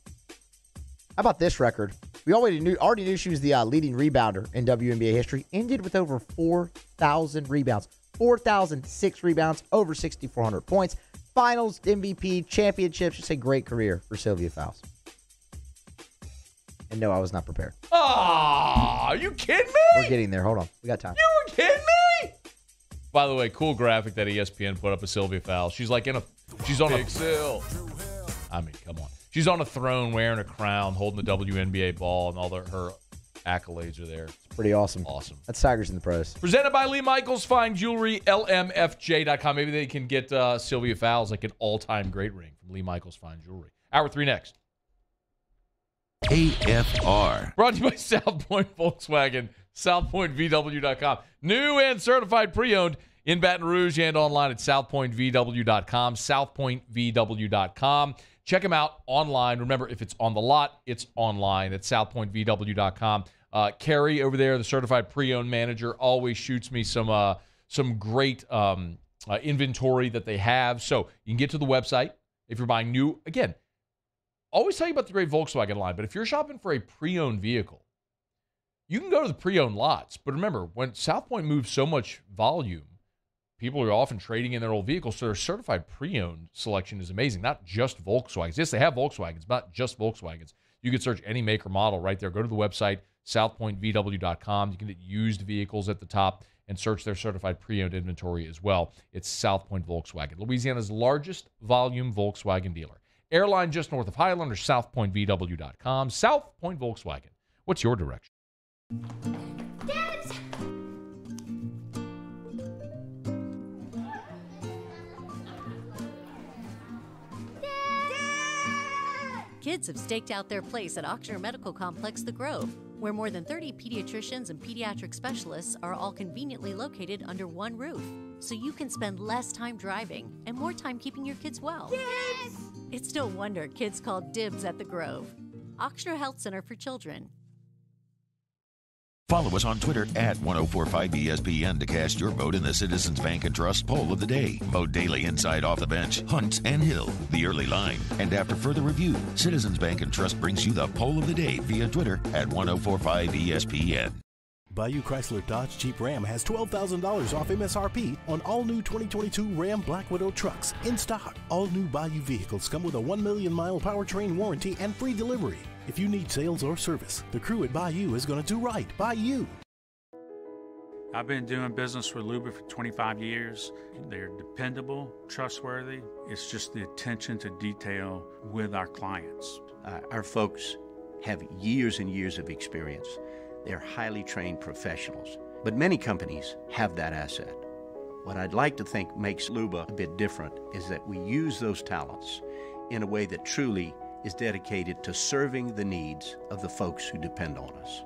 How about this record? We already knew she was the leading rebounder in WNBA history. Ended with over 4,000 rebounds. 4,006 rebounds, over 6,400 points. Finals, MVP, championships. Just a great career for Sylvia Fowles. And no, I was not prepared. Oh, are you kidding me? We're getting there. Hold on. We got time. You were kidding me? By the way, cool graphic that ESPN put up of Sylvia Fowles. She's like in a... She's on Big Sill. I mean, come on. She's on a throne wearing a crown, holding the WNBA ball, and all her accolades are there. It's pretty awesome. Awesome. That's Tigers in the Pros. Presented by Lee Michaels Fine Jewelry, LMFJ.com. Maybe they can get Sylvia Fowles like an all-time great ring from Lee Michaels Fine Jewelry. Hour 3 next. AFR. Brought to you by South Point Volkswagen, southpointvw.com. New and certified pre-owned in Baton Rouge and online at southpointvw.com, southpointvw.com. Check them out online. Remember, if it's on the lot, it's online at southpointvw.com. Carrie over there, the certified pre-owned manager, always shoots me some great inventory that they have. So you can get to the website if you're buying new. Again, always tell you about the great Volkswagen line, but if you're shopping for a pre-owned vehicle, you can go to the pre-owned lots. But remember, when South Point moves so much volume, people are often trading in their old vehicles, so their certified pre-owned selection is amazing. Not just Volkswagens. Yes, they have Volkswagens, but not just Volkswagens. You can search any make or model right there. Go to the website, southpointvw.com. You can get used vehicles at the top and search their certified pre-owned inventory as well. It's South Point Volkswagen, Louisiana's largest volume Volkswagen dealer. Airline just north of Highlander, southpointvw.com. South Point Volkswagen. What's your direction? Dad! Kids have staked out their place at Auctioner Medical Complex The Grove, where more than 30 pediatricians and pediatric specialists are all conveniently located under one roof, so you can spend less time driving and more time keeping your kids well. Yes! It's no wonder kids call dibs at The Grove. Auctioner Health Center for Children. Follow us on Twitter at 1045ESPN to cast your vote in the Citizens Bank and Trust poll of the day. Vote daily inside Off the Bench, Hunt and Hill, The Early Line. And after further review, Citizens Bank and Trust brings you the poll of the day via Twitter at 1045ESPN. Bayou Chrysler Dodge Jeep Ram has $12,000 off MSRP on all new 2022 Ram Black Widow trucks in stock. All new Bayou vehicles come with a 1 million mile powertrain warranty and free delivery. If you need sales or service, the crew at Bayou is going to do right by you. I've been doing business with Luba for 25 years. They're dependable, trustworthy. It's just the attention to detail with our clients. Our folks have years and years of experience. They're highly trained professionals, but many companies have that asset. What I'd like to think makes Luba a bit different is that we use those talents in a way that truly is dedicated to serving the needs of the folks who depend on us.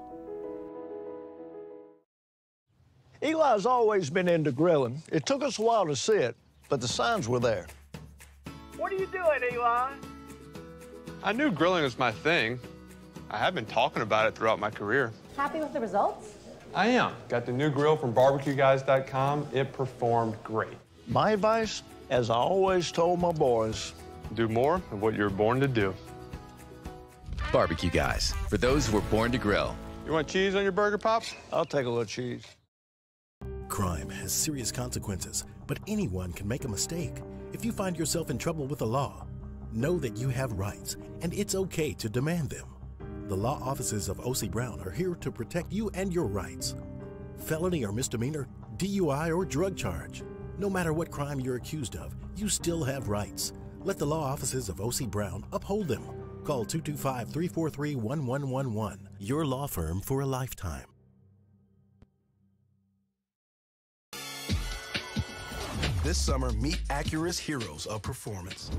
Eli's always been into grilling. It took us a while to see it, but the signs were there. What are you doing, Eli? I knew grilling was my thing. I have been talking about it throughout my career. Happy with the results? I am. Got the new grill from BBQGuys.com. It performed great. My advice, as I always told my boys, do more of what you're born to do. Barbecue Guys, for those who were born to grill. You want cheese on your burger, Pops? I'll take a little cheese. Crime has serious consequences, but anyone can make a mistake. If you find yourself in trouble with the law, know that you have rights, and it's okay to demand them. The law offices of O.C. Brown are here to protect you and your rights. Felony or misdemeanor, DUI or drug charge. No matter what crime you're accused of, you still have rights. Let the law offices of O.C. Brown uphold them. Call 225-343-1111. Your law firm for a lifetime. This summer, meet Acura's heroes of performance.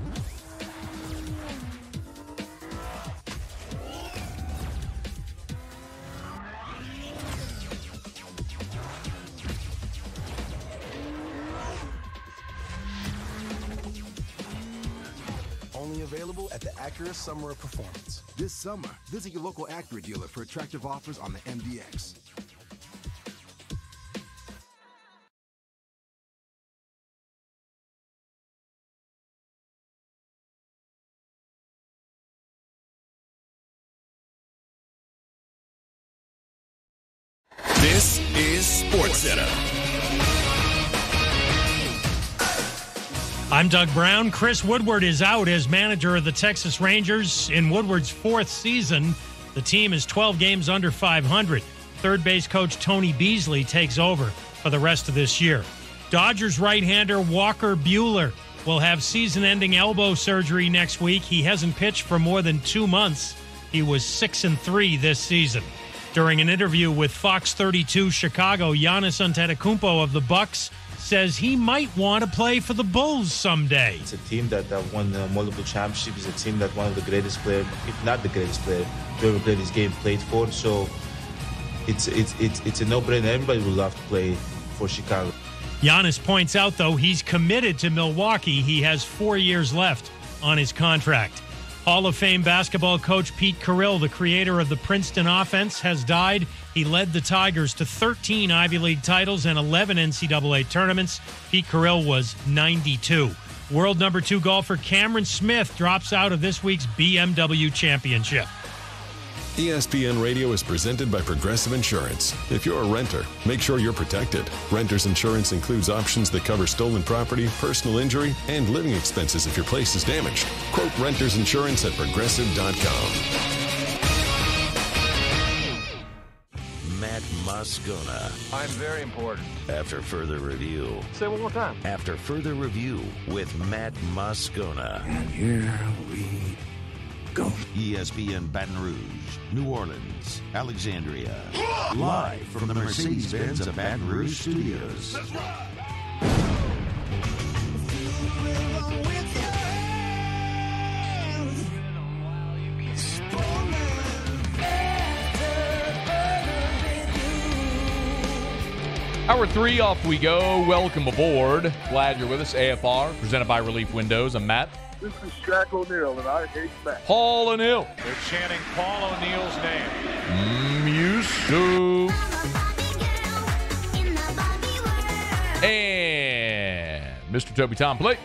Available at the Acura Summer of Performance. This summer, visit your local Acura dealer for attractive offers on the MDX. This is SportsCenter. I'm Doug Brown. Chris Woodward is out as manager of the Texas Rangers. In Woodward's fourth season, the team is 12 games under 500. Third base coach Tony Beasley takes over for the rest of this year. Dodgers right-hander Walker Buehler will have season-ending elbow surgery next week. He hasn't pitched for more than 2 months. He was 6-3 this season. During an interview with Fox 32 Chicago, Giannis Antetokounmpo of the Bucks says he might want to play for the Bulls someday. It's a team that won multiple championships. It's a team that one of the greatest players, if not the greatest player, to ever play this game played for. So it's a no-brainer. Everybody would love to play for Chicago. Giannis points out, though, he's committed to Milwaukee. He has 4 years left on his contract. Hall of Fame basketball coach Pete Carrill, the creator of the Princeton offense, has died. He led the Tigers to 13 Ivy League titles and 11 NCAA tournaments. Pete Carrill was 92. World #2 golfer Cameron Smith drops out of this week's BMW Championship. ESPN Radio is presented by Progressive Insurance. If you're a renter, make sure you're protected. Renter's insurance includes options that cover stolen property, personal injury, and living expenses if your place is damaged. Quote renter's insurance at progressive.com. Matt Muscona. I'm very important. After further review. Say it one more time. After further review with Matt Muscona. And here we go. ESPN Baton Rouge, New Orleans, Alexandria. Live from the Mercedes-Benz of Baton Rouge Studios. That's right. Hour three, off we go. Welcome aboard. Glad you're with us. AFR, presented by Relief Windows. I'm Matt. This is Shaq O'Neal, and I hate that. Paul O'Neill. They're chanting Paul O'Neill's name. Musu. And Mr. Toby Tomplitt.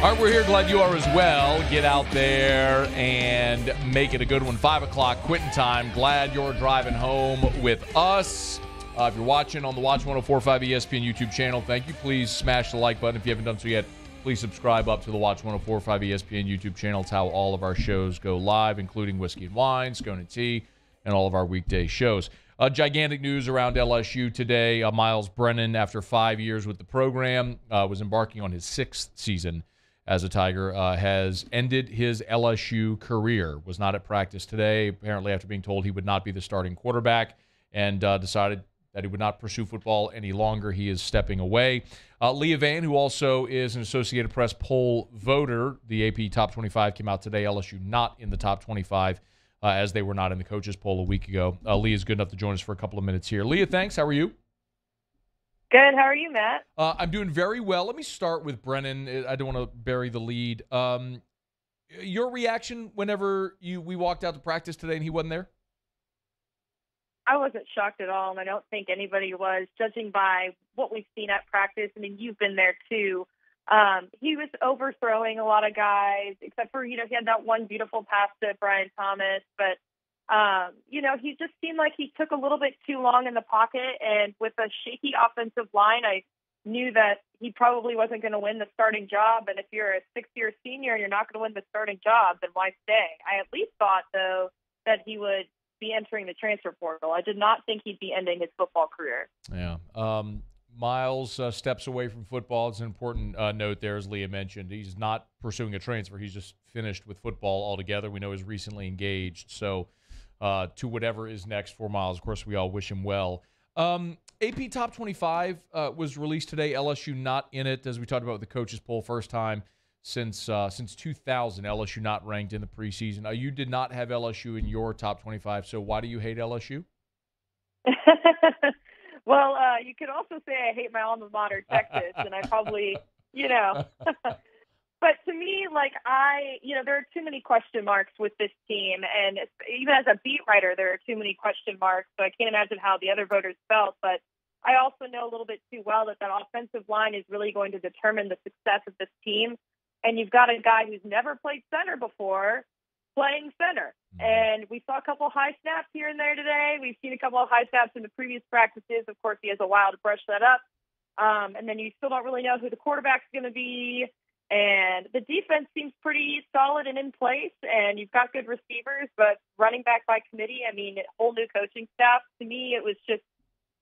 All right, we're here. Glad you are as well. Get out there and make it a good one. 5 o'clock, quitting time. Glad you're driving home with us. If you're watching on the Watch 104.5 ESPN YouTube channel, thank you. Please smash the like button. If you haven't done so yet, please subscribe up to the Watch 104.5 ESPN YouTube channel. It's how all of our shows go live, including Whiskey and Wine, Scone and Tea, and all of our weekday shows. Gigantic news around LSU today. Myles Brennan, after 5 years with the program, was embarking on his sixth season as a Tiger, has ended his LSU career. Was not at practice today, apparently after being told he would not be the starting quarterback, and decided that he would not pursue football any longer. He is stepping away. Leah Van, who also is an Associated Press poll voter, the AP Top 25 came out today. LSU not in the Top 25, as they were not in the coaches poll a week ago. Leah is good enough to join us for a couple of minutes here. Leah, thanks. How are you? Good. How are you, Matt? I'm doing very well. Let me start with Brennan. I don't want to bury the lead. Your reaction whenever we walked out to practice today and he wasn't there? I wasn't shocked at all, and I don't think anybody was, judging by what we've seen at practice. I mean, you've been there too. He was overthrowing a lot of guys, except for, he had that one beautiful pass to Brian Thomas, but he just seemed like he took a little bit too long in the pocket, and with a shaky offensive line, I knew that he probably wasn't going to win the starting job. And if you're a sixth-year senior and you're not going to win the starting job, then why stay? I at least thought, though, that he would be entering the transfer portal. I did not think he'd be ending his football career. Yeah. Myles steps away from football. It's an important note there, as Leah mentioned. He's not pursuing a transfer. He's just finished with football altogether. We know he's recently engaged, so to whatever is next for Myles. Of course, we all wish him well. AP Top 25 was released today. LSU not in it, as we talked about with the coaches poll, first time since 2000. LSU not ranked in the preseason. You did not have LSU in your Top 25, so why do you hate LSU? Well, you could also say I hate my alma mater, Texas, and I probably, But to me, there are too many question marks with this team. And even as a beat writer, there are too many question marks. So I can't imagine how the other voters felt. But I also know a little bit too well that that offensive line is really going to determine the success of this team. And you've got a guy who's never played center before playing center. And we saw a couple high snaps here and there today. We've seen a couple of high snaps in the previous practices. Of course, he has a while to brush that up. And then you still don't really know who the quarterback's going to be. And the defense seems pretty solid and in place. And you've got good receivers, but running back by committee, I mean, whole new coaching staff. To me, it was just,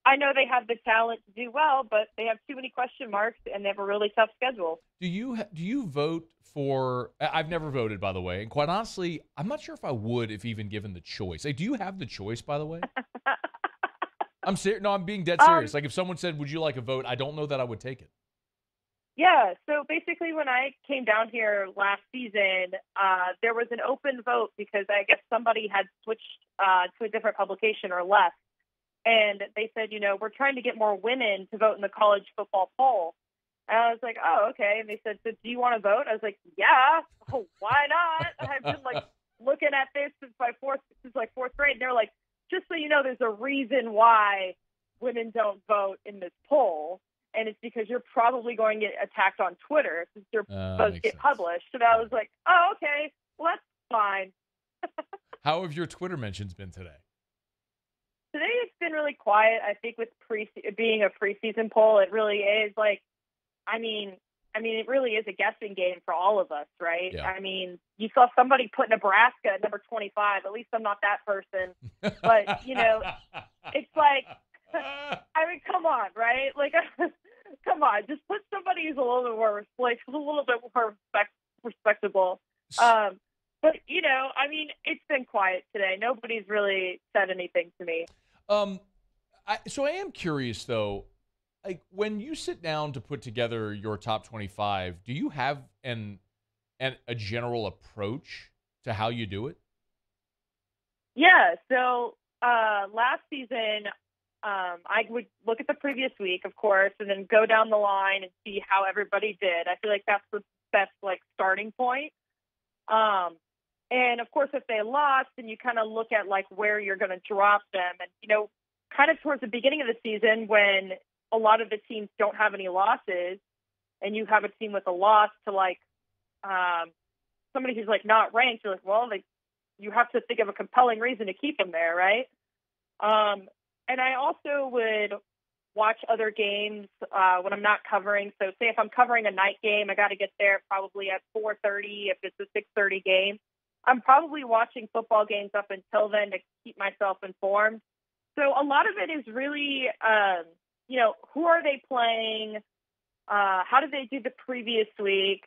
I know they have the talent to do well, but they have too many question marks, and they have a really tough schedule. Do you vote for – I've never voted, by the way. And quite honestly, I'm not sure if I would if even given the choice. Like, do you have the choice, by the way? I'm serious. No, I'm being dead serious. Like, if someone said, would you like a vote, I don't know that I would take it. Yeah, so basically when I came down here last season, there was an open vote because I guess somebody had switched to a different publication or left. And they said, you know, we're trying to get more women to vote in the college football poll. And I was like, oh, okay. And they said, so do you want to vote? I was like, yeah, oh, why not? I've been like looking at this since fourth grade. And they're like, just so you know, there's a reason why women don't vote in this poll. And it's because you're probably going to get attacked on Twitter since your posts get published. And I was like, oh, okay, well, that's fine. How have your Twitter mentions been today? Today it's been really quiet. I think with being a preseason poll, it really is like, I mean, it really is a guessing game for all of us, right? Yeah. I mean, you saw somebody put Nebraska at number 25. At least I'm not that person. But, you know, it's like, I mean, come on, right? Like, come on, just put somebody who's a little bit more respectable. But, you know, I mean, it's been quiet today. Nobody's really said anything to me. So I am curious, though, like when you sit down to put together your top 25, do you have a general approach to how you do it? Yeah. So last season, I would look at the previous week, of course, and then go down the line and see how everybody did. I feel like that's the best like starting point. And of course, if they lost, then you kind of look at like where you're going to drop them. And, you know, kind of towards the beginning of the season when a lot of the teams don't have any losses and you have a team with a loss to like somebody who's like not ranked, you're like, well, like you have to think of a compelling reason to keep them there. Right. And I also would watch other games when I'm not covering. So say if I'm covering a night game, I got to get there probably at 4:30. If it's a 6:30 game, I'm probably watching football games up until then to keep myself informed. So a lot of it is really, you know, who are they playing? How did they do the previous week?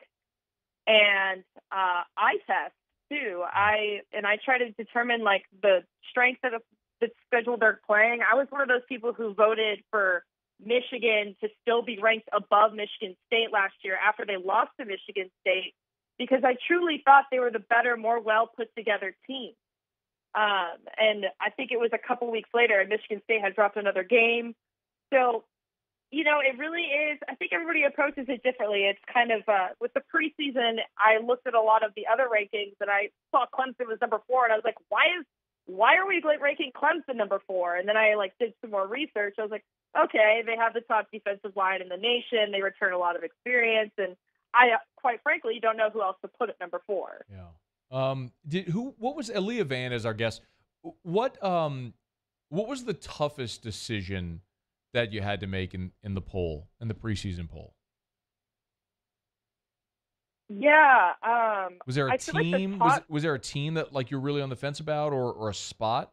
And I test too. I try to determine like the strength of the schedule they're playing. I was one of those people who voted for Michigan to still be ranked above Michigan State last year after they lost to Michigan State because I truly thought they were the better, more well-put-together team. And I think it was a couple weeks later, and Michigan State had dropped another game. So, you know, it really is – I think everybody approaches it differently. It's kind of – with the preseason, I looked at a lot of the other rankings, and I saw Clemson was number 4, and I was like, why are we ranking Clemson number 4? And then I like did some more research. I was like, okay, they have the top defensive line in the nation. They return a lot of experience. And I, quite frankly, don't know who else to put at number 4. Yeah. What was Aaliyah Van as our guest? What was the toughest decision that you had to make in the poll, in the preseason poll? Yeah. Was there a team? Like was there a team that like you're really on the fence about, or a spot?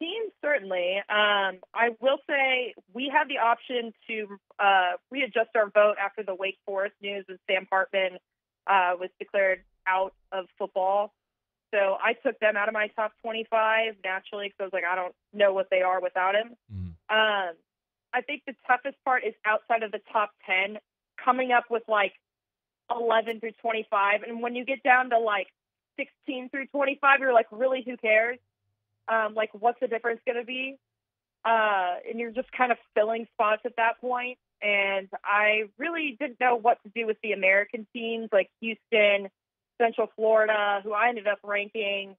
Team certainly. I will say we had the option to readjust our vote after the Wake Forest news when Sam Hartman was declared out of football. So I took them out of my top 25 naturally because I was like, I don't know what they are without him. Mm-hmm. I think the toughest part is outside of the top 10. Coming up with like 11 through 25. And when you get down to like 16 through 25, you're like, really, who cares? Like, what's the difference going to be? And you're just kind of filling spots at that point. And I really didn't know what to do with the American teams like Houston, Central Florida, who I ended up ranking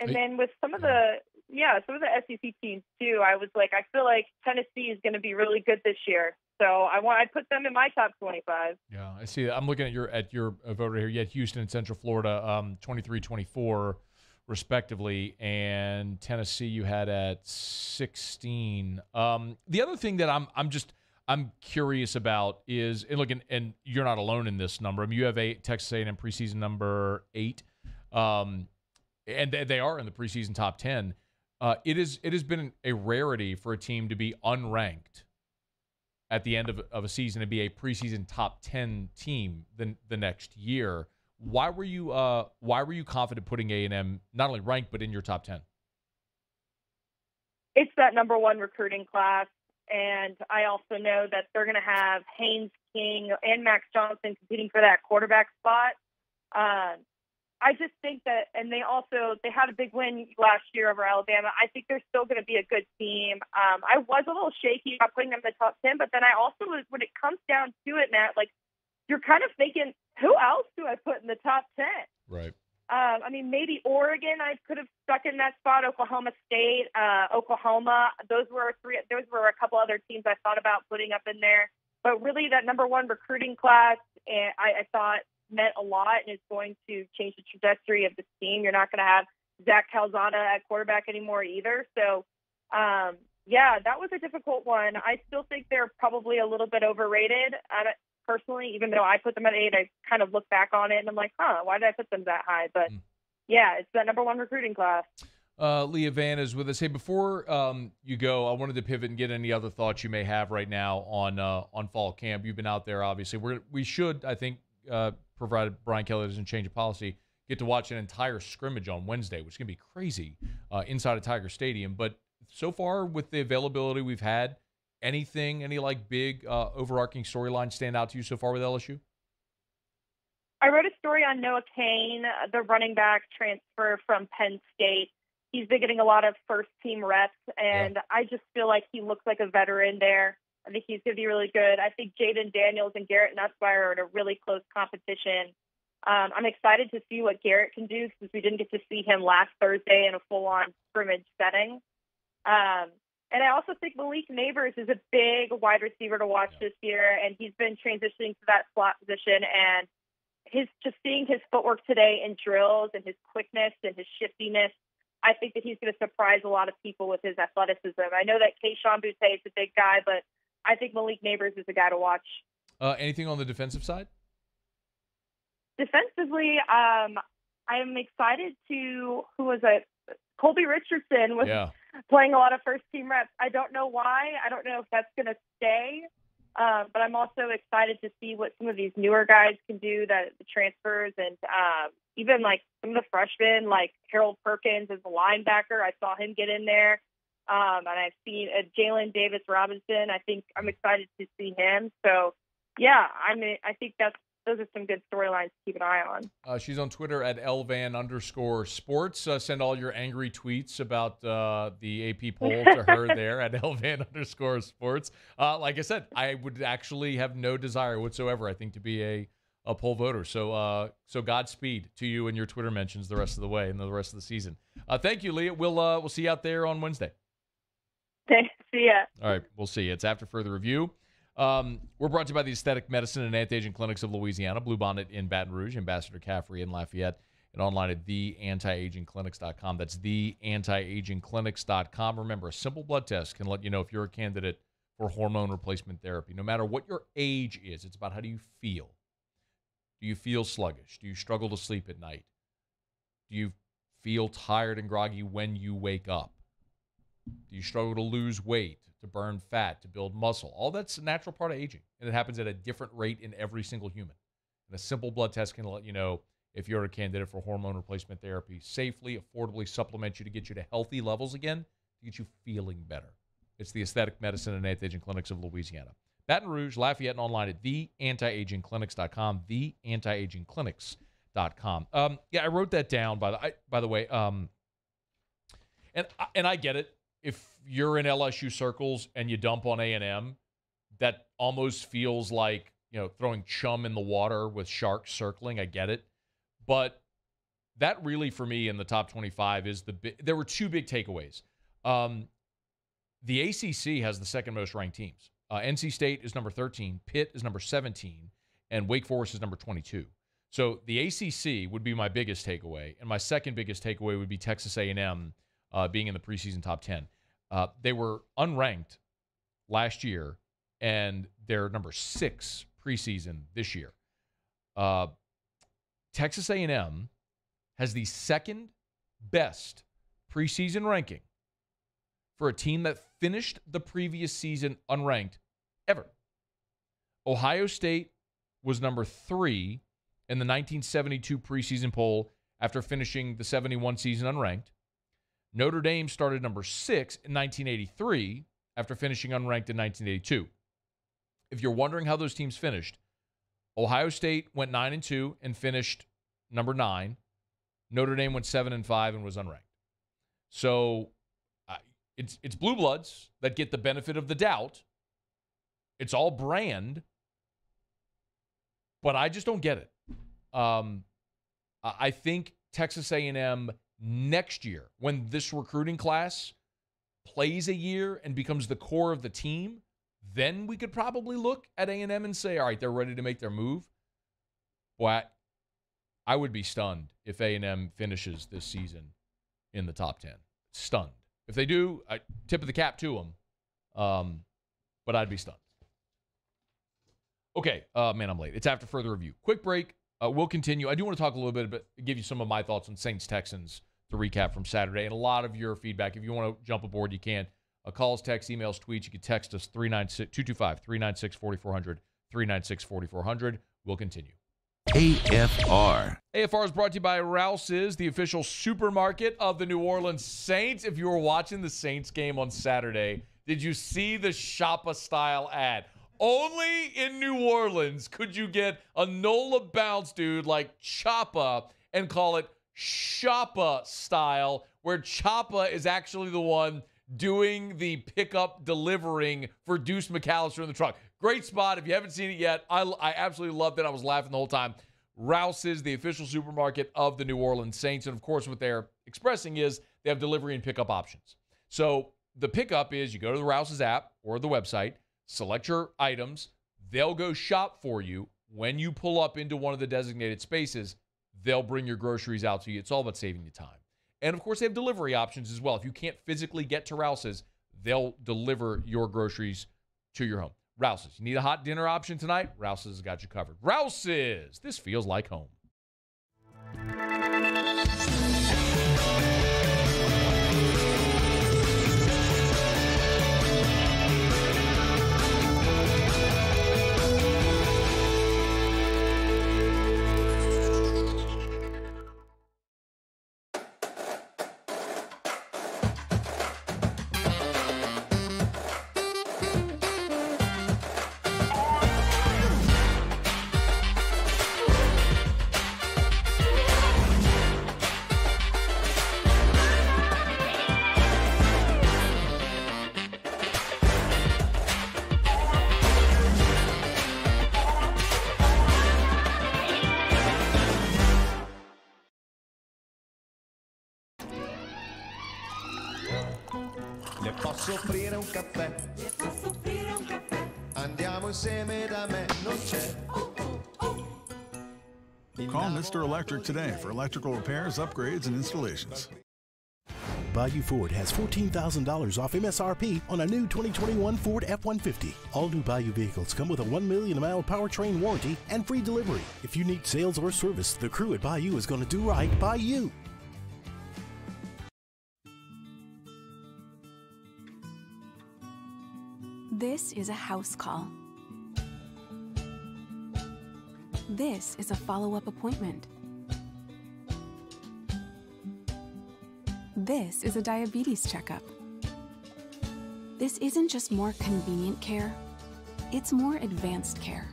And then with some of the SEC teams too, I was like, I feel like Tennessee is going to be really good this year. So I put them in my top 25. Yeah, I see that. I'm looking at your voter here. You had Houston and Central Florida, 23-24 respectively, and Tennessee you had at 16. The other thing that I'm curious about is, and look, and you're not alone in this number. I mean, you have Texas A&M preseason number 8, and they are in the preseason top 10. It has been a rarity for a team to be unranked at the end of a season and be a preseason top 10 team the next year. Why were you confident putting A&M not only ranked but in your top 10? It's that number one recruiting class, and I also know that they're going to have Haynes King and Max Johnson competing for that quarterback spot. I just think that, and they had a big win last year over Alabama. I think they're still going to be a good team. I was a little shaky about putting them in the top 10, but then I also was, when it comes down to it, Matt, like, you're kind of thinking, who else do I put in the top 10? Right. I mean, maybe Oregon, I could have stuck in that spot. Oklahoma State, Oklahoma, those were a couple other teams I thought about putting up in there. But really, that number one recruiting class, and I thought, meant a lot and is going to change the trajectory of this team. You're not going to have Zach Calzada at quarterback anymore either. So, that was a difficult one. I still think they're probably a little bit overrated. Personally, even though I put them at 8, I kind of look back on it and I'm like, why did I put them that high? But it's that number one recruiting class. Leah Van is with us. Hey, before you go, I wanted to pivot and get any other thoughts you may have right now on fall camp. You've been out there, obviously. We should, I think, provided Brian Kelly doesn't change a policy, get to watch an entire scrimmage on Wednesday, which is going to be crazy inside of Tiger Stadium. But so far, with the availability we've had, any big overarching storyline stand out to you so far with LSU? I wrote a story on Noah Cain, the running back transfer from Penn State. He's been getting a lot of first-team reps, and I just feel like he looks like a veteran there. I think he's going to be really good. I think Jayden Daniels and Garrett Nussmeier are in a really close competition. I'm excited to see what Garrett can do since we didn't get to see him last Thursday in a full-on scrimmage setting. And I also think Malik Nabers is a big wide receiver to watch this year, and he's been transitioning to that slot position. And seeing his footwork today in drills and his quickness and his shiftiness, I think that he's going to surprise a lot of people with his athleticism. I know that Kayshon Boutte is a big guy, but I think Malik Nabers is a guy to watch. Anything on the defensive side? Defensively, I'm excited to – Colby Richardson was playing a lot of first-team reps. I don't know why. I don't know if that's going to stay. But I'm also excited to see what some of these newer guys can do, the transfers, and even, some of the freshmen, Harold Perkins as a linebacker. I saw him get in there. And I've seen Jalen Davis Robinson. I think I'm excited to see him. So, I think those are some good storylines to keep an eye on. She's on Twitter at @lvan_sports. Send all your angry tweets about the AP poll to her there at @lvan_sports. Like I said, I would actually have no desire whatsoever, I think, to be a poll voter. So, so Godspeed to you and your Twitter mentions the rest of the way and the rest of the season. Thank you, Leah. We'll see you out there on Wednesday. Thanks. See ya. All right, we'll see. It's After Further Review. We're brought to you by the Aesthetic Medicine and Anti-Aging Clinics of Louisiana, Blue Bonnet in Baton Rouge, Ambassador Caffrey in Lafayette, and online at theantiagingclinics.com. That's theantiagingclinics.com. Remember, a simple blood test can let you know if you're a candidate for hormone replacement therapy. No matter what your age is, it's about how do you feel. Do you feel sluggish? Do you struggle to sleep at night? Do you feel tired and groggy when you wake up? Do you struggle to lose weight, to burn fat, to build muscle? All that's a natural part of aging, and it happens at a different rate in every single human. And a simple blood test can let you know if you're a candidate for hormone replacement therapy, safely, affordably supplement you to get you to healthy levels again, to get you feeling better. It's the Aesthetic Medicine and Anti-Aging Clinics of Louisiana. Baton Rouge, Lafayette, and online at theantiagingclinics.com, theantiagingclinics.com. I wrote that down, by the way. And I get it. If you're in LSU circles and you dump on A&M, that almost feels like, throwing chum in the water with sharks circling. I get it. But that really for me in the top 25 is there were two big takeaways. The ACC has the second most ranked teams. NC State is number 13, Pitt is number 17, and Wake Forest is number 22. So the ACC would be my biggest takeaway, and my second biggest takeaway would be Texas A&M being in the preseason top 10. They were unranked last year, and they're number 6 preseason this year. Texas A&M has the second best preseason ranking for a team that finished the previous season unranked ever. Ohio State was number 3 in the 1972 preseason poll after finishing the 71 season unranked. Notre Dame started number 6 in 1983 after finishing unranked in 1982. If you're wondering how those teams finished, Ohio State went 9-2 and finished number 9. Notre Dame went 7-5 and was unranked. So it's Blue Bloods that get the benefit of the doubt. It's all brand, but I just don't get it. I think Texas A&M next year, when this recruiting class plays a year and becomes the core of the team, then we could probably look at A&M and say, all right, they're ready to make their move. Boy, I would be stunned if A&M finishes this season in the top 10. Stunned. If they do, I tip of the cap to them, but I'd be stunned. Okay, man, I'm late. It's after further review. Quick break. We'll continue. I do want to talk a little bit about, give you some of my thoughts on Saints-Texans to recap from Saturday, and a lot of your feedback. If you want to jump aboard, you can. Calls, texts, emails, tweets. You can text us 225-396-4400, 396-4400. We'll continue. AFR. AFR is brought to you by Rouse's, the official supermarket of the New Orleans Saints. If you were watching the Saints game on Saturday, did you see the Shoppa-style ad? Only in New Orleans could you get a Nola bounce dude like Choppa and call it Shoppa-style, where Choppa is actually the one doing the pickup delivering for Deuce McAllister in the truck. Great spot. If you haven't seen it yet, I absolutely loved it. I was laughing the whole time. Rouse's, the official supermarket of the New Orleans Saints. And, of course, what they're expressing is they have delivery and pickup options. So the pickup is you go to the Rouse's app or the website, select your items. They'll go shop for you. When you pull up into one of the designated spaces, they'll bring your groceries out to you. It's all about saving you time. And, of course, they have delivery options as well. If you can't physically get to Rouse's, they'll deliver your groceries to your home. Rouse's. You need a hot dinner option tonight? Rouse's has got you covered. Rouse's. This feels like home. Call Mr. Electric today for electrical repairs, upgrades, and installations. Bayou Ford has $14,000 off MSRP on a new 2021 Ford F-150. All new Bayou vehicles come with a 1 million mile powertrain warranty and free delivery. If you need sales or service, the crew at Bayou is going to do right by you. This is a house call. This is a follow-up appointment. This is a diabetes checkup. This isn't just more convenient care, it's more advanced care.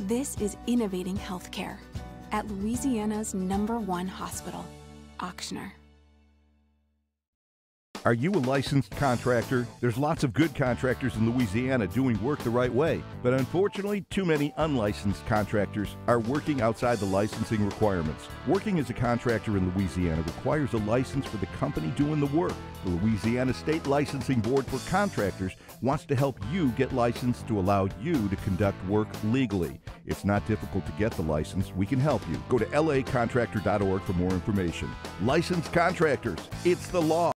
This is innovating healthcare at Louisiana's #1 hospital, Auctioner. Are you a licensed contractor? There's lots of good contractors in Louisiana doing work the right way, but unfortunately, too many unlicensed contractors are working outside the licensing requirements. Working as a contractor in Louisiana requires a license for the company doing the work. The Louisiana State Licensing Board for Contractors wants to help you get licensed to allow you to conduct work legally. It's not difficult to get the license. We can help you. Go to lacontractor.org for more information. Licensed contractors, it's the law.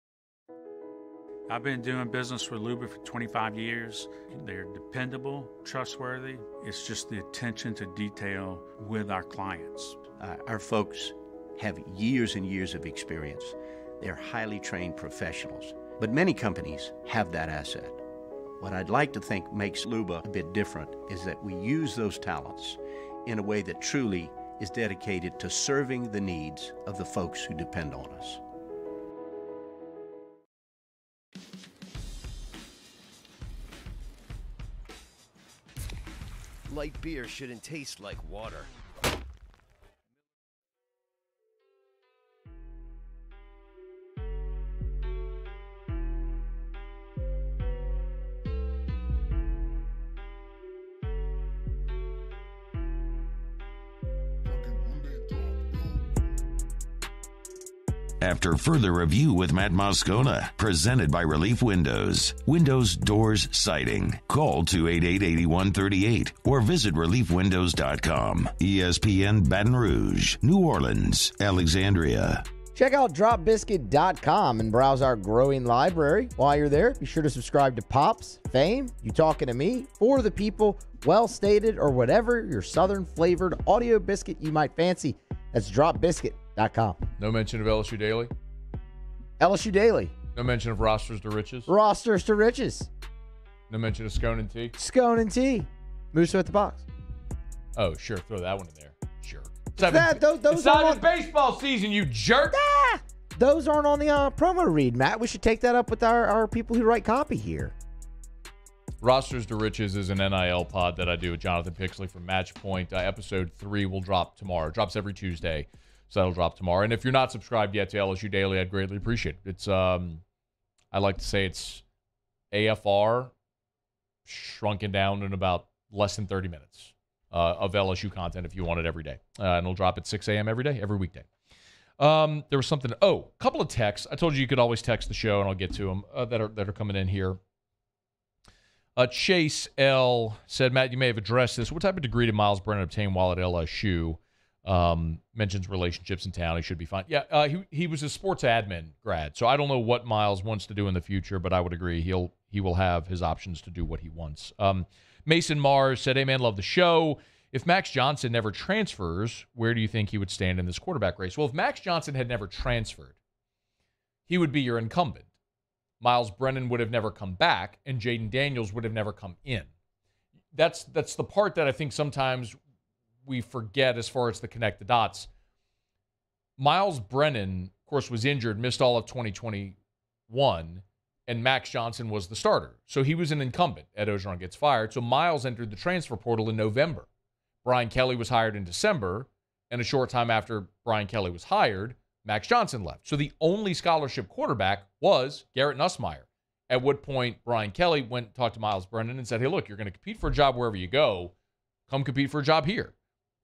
I've been doing business with Luba for 25 years. They're dependable, trustworthy. It's just the attention to detail with our clients. Our folks have years and years of experience. They're highly trained professionals, but many companies have that asset. What I'd like to think makes Luba a bit different is that we use those talents in a way that truly is dedicated to serving the needs of the folks who depend on us. Light beer shouldn't taste like water. After further review with Matt Muscona, presented by Relief Windows. Windows, doors, siding. Call 288-8138 or visit reliefwindows.com. ESPN Baton Rouge, New Orleans, Alexandria. Check out dropbiscuit.com and browse our growing library. While you're there, be sure to subscribe to Pops, Fame, You Talking to Me, For the People, Well Stated, or whatever your Southern-flavored audio biscuit you might fancy. That's dropbiscuit.com. No mention of LSU Daily. LSU Daily. No mention of Rosters to Riches. Rosters to Riches. No mention of Scone and Tea. Scone and Tea. Moose at the Box. Oh, sure. Throw that one in there. Sure. It's not in baseball season, you jerk. Ah, those aren't on the promo read, Matt. We should take that up with our people who write copy here. Rosters to Riches is an NIL pod that I do with Jonathan Pixley from Matchpoint. Episode 3 will drop tomorrow. Drops every Tuesday. So that'll drop tomorrow. And if you're not subscribed yet to LSU Daily, I'd greatly appreciate it. It's, I like to say it's AFR shrunken down in about less than 30 minutes of LSU content if you want it every day. And it'll drop at 6 a.m. every day, every weekday. There was something. Oh, a couple of texts. I told you could always text the show, and I'll get to them that are coming in here. Chase L. said, Matt, you may have addressed this. What type of degree did Myles Brennan obtain while at LSU? Mentions relationships in town. He should be fine. Yeah, he was a sports admin grad, so I don't know what Myles wants to do in the future, but I would agree he will have his options to do what he wants. Mason Mars said, hey, man, love the show. If Max Johnson never transfers, where do you think he would stand in this quarterback race? Well, if Max Johnson had never transferred, he would be your incumbent. Myles Brennan would have never come back, and Jayden Daniels would have never come in. That's the part that I think sometimes we forget as far as the connect the dots. Myles Brennan, of course, was injured, missed all of 2021, and Max Johnson was the starter. So he was an incumbent. Ed Ogeron gets fired. So Myles entered the transfer portal in November. Brian Kelly was hired in December, and a short time after Brian Kelly was hired, Max Johnson left. So the only scholarship quarterback was Garrett Nussmeier, at what point Brian Kelly went and talked to Myles Brennan and said, hey, look, you're going to compete for a job wherever you go. Come compete for a job here.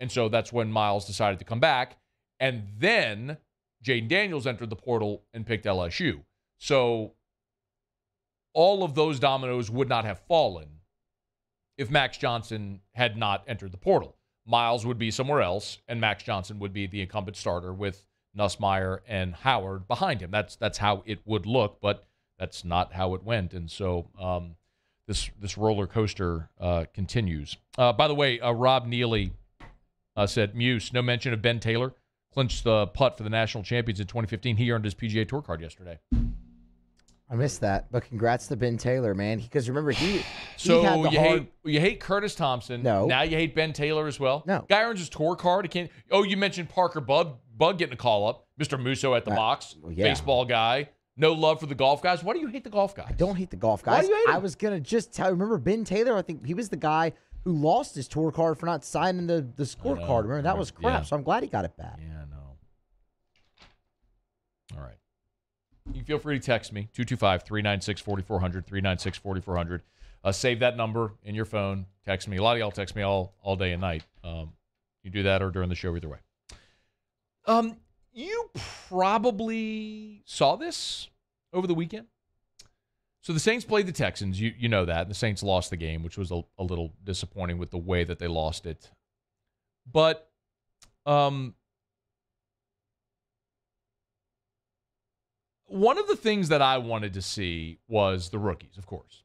And so that's when Myles decided to come back. And then Jayden Daniels entered the portal and picked LSU. So all of those dominoes would not have fallen if Max Johnson had not entered the portal. Myles would be somewhere else, and Max Johnson would be the incumbent starter with Nussmeier and Howard behind him. That's how it would look, but that's not how it went. And so this roller coaster continues. By the way, Rob Neely said, Muse, no mention of Ben Taylor. Clinched the putt for the national champions in 2015. He earned his PGA Tour card yesterday. I missed that, but congrats to Ben Taylor, man. Because remember, you hate Curtis Thompson. No. Now you hate Ben Taylor as well? No. Guy earns his tour card. He can't. Oh, you mentioned Parker Bug getting a call up. Mr. Musso at the box. Yeah. Baseball guy. No love for the golf guys. Why do you hate the golf guys? I don't hate the golf guys. Why do you hate him? I was going to just tell you. Remember Ben Taylor? I think he was the guy who lost his tour card for not signing the scorecard. Remember, that was crap, so I'm glad he got it back. Yeah, I know. All right. you feel free to text me, 225-396-4400, 396-4400. Save that number in your phone. Text me. A lot of y'all text me all day and night. You do that or during the show, either way. You probably saw this over the weekend. So the Saints played the Texans. You know that. And the Saints lost the game, which was a little disappointing with the way that they lost it. But one of the things that I wanted to see was the rookies, of course.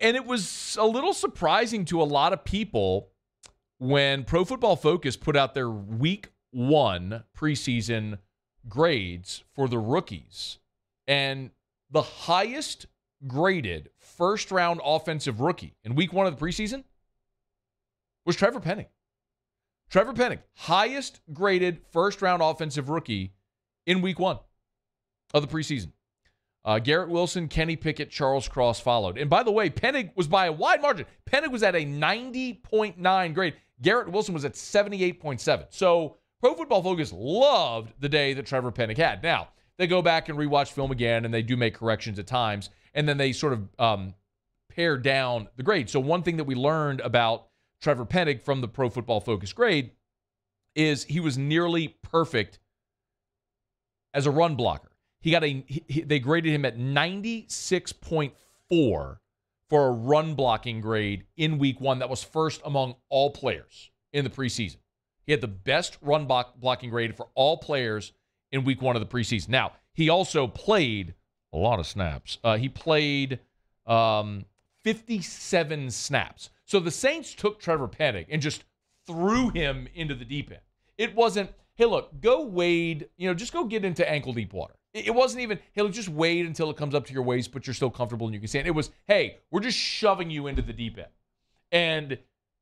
And it was a little surprising to a lot of people when Pro Football Focus put out their Week 1 preseason grades for the rookies. And the highest graded first-round offensive rookie in Week 1 of the preseason was Trevor Penning. Trevor Penning, highest graded first-round offensive rookie in Week 1 of the preseason. Garrett Wilson, Kenny Pickett, Charles Cross followed. And by the way, Pennig was by a wide margin. Pennig was at a 90.9 grade. Garrett Wilson was at 78.7. So Pro Football Focus loved the day that Trevor Pennig had. Now, they go back and rewatch film again, and they do make corrections at times, and then they sort of pare down the grade. So one thing that we learned about Trevor Pennig from the Pro Football Focus grade is he was nearly perfect as a run blocker. He got they graded him at 96.4 for a run blocking grade in Week 1. That was first among all players in the preseason. He had the best run blocking grade for all players in Week 1 of the preseason. Now, he also played a lot of snaps. He played 57 snaps. So the Saints took Trevor Pennig and just threw him into the deep end. It wasn't, hey, look, go wade, just go get into ankle deep water. It wasn't even, hey, just wait until it comes up to your waist, but you're still comfortable and you can stand. It was, hey, we're just shoving you into the deep end. And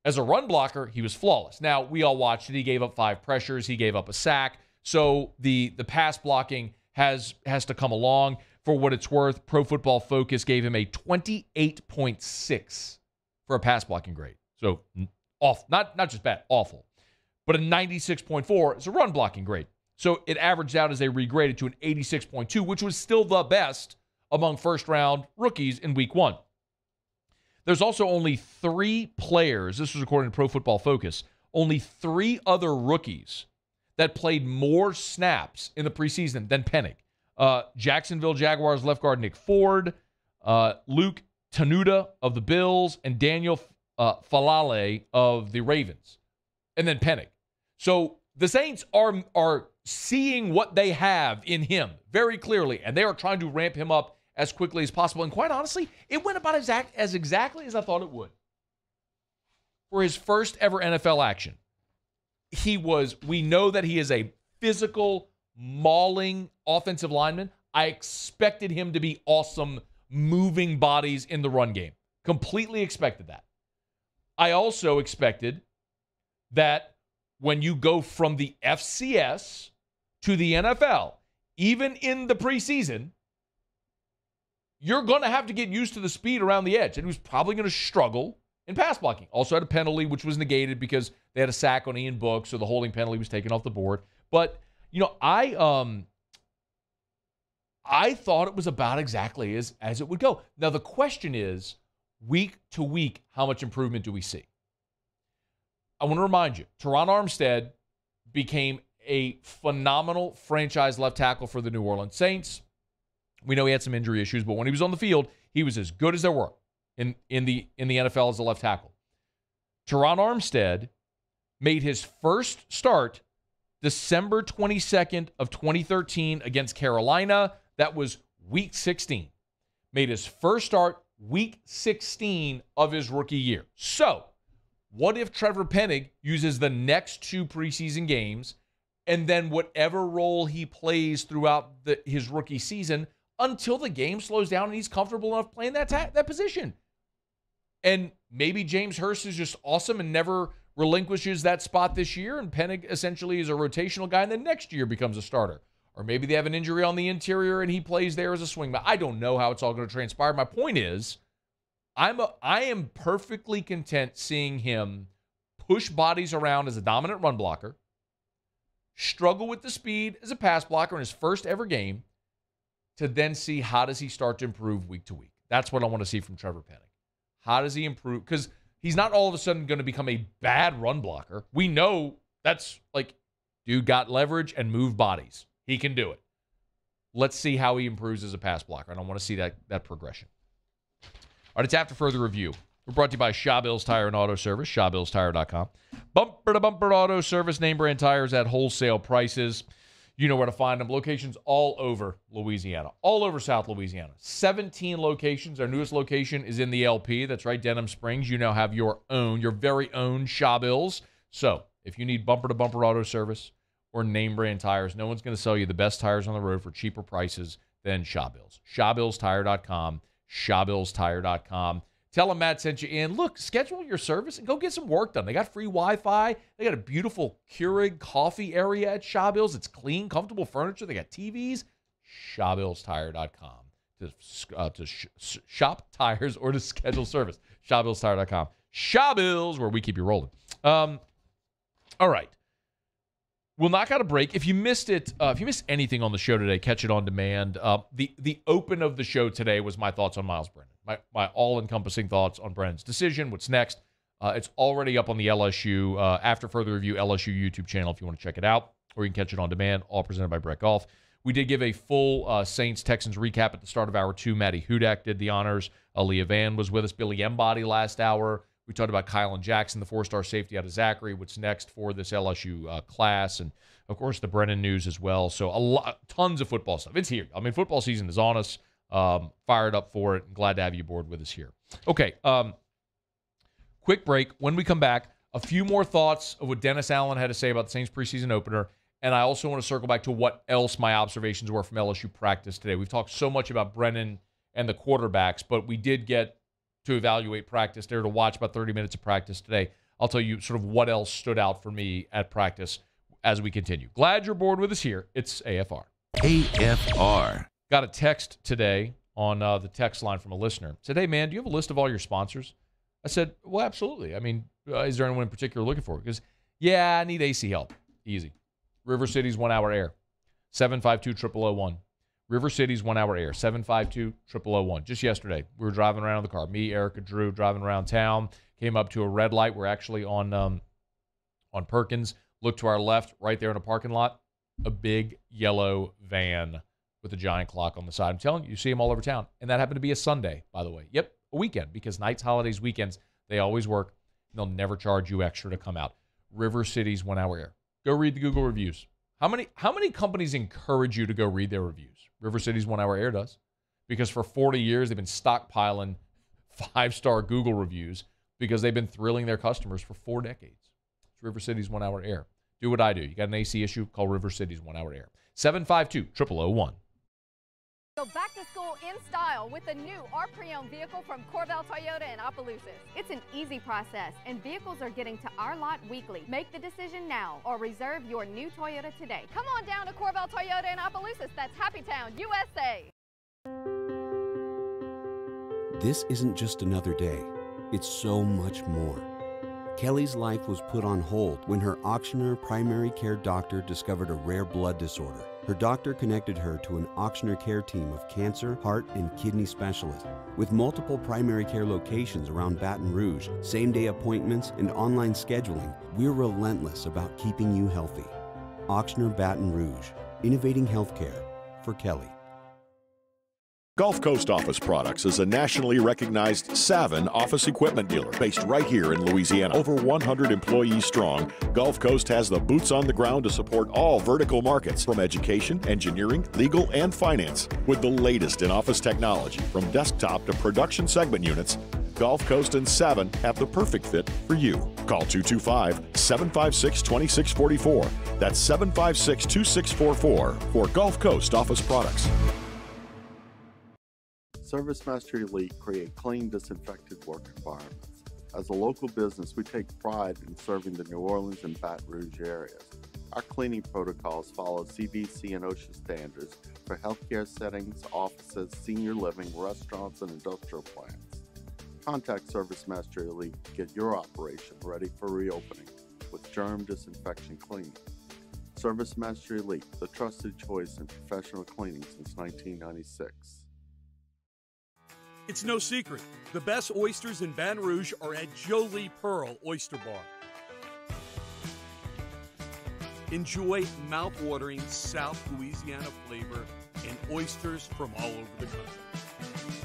as a run blocker, he was flawless. Now, we all watched it. He gave up 5 pressures. He gave up a sack. So the pass blocking has to come along. For what it's worth, Pro Football Focus gave him a 28.6 for a pass blocking grade. So off, not just bad, awful. But a 96.4 is a run blocking grade. So it averaged out as they regraded to an 86.2, which was still the best among first-round rookies in Week 1. There's also only 3 players, this was according to Pro Football Focus, only 3 other rookies that played more snaps in the preseason than Pennig. Jacksonville Jaguars left guard Nick Ford, Luke Tanuda of the Bills, and Daniel Falale of the Ravens, and then Pennig. So the Saints are seeing what they have in him very clearly, and they are trying to ramp him up as quickly as possible. And quite honestly, it went about as exactly as I thought it would. For his first ever NFL action, we know that he is a physical, mauling offensive lineman. I expected him to be awesome, moving bodies in the run game. Completely expected that. I also expected that when you go from the FCS to the NFL, even in the preseason, you're going to have to get used to the speed around the edge. And he was probably going to struggle in pass blocking. Also had a penalty, which was negated because they had a sack on Ian Book, so the holding penalty was taken off the board. But, I thought it was about exactly as it would go. Now, the question is, week to week, how much improvement do we see? I want to remind you, Teron Armstead became a phenomenal franchise left tackle for the New Orleans Saints. We know he had some injury issues, but when he was on the field, he was as good as there were in the NFL as a left tackle. Teron Armstead made his first start December 22nd of 2013 against Carolina. That was Week 16. Made his first start Week 16 of his rookie year. So what if Trevor Pennig uses the next 2 preseason games and then whatever role he plays throughout his rookie season until the game slows down and he's comfortable enough playing that position? And maybe James Hurst is just awesome and never relinquishes that spot this year, and Pennig essentially is a rotational guy and then next year becomes a starter. Or maybe they have an injury on the interior and he plays there as a swingman. I don't know how it's all going to transpire. My point is, I am perfectly content seeing him push bodies around as a dominant run blocker, struggle with the speed as a pass blocker in his first ever game, to then see how does he start to improve week to week. That's what I want to see from Trevor Penning. How does he improve? Because he's not all of a sudden going to become a bad run blocker. We know that's like, dude got leverage and moved bodies. He can do it. Let's see how he improves as a pass blocker. And I want to see that progression. All right, it's After Further Review. We're brought to you by Shaw Bills Tire and Auto Service, shawbillstire.com. Bumper-to-bumper auto service, name brand tires at wholesale prices. You know where to find them. Locations all over Louisiana, all over South Louisiana. 17 locations. Our newest location is in the LP. That's right, Denham Springs. You now have your own, your very own Shaw Bills. So if you need bumper-to-bumper auto service or name brand tires, no one's going to sell you the best tires on the road for cheaper prices than Shaw Bills. ShawBillsTire.com, ShawBillsTire.com. Tell them Matt sent you in. Look, schedule your service and go get some work done. They got free Wi-Fi. They got a beautiful Keurig coffee area at Shaw Bills. It's clean, comfortable furniture. They got TVs. ShawBillsTire.com to shop tires or to schedule service. ShawBillsTire.com. Shaw Bills, where we keep you rolling. All right. We'll knock out a break. If you missed it, if you missed anything on the show today, catch it on demand. The open of the show today was my thoughts on Myles Brennan, my all-encompassing thoughts on Brennan's decision, what's next. It's already up on the LSU After Further Review LSU YouTube channel if you want to check it out, or you can catch it on demand, all presented by Brett Golf. We did give a full Saints-Texans recap at the start of Hour 2. Matty Hudak did the honors. Leah Van was with us. Billy Embody last hour. We talked about Kylan Jackson, the four-star safety out of Zachary, what's next for this LSU class, and, of course, the Brennan news as well. So tons of football stuff. It's here. I mean, football season is on us. Fired up for it. And glad to have you aboard with us here. Okay, quick break. When we come back, a few more thoughts of what Dennis Allen had to say about the Saints preseason opener, and I also want to circle back to what else my observations were from LSU practice today. We've talked so much about Brennan and the quarterbacks, but we did get to evaluate practice there, to watch about 30 minutes of practice today. I'll tell you sort of what else stood out for me at practice as we continue. Glad you're aboard with us here. It's AFR. AFR. Got a text today on the text line from a listener. Said, hey, man, do you have a list of all your sponsors? I said, well, absolutely. I mean, is there anyone in particular looking for? Because, yeah, I need AC help. Easy. River City's 1 hour air, 752-0001. River City's 1 hour air, 752-0001. Just yesterday, we were driving around in the car. Me, Erica, Drew, driving around town. Came up to a red light. We're actually on Perkins. Looked to our left, right there in a parking lot. A big yellow van with a giant clock on the side. I'm telling you, you see them all over town. And that happened to be a Sunday, by the way. Yep, a weekend, because nights, holidays, weekends, they always work. And they'll never charge you extra to come out. River City's 1 hour air. Go read the Google reviews. How many companies encourage you to go read their reviews? River City's 1 hour air does, because for 40 years they've been stockpiling five-star Google reviews because they've been thrilling their customers for 4 decades. It's River City's 1 hour air. Do what I do. You got an AC issue, call River City's 1 hour air. 752-0001. Go back to school in style with the new Our Pre-Owned vehicle from Corvell Toyota in Opelousas. It's an easy process, and vehicles are getting to our lot weekly. Make the decision now or reserve your new Toyota today. Come on down to Corvell Toyota in Opelousas. That's Happy Town, USA. This isn't just another day. It's so much more. Kelly's life was put on hold when her auctioneer primary care doctor discovered a rare blood disorder. Her doctor connected her to an auctioneer care team of cancer, heart, and kidney specialists. With multiple primary care locations around Baton Rouge, same-day appointments, and online scheduling, we're relentless about keeping you healthy. Auctioneer Baton Rouge, innovating healthcare for Kelly. Gulf Coast Office Products is a nationally recognized Savin office equipment dealer based right here in Louisiana. Over 100 employees strong, Gulf Coast has the boots on the ground to support all vertical markets from education, engineering, legal, and finance. With the latest in office technology from desktop to production segment units, Gulf Coast and Savin have the perfect fit for you. Call 225-756-2644. That's 756-2644 for Gulf Coast Office Products. Service Mastery Elite create clean, disinfected work environments. As a local business, we take pride in serving the New Orleans and Baton Rouge areas. Our cleaning protocols follow CDC and OSHA standards for healthcare settings, offices, senior living, restaurants, and industrial plants. Contact Service Mastery Elite to get your operation ready for reopening with germ disinfection cleaning. Service Master Elite, the trusted choice in professional cleaning since 1996. It's no secret, the best oysters in Baton Rouge are at Jolie Pearl Oyster Bar. Enjoy mouth-watering South Louisiana flavor and oysters from all over the country.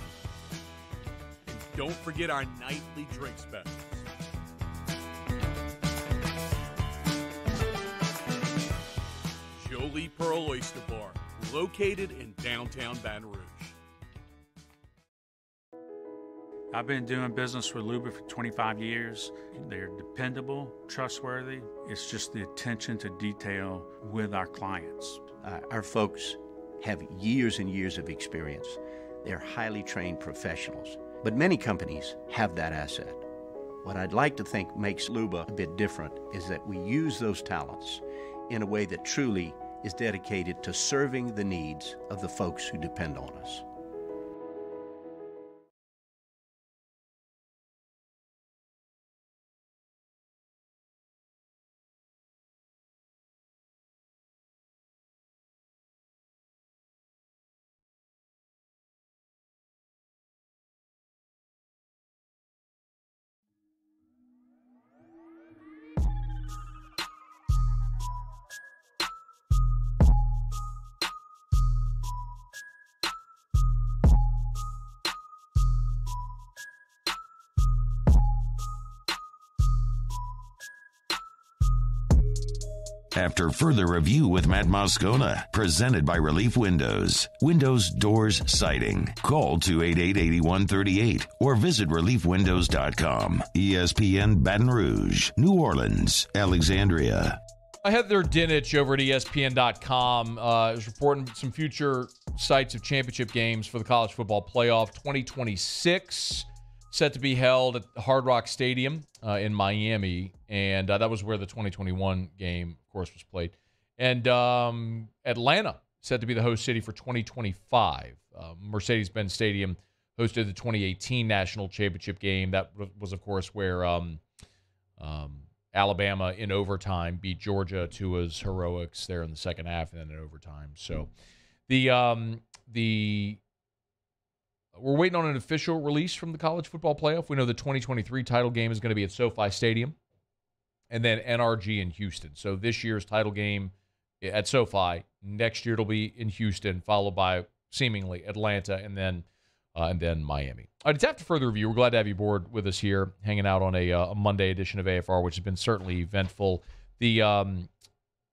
And don't forget our nightly drink specials. Jolie Pearl Oyster Bar, located in downtown Baton Rouge. I've been doing business with Luba for 25 years. They're dependable, trustworthy. It's just the attention to detail with our clients. Our folks have years and years of experience. They're highly trained professionals, but many companies have that asset. What I'd like to think makes Luba a bit different is that we use those talents in a way that truly is dedicated to serving the needs of the folks who depend on us. After further review with Matt Muscona, presented by Relief Windows. Windows, doors, siding. Call 288-8138 or visit reliefwindows.com. ESPN Baton Rouge, New Orleans, Alexandria. Heather Dinich over at ESPN.com is reporting some future sites of championship games for the college football playoff 2026. Set to be held at Hard Rock Stadium in Miami, and that was where the 2021 game, of course, was played. And Atlanta set to be the host city for 2025. Mercedes-Benz Stadium hosted the 2018 National Championship game. That was, of course, where Alabama in overtime beat Georgia. Tua's heroics there in the second half and then in overtime. So we're waiting on an official release from the college football playoff. We know the 2023 title game is going to be at SoFi Stadium and then NRG in Houston. So this year's title game at SoFi. Next year it'll be in Houston, followed by seemingly Atlanta and then Miami. All right, it's after further review. We're glad to have you aboard with us here, hanging out on a Monday edition of AFR, which has been certainly eventful. The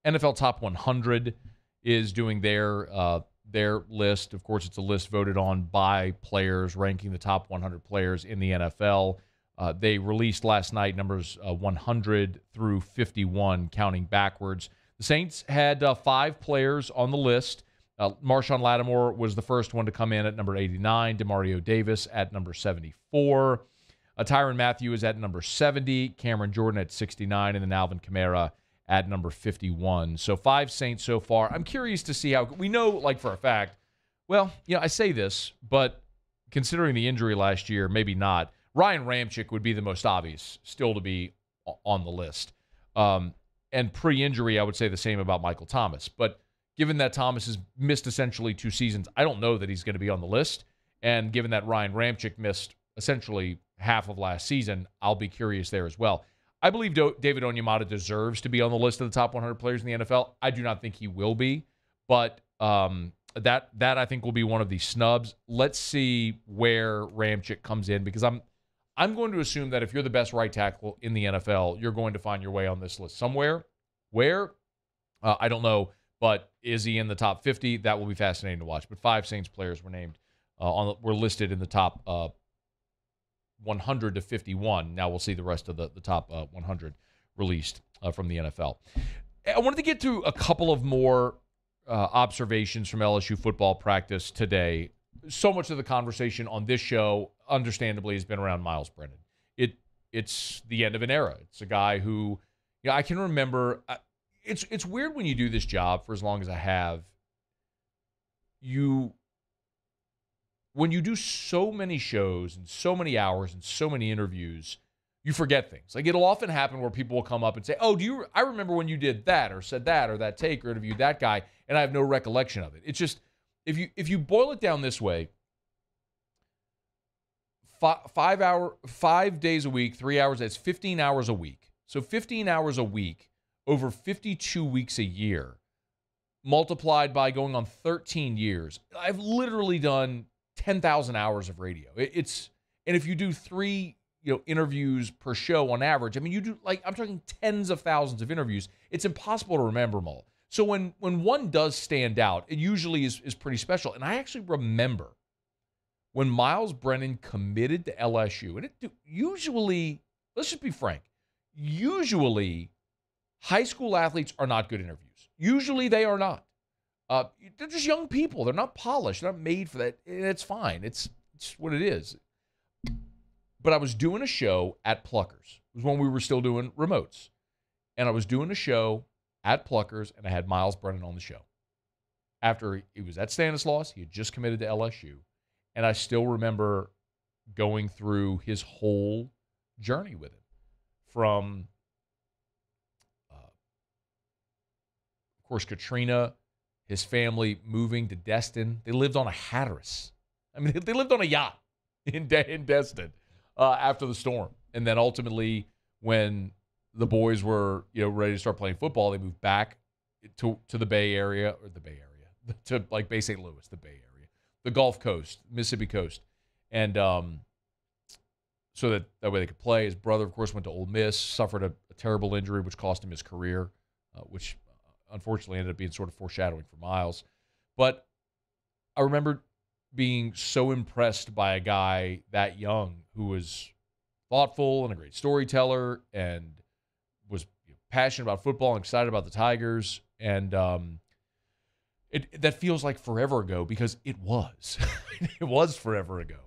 NFL Top 100 is doing their list. Of course, it's a list voted on by players, ranking the top 100 players in the NFL. They released last night numbers 100 through 51, counting backwards. The Saints had 5 players on the list. Marshawn Lattimore was the first one to come in at number 89. Demario Davis at number 74. Tyrann Mathieu is at number 70. Cameron Jordan at 69. And then Alvin Kamara at number 51. So 5 Saints so far. I'm curious to see how we know, like for a fact, well, you know, I say this, but considering the injury last year, maybe not. Ryan Ramczyk would be the most obvious still to be on the list. And pre-injury, I would say the same about Michael Thomas. But given that Thomas has missed essentially 2 seasons, I don't know that he's going to be on the list. And given that Ryan Ramczyk missed essentially half of last season, I'll be curious there as well. I believe David Onyemata deserves to be on the list of the top 100 players in the NFL. I do not think he will be, but that I think will be one of the snubs. Let's see where Ramczyk comes in, because I'm going to assume that if you're the best right tackle in the NFL, you're going to find your way on this list somewhere. Where? I don't know, but is he in the top 50? That will be fascinating to watch. But 5 Saints players were named were listed in the top 100 to 51. Now we'll see the rest of the top 100 released from the NFL. I wanted to get to a couple of more observations from LSU football practice today. So much of the conversation on this show, understandably, has been around Myles Brennan. It's the end of an era. It's a guy who, you know, I can remember. It's weird when you do this job for as long as I have. When you do so many shows and so many hours and so many interviews, you forget things. Like, it'll often happen where people will come up and say, oh, I remember when you did that or said that or that take or interviewed that guy, and I have no recollection of it. It's just, if you boil it down this way, 5 days a week, 3 hours, that's 15 hours a week. So 15 hours a week over 52 weeks a year multiplied by going on 13 years. I've literally done 10,000 hours of radio. And if you do three, interviews per show on average, I mean, you do, like, I'm talking tens of thousands of interviews. It's impossible to remember them all. So when one does stand out, it usually is pretty special. And I actually remember when Myles Brennan committed to LSU, and it usually, let's just be frank, usually high school athletes are not good interviews. Usually they are not. They're just young people. They're not polished. They're not made for that. And it's fine. It's what it is. But I was doing a show at Pluckers. It was when we were still doing remotes. And I was doing a show at Pluckers, and I had Myles Brennan on the show. After he was at Stanislaus, he had just committed to LSU. And I still remember going through his whole journey with him. From, of course, Katrina, his family moving to Destin. They lived on a Hatteras. I mean, they lived on a yacht in Destin. After the storm. And then ultimately, when the boys were ready to start playing football, they moved back to the Bay Area, to like Bay St. Louis, the Bay Area, the Gulf Coast, Mississippi coast. And so that way they could play. His brother, of course, went to Ole Miss, suffered a terrible injury, which cost him his career, which unfortunately ended up being sort of foreshadowing for Myles. But I remember being so impressed by a guy that young who was thoughtful and a great storyteller and was passionate about football and excited about the Tigers. And that feels like forever ago, because it was. It was forever ago.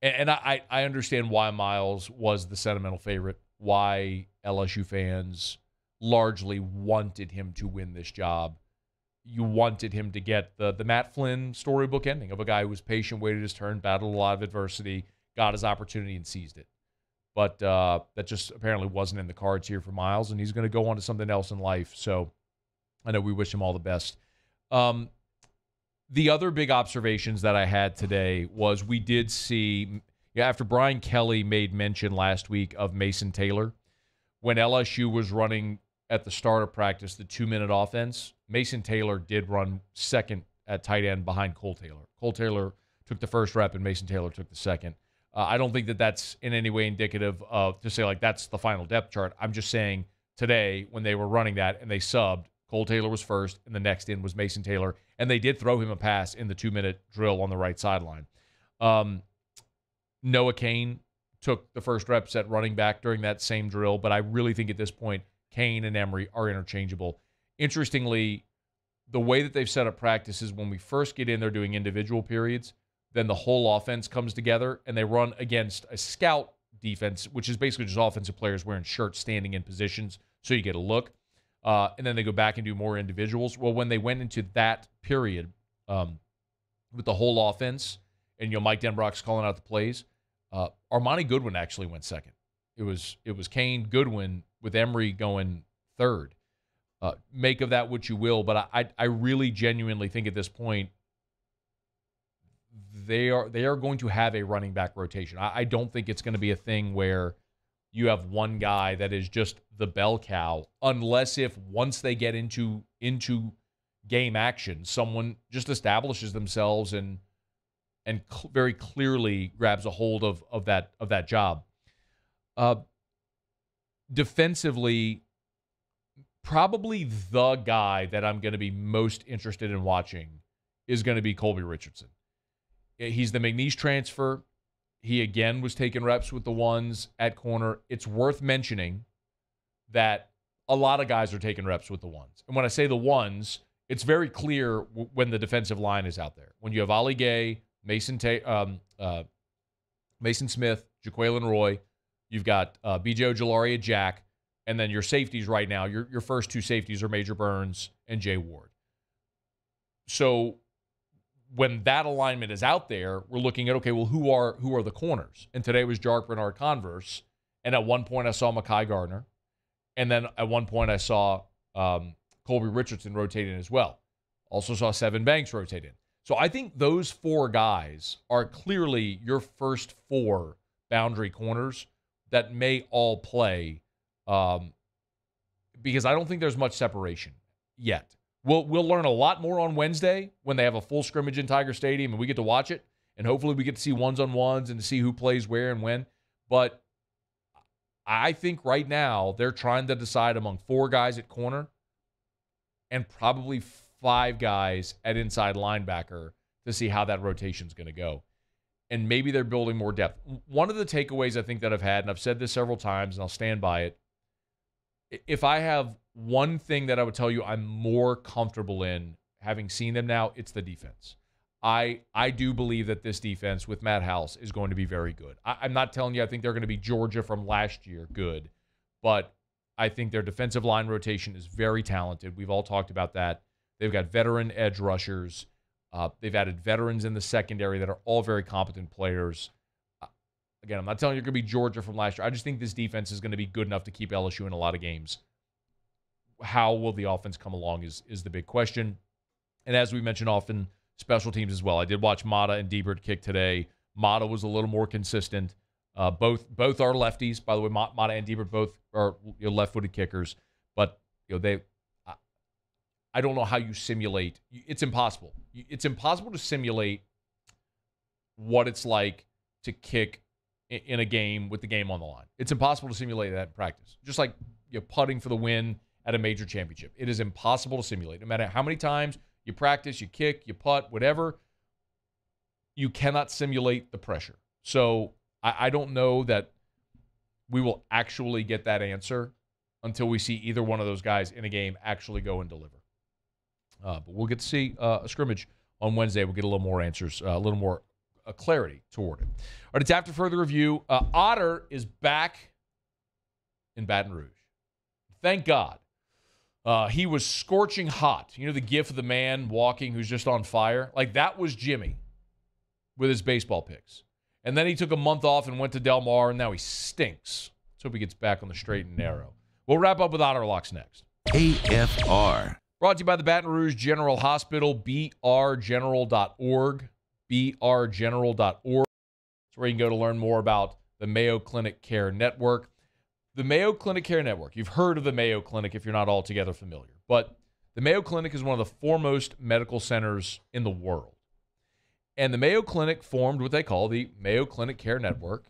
And I understand why Myles was the sentimental favorite, why LSU fans largely wanted him to win this job. You wanted him to get the Matt Flynn storybook ending of a guy who was patient, waited his turn, battled a lot of adversity, got his opportunity, and seized it. But that just apparently wasn't in the cards here for Myles, and he's going to go on to something else in life. So I know we wish him all the best. The other big observations that I had today was we did see, after Brian Kelly made mention last week of Mason Taylor, when LSU was running at the start of practice the two-minute offense, Mason Taylor did run second at tight end behind Kole Taylor. Kole Taylor took the first rep and Mason Taylor took the second. I don't think that that's in any way indicative of, to say, like, that's the final depth chart. I'm just saying today when they were running that and they subbed, Kole Taylor was first and the next in was Mason Taylor, and they did throw him a pass in the two-minute drill on the right sideline. Noah Cain took the first reps at running back during that same drill, but I really think at this point Cain and Emery are interchangeable. Interestingly, the way that they've set up practice is when we first get in, they're doing individual periods. Then the whole offense comes together, and they run against a scout defense, which is basically just offensive players wearing shirts, standing in positions, so you get a look. And then they go back and do more individuals. Well, when they went into that period with the whole offense, and Mike Denbrock's calling out the plays, Armani Goodwin actually went second. It was Cain, Goodwin, with Emery going third. Make of that what you will, but I really genuinely think at this point they are going to have a running back rotation. I don't think it's going to be a thing where you have one guy that is just the bell cow, unless if once they get into game action, someone just establishes themselves and very clearly grabs a hold of that job. Defensively, probably the guy that I'm going to be most interested in watching is going to be Colby Richardson. He's the McNeese transfer. He, again, was taking reps with the ones at corner. It's worth mentioning that a lot of guys are taking reps with the ones. And when I say the ones, it's very clear when the defensive line is out there. When you have Ollie Gay, Mason Smith, Jaquelin Roy, you've got B.J. Ojolari, Jack, and then your safeties right now, your first two safeties are Major Burns and Jay Ward. So when that alignment is out there, we're looking at, okay, well, who are the corners? And today was Jark Bernard Converse. And at one point I saw Mekhi Gardner. And then at one point I saw Colby Richardson rotate in as well. Also saw Seven Banks rotate in. So I think those four guys are clearly your first four boundary corners that may all play because I don't think there's much separation yet. We'll learn a lot more on Wednesday when they have a full scrimmage in Tiger Stadium and we get to watch it, and hopefully we get to see ones-on-ones and to see who plays where and when. But I think right now they're trying to decide among four guys at corner and probably five guys at inside linebacker to see how that rotation's going to go. And maybe they're building more depth. One of the takeaways I think that I've had, and I've said this several times, and I'll stand by it, if I have one thing that I would tell you I'm more comfortable in, having seen them now, it's the defense. I do believe that this defense with Matt House is going to be very good. I'm not telling you I think they're going to be Georgia from last year good, but I think their defensive line rotation is very talented. We've all talked about that. They've got veteran edge rushers. They've added veterans in the secondary that are all very competent players. Again, I'm not telling you it's going to be Georgia from last year. I just think this defense is going to be good enough to keep LSU in a lot of games. How will the offense come along is the big question. And as we mentioned often, special teams as well. I did watch Mata and Dibert kick today. Mata was a little more consistent. Both are lefties. By the way, Mata and Dibert both are left-footed kickers. But I don't know how you simulate. It's impossible. It's impossible to simulate what it's like to kick in a game with the game on the line. It's impossible to simulate that in practice. Just like putting for the win at a major championship. It is impossible to simulate. No matter how many times you practice, you kick, you putt, whatever, you cannot simulate the pressure. So I don't know that we will actually get that answer until we see either one of those guys in a game actually go and deliver. But we'll get to see a scrimmage on Wednesday. We'll get a little more answers, a little more clarity toward it. All right, it's after further review. Otter is back in Baton Rouge. Thank God. He was scorching hot. You know the gif of the man walking who's just on fire? Like, that was Jimmy with his baseball picks. And then he took a month off and went to Del Mar, and now he stinks. Let's hope he gets back on the straight and narrow. We'll wrap up with Otter Locks next. AFR. Brought to you by the Baton Rouge General Hospital, brgeneral.org, brgeneral.org. It's where you can go to learn more about the Mayo Clinic Care Network. The Mayo Clinic Care Network, you've heard of the Mayo Clinic if you're not altogether familiar, but the Mayo Clinic is one of the foremost medical centers in the world. And the Mayo Clinic formed what they call the Mayo Clinic Care Network,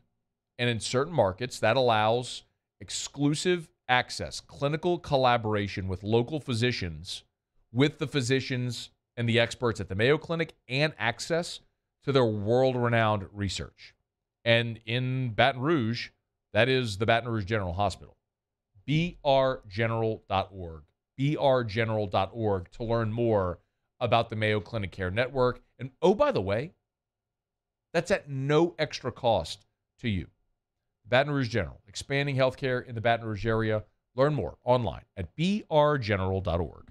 and in certain markets, that allows exclusive access, clinical collaboration with local physicians, with the physicians and the experts at the Mayo Clinic, and access to their world-renowned research. And in Baton Rouge, that is the Baton Rouge General Hospital. brgeneral.org, brgeneral.org to learn more about the Mayo Clinic Care Network. And oh, by the way, that's at no extra cost to you. Baton Rouge General, expanding healthcare in the Baton Rouge area. Learn more online at brgeneral.org.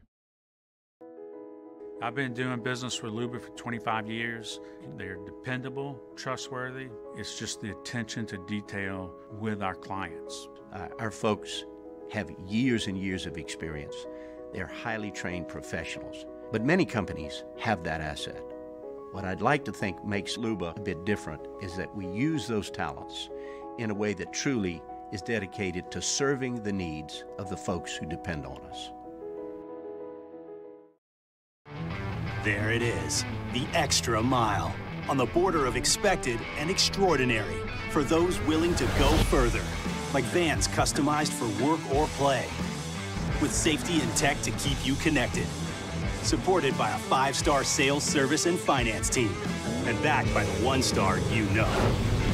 I've been doing business with Luba for 25 years. They're dependable, trustworthy. It's just the attention to detail with our clients. Our folks have years and years of experience. They're highly trained professionals, but many companies have that asset. What I'd like to think makes Luba a bit different is that we use those talents in a way that truly is dedicated to serving the needs of the folks who depend on us. There it is, the extra mile, on the border of expected and extraordinary, for those willing to go further, like vans customized for work or play, with safety and tech to keep you connected, supported by a 5-star sales, service, and finance team, and backed by the 1-star you know.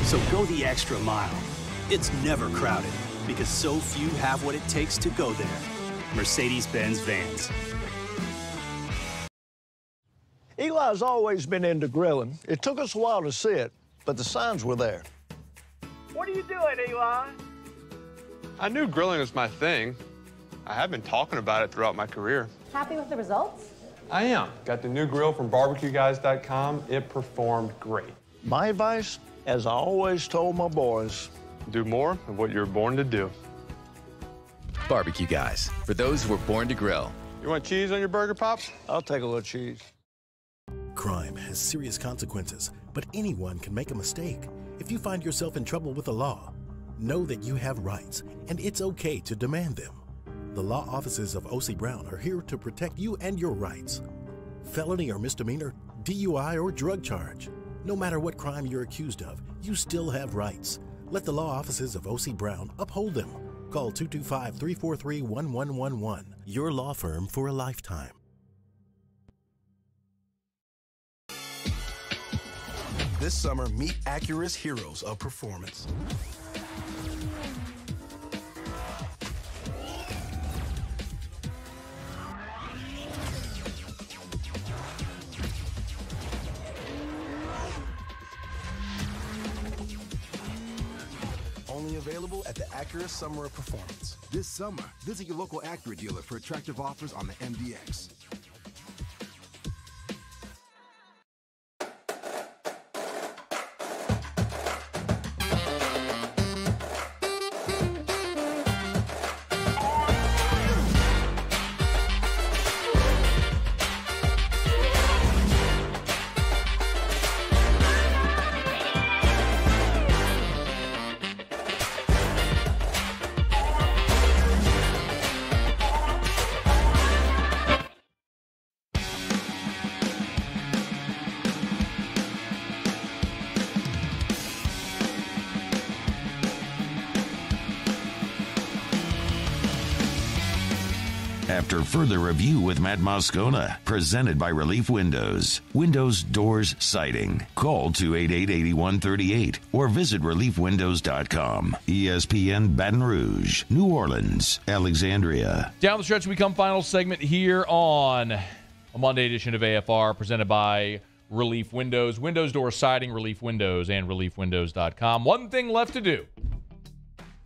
So go the extra mile. It's never crowded, because so few have what it takes to go there. Mercedes-Benz Vans. Eli's always been into grilling. It took us a while to see it, but the signs were there. What are you doing, Eli? I knew grilling was my thing. I have been talking about it throughout my career. Happy with the results? I am. Got the new grill from barbecueguys.com. It performed great. My advice, as I always told my boys, do more of what you're born to do. Barbecue Guys, for those who were born to grill. You want cheese on your burger, Pops? I'll take a little cheese. Crime has serious consequences, but anyone can make a mistake. If you find yourself in trouble with the law, know that you have rights, and it's okay to demand them. The law offices of O.C. Brown are here to protect you and your rights. Felony or misdemeanor, DUI or drug charge. No matter what crime you're accused of, you still have rights. Let the law offices of O.C. Brown uphold them. Call 225-343-1111. Your law firm for a lifetime. This summer, meet Acura's heroes of performance. Available at the Acura Summer of Performance. This summer, visit your local Acura dealer for attractive offers on the MDX. After further review with Matt Muscona, presented by Relief Windows. Windows, doors, siding. Call 288-8138 or visit reliefwindows.com. ESPN Baton Rouge, New Orleans, Alexandria. Down the stretch we come, final segment here on a Monday edition of AFR, presented by Relief Windows. Windows, doors, siding, Relief Windows, and reliefwindows.com. One thing left to do.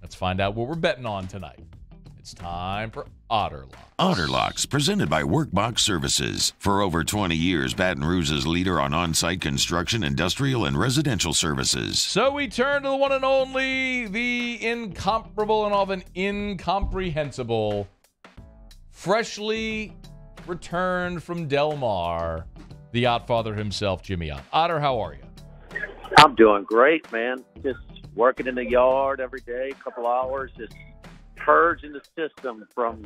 Let's find out what we're betting on tonight. It's time for Otterlocks. Otterlocks, presented by Workbox Services. For over 20 years, Baton Rouge's leader on on-site construction, industrial, and residential services. So we turn to the one and only, the incomparable and often incomprehensible, freshly returned from Del Mar, the Ottfather himself, Jimmy Ott. Otter, how are you? I'm doing great, man. Just working in the yard every day, a couple hours, just purging the system from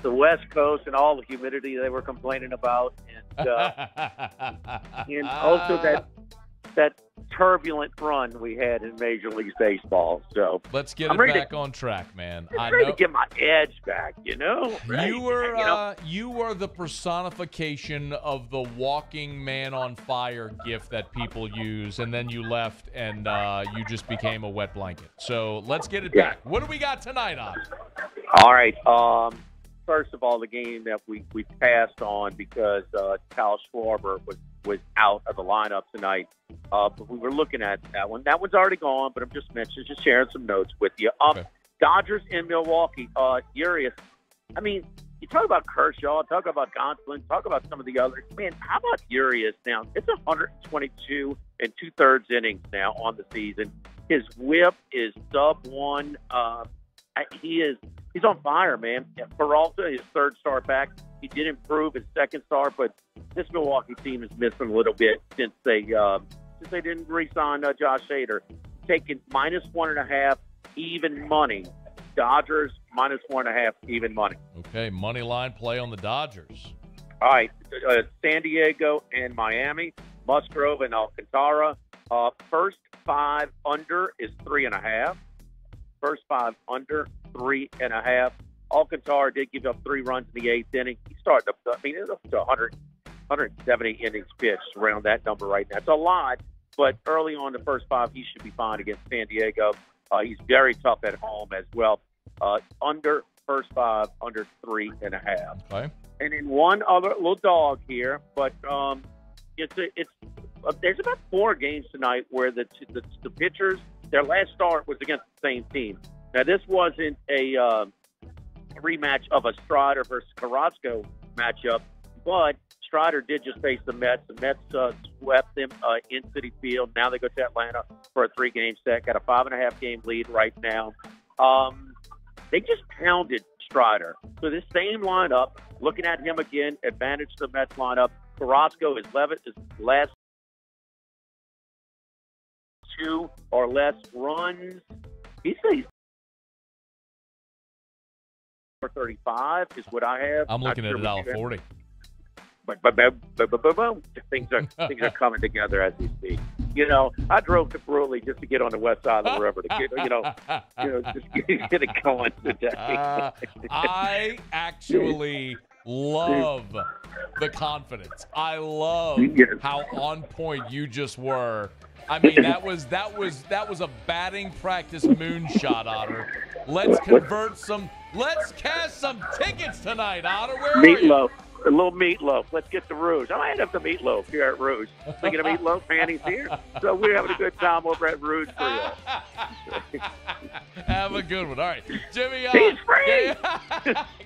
the West Coast and all the humidity they were complaining about, and and also that turbulent run we had in Major League Baseball. So let's get it back on track, man. I'm ready to get my edge back, you know? Right? You were the personification of the walking man on fire gif that people use, and then you left and you just became a wet blanket. So let's get it back. What do we got tonight on? All right. First of all, the game that we passed on because Kyle Schwarber was out of the lineup tonight. But we were looking at that one. That one's already gone, but I'm just mentioning, just sharing some notes with you. Okay. Dodgers in Milwaukee, Urias. I mean, you talk about Kershaw, talk about Gonsolin, talk about some of the others. Man, how about Urias now? It's 122 2/3 innings now on the season. His whip is sub-1. He's on fire, man. Peralta, his third star back. He did improve his second star, but this Milwaukee team is missing a little bit since they didn't re-sign Josh Hader. Taking -1.5 even money. Dodgers -1.5 even money. Okay, money line play on the Dodgers. All right, San Diego and Miami, Musgrove and Alcantara. First five under is 3.5. First five under 3.5. Alcantara did give up 3 runs in the 8th inning. He started up, I mean, it was up to 170 innings pitched, around that number right now. It's a lot, but early on the first five, he should be fine against San Diego. He's very tough at home as well. Under first five, under 3.5. Okay. And then one other little dog here, but there's about 4 games tonight where the pitchers, their last start was against the same team. Now, this wasn't a rematch of a Strider versus Carrasco matchup, but Strider did just face the Mets. The Mets swept them in Citi Field. Now they go to Atlanta for a three-game set. Got a 5.5 game lead right now. They just pounded Strider. So this same lineup, looking at him again, advantage the Mets lineup. Carrasco is last two or less runs. He says 35 is what I have. I'm looking at $1.40. But things are coming together as we speak. You know, I drove to Brule just to get on the west side of the river to get, just get it going today. I actually love the confidence. I love how on point you just were. I mean, that was a batting practice moonshot, Otter. Let's convert some. Let's cast some tickets tonight, Otter. Where are you? A little meatloaf. Let's get the Rouge. I might have the meatloaf here at Rouge. Speaking of meatloaf, Fanny's here. So we're having a good time over at Rouge for you. Have a good one. All right. Jimmy. He's free.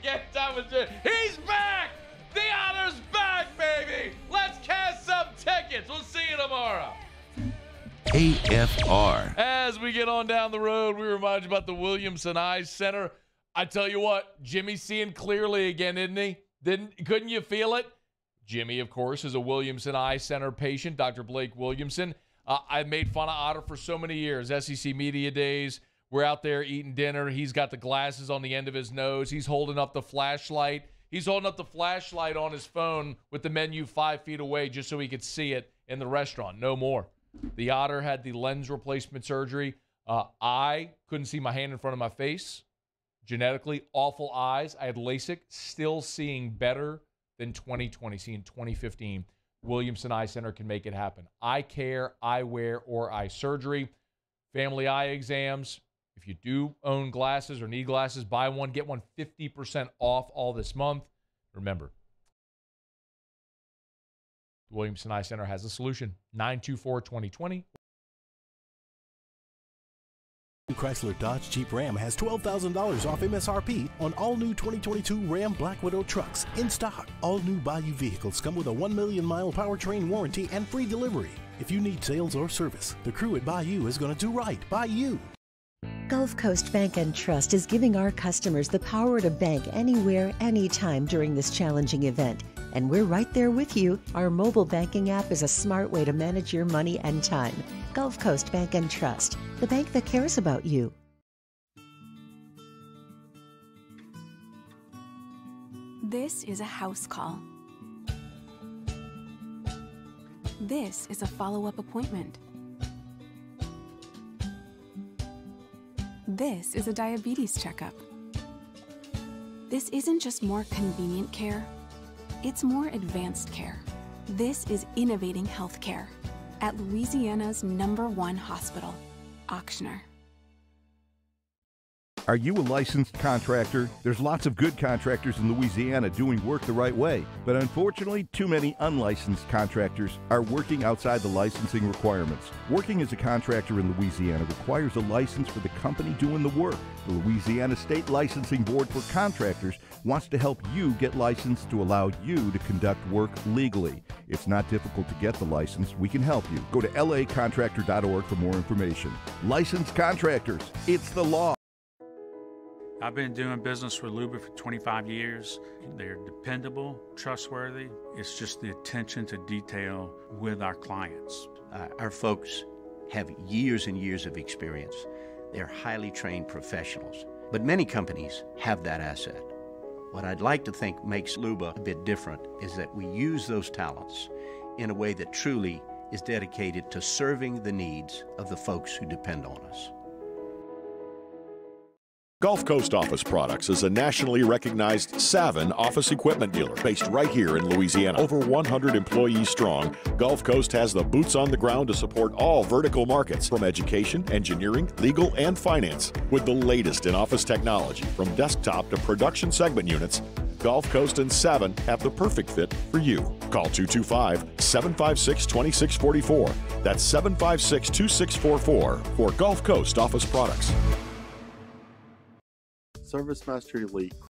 Get time with Jimmy. He's back. The Otter's back, baby. Let's cast some tickets. We'll see you tomorrow. AFR. As we get on down the road, we remind you about the Williamson Eye Center. I tell you what, Jimmy's seeing clearly again, isn't he? Couldn't you feel it? Jimmy, of course, is a Williamson Eye Center patient, Dr. Blake Williamson. I made fun of Otter for so many years. SEC Media Days, we're out there eating dinner. He's got the glasses on the end of his nose. He's holding up the flashlight. He's holding up the flashlight on his phone with the menu 5 feet away just so he could see it in the restaurant. No more. The Otter had the lens replacement surgery. I couldn't see my hand in front of my face. Genetically, awful eyes. I had LASIK, still seeing better than 2020, seeing 2015. Williamson Eye Center can make it happen. Eye care, eyewear, or eye surgery. Family eye exams. If you do own glasses or need glasses, buy one, get one 50% off all this month. Remember, the Williamson Eye Center has a solution. 924-2020. Chrysler Dodge Jeep Ram has $12,000 off MSRP on all new 2022 Ram Black Widow trucks in stock. All new Bayou vehicles come with a 1 million mile powertrain warranty and free delivery. If you need sales or service, the crew at Bayou is going to do right by you. Gulf Coast Bank and Trust is giving our customers the power to bank anywhere, anytime during this challenging event. And we're right there with you. Our mobile banking app is a smart way to manage your money and time. Gulf Coast Bank and Trust, the bank that cares about you. This is a house call. This is a follow-up appointment. This is a diabetes checkup. This isn't just more convenient care. It's more advanced care. This is innovating healthcare at Louisiana's #1 hospital, Auctioner. Are you a licensed contractor? There's lots of good contractors in Louisiana doing work the right way, but unfortunately, too many unlicensed contractors are working outside the licensing requirements. Working as a contractor in Louisiana requires a license for the company doing the work. The Louisiana State Licensing Board for Contractors wants to help you get licensed to allow you to conduct work legally. It's not difficult to get the license. We can help you. Go to lacontractor.org for more information. Licensed contractors, it's the law. I've been doing business with Luba for 25 years. They're dependable, trustworthy. It's just the attention to detail with our clients. Our folks have years and years of experience. They're highly trained professionals, but many companies have that asset. What I'd like to think makes Luba a bit different is that we use those talents in a way that truly is dedicated to serving the needs of the folks who depend on us. Gulf Coast Office Products is a nationally recognized Savin office equipment dealer based right here in Louisiana. Over 100 employees strong, Gulf Coast has the boots on the ground to support all vertical markets from education, engineering, legal, and finance. With the latest in office technology from desktop to production segment units, Gulf Coast and Savin have the perfect fit for you. Call 225-756-2644. That's 756-2644 for Gulf Coast Office Products. ServiceMastery Elite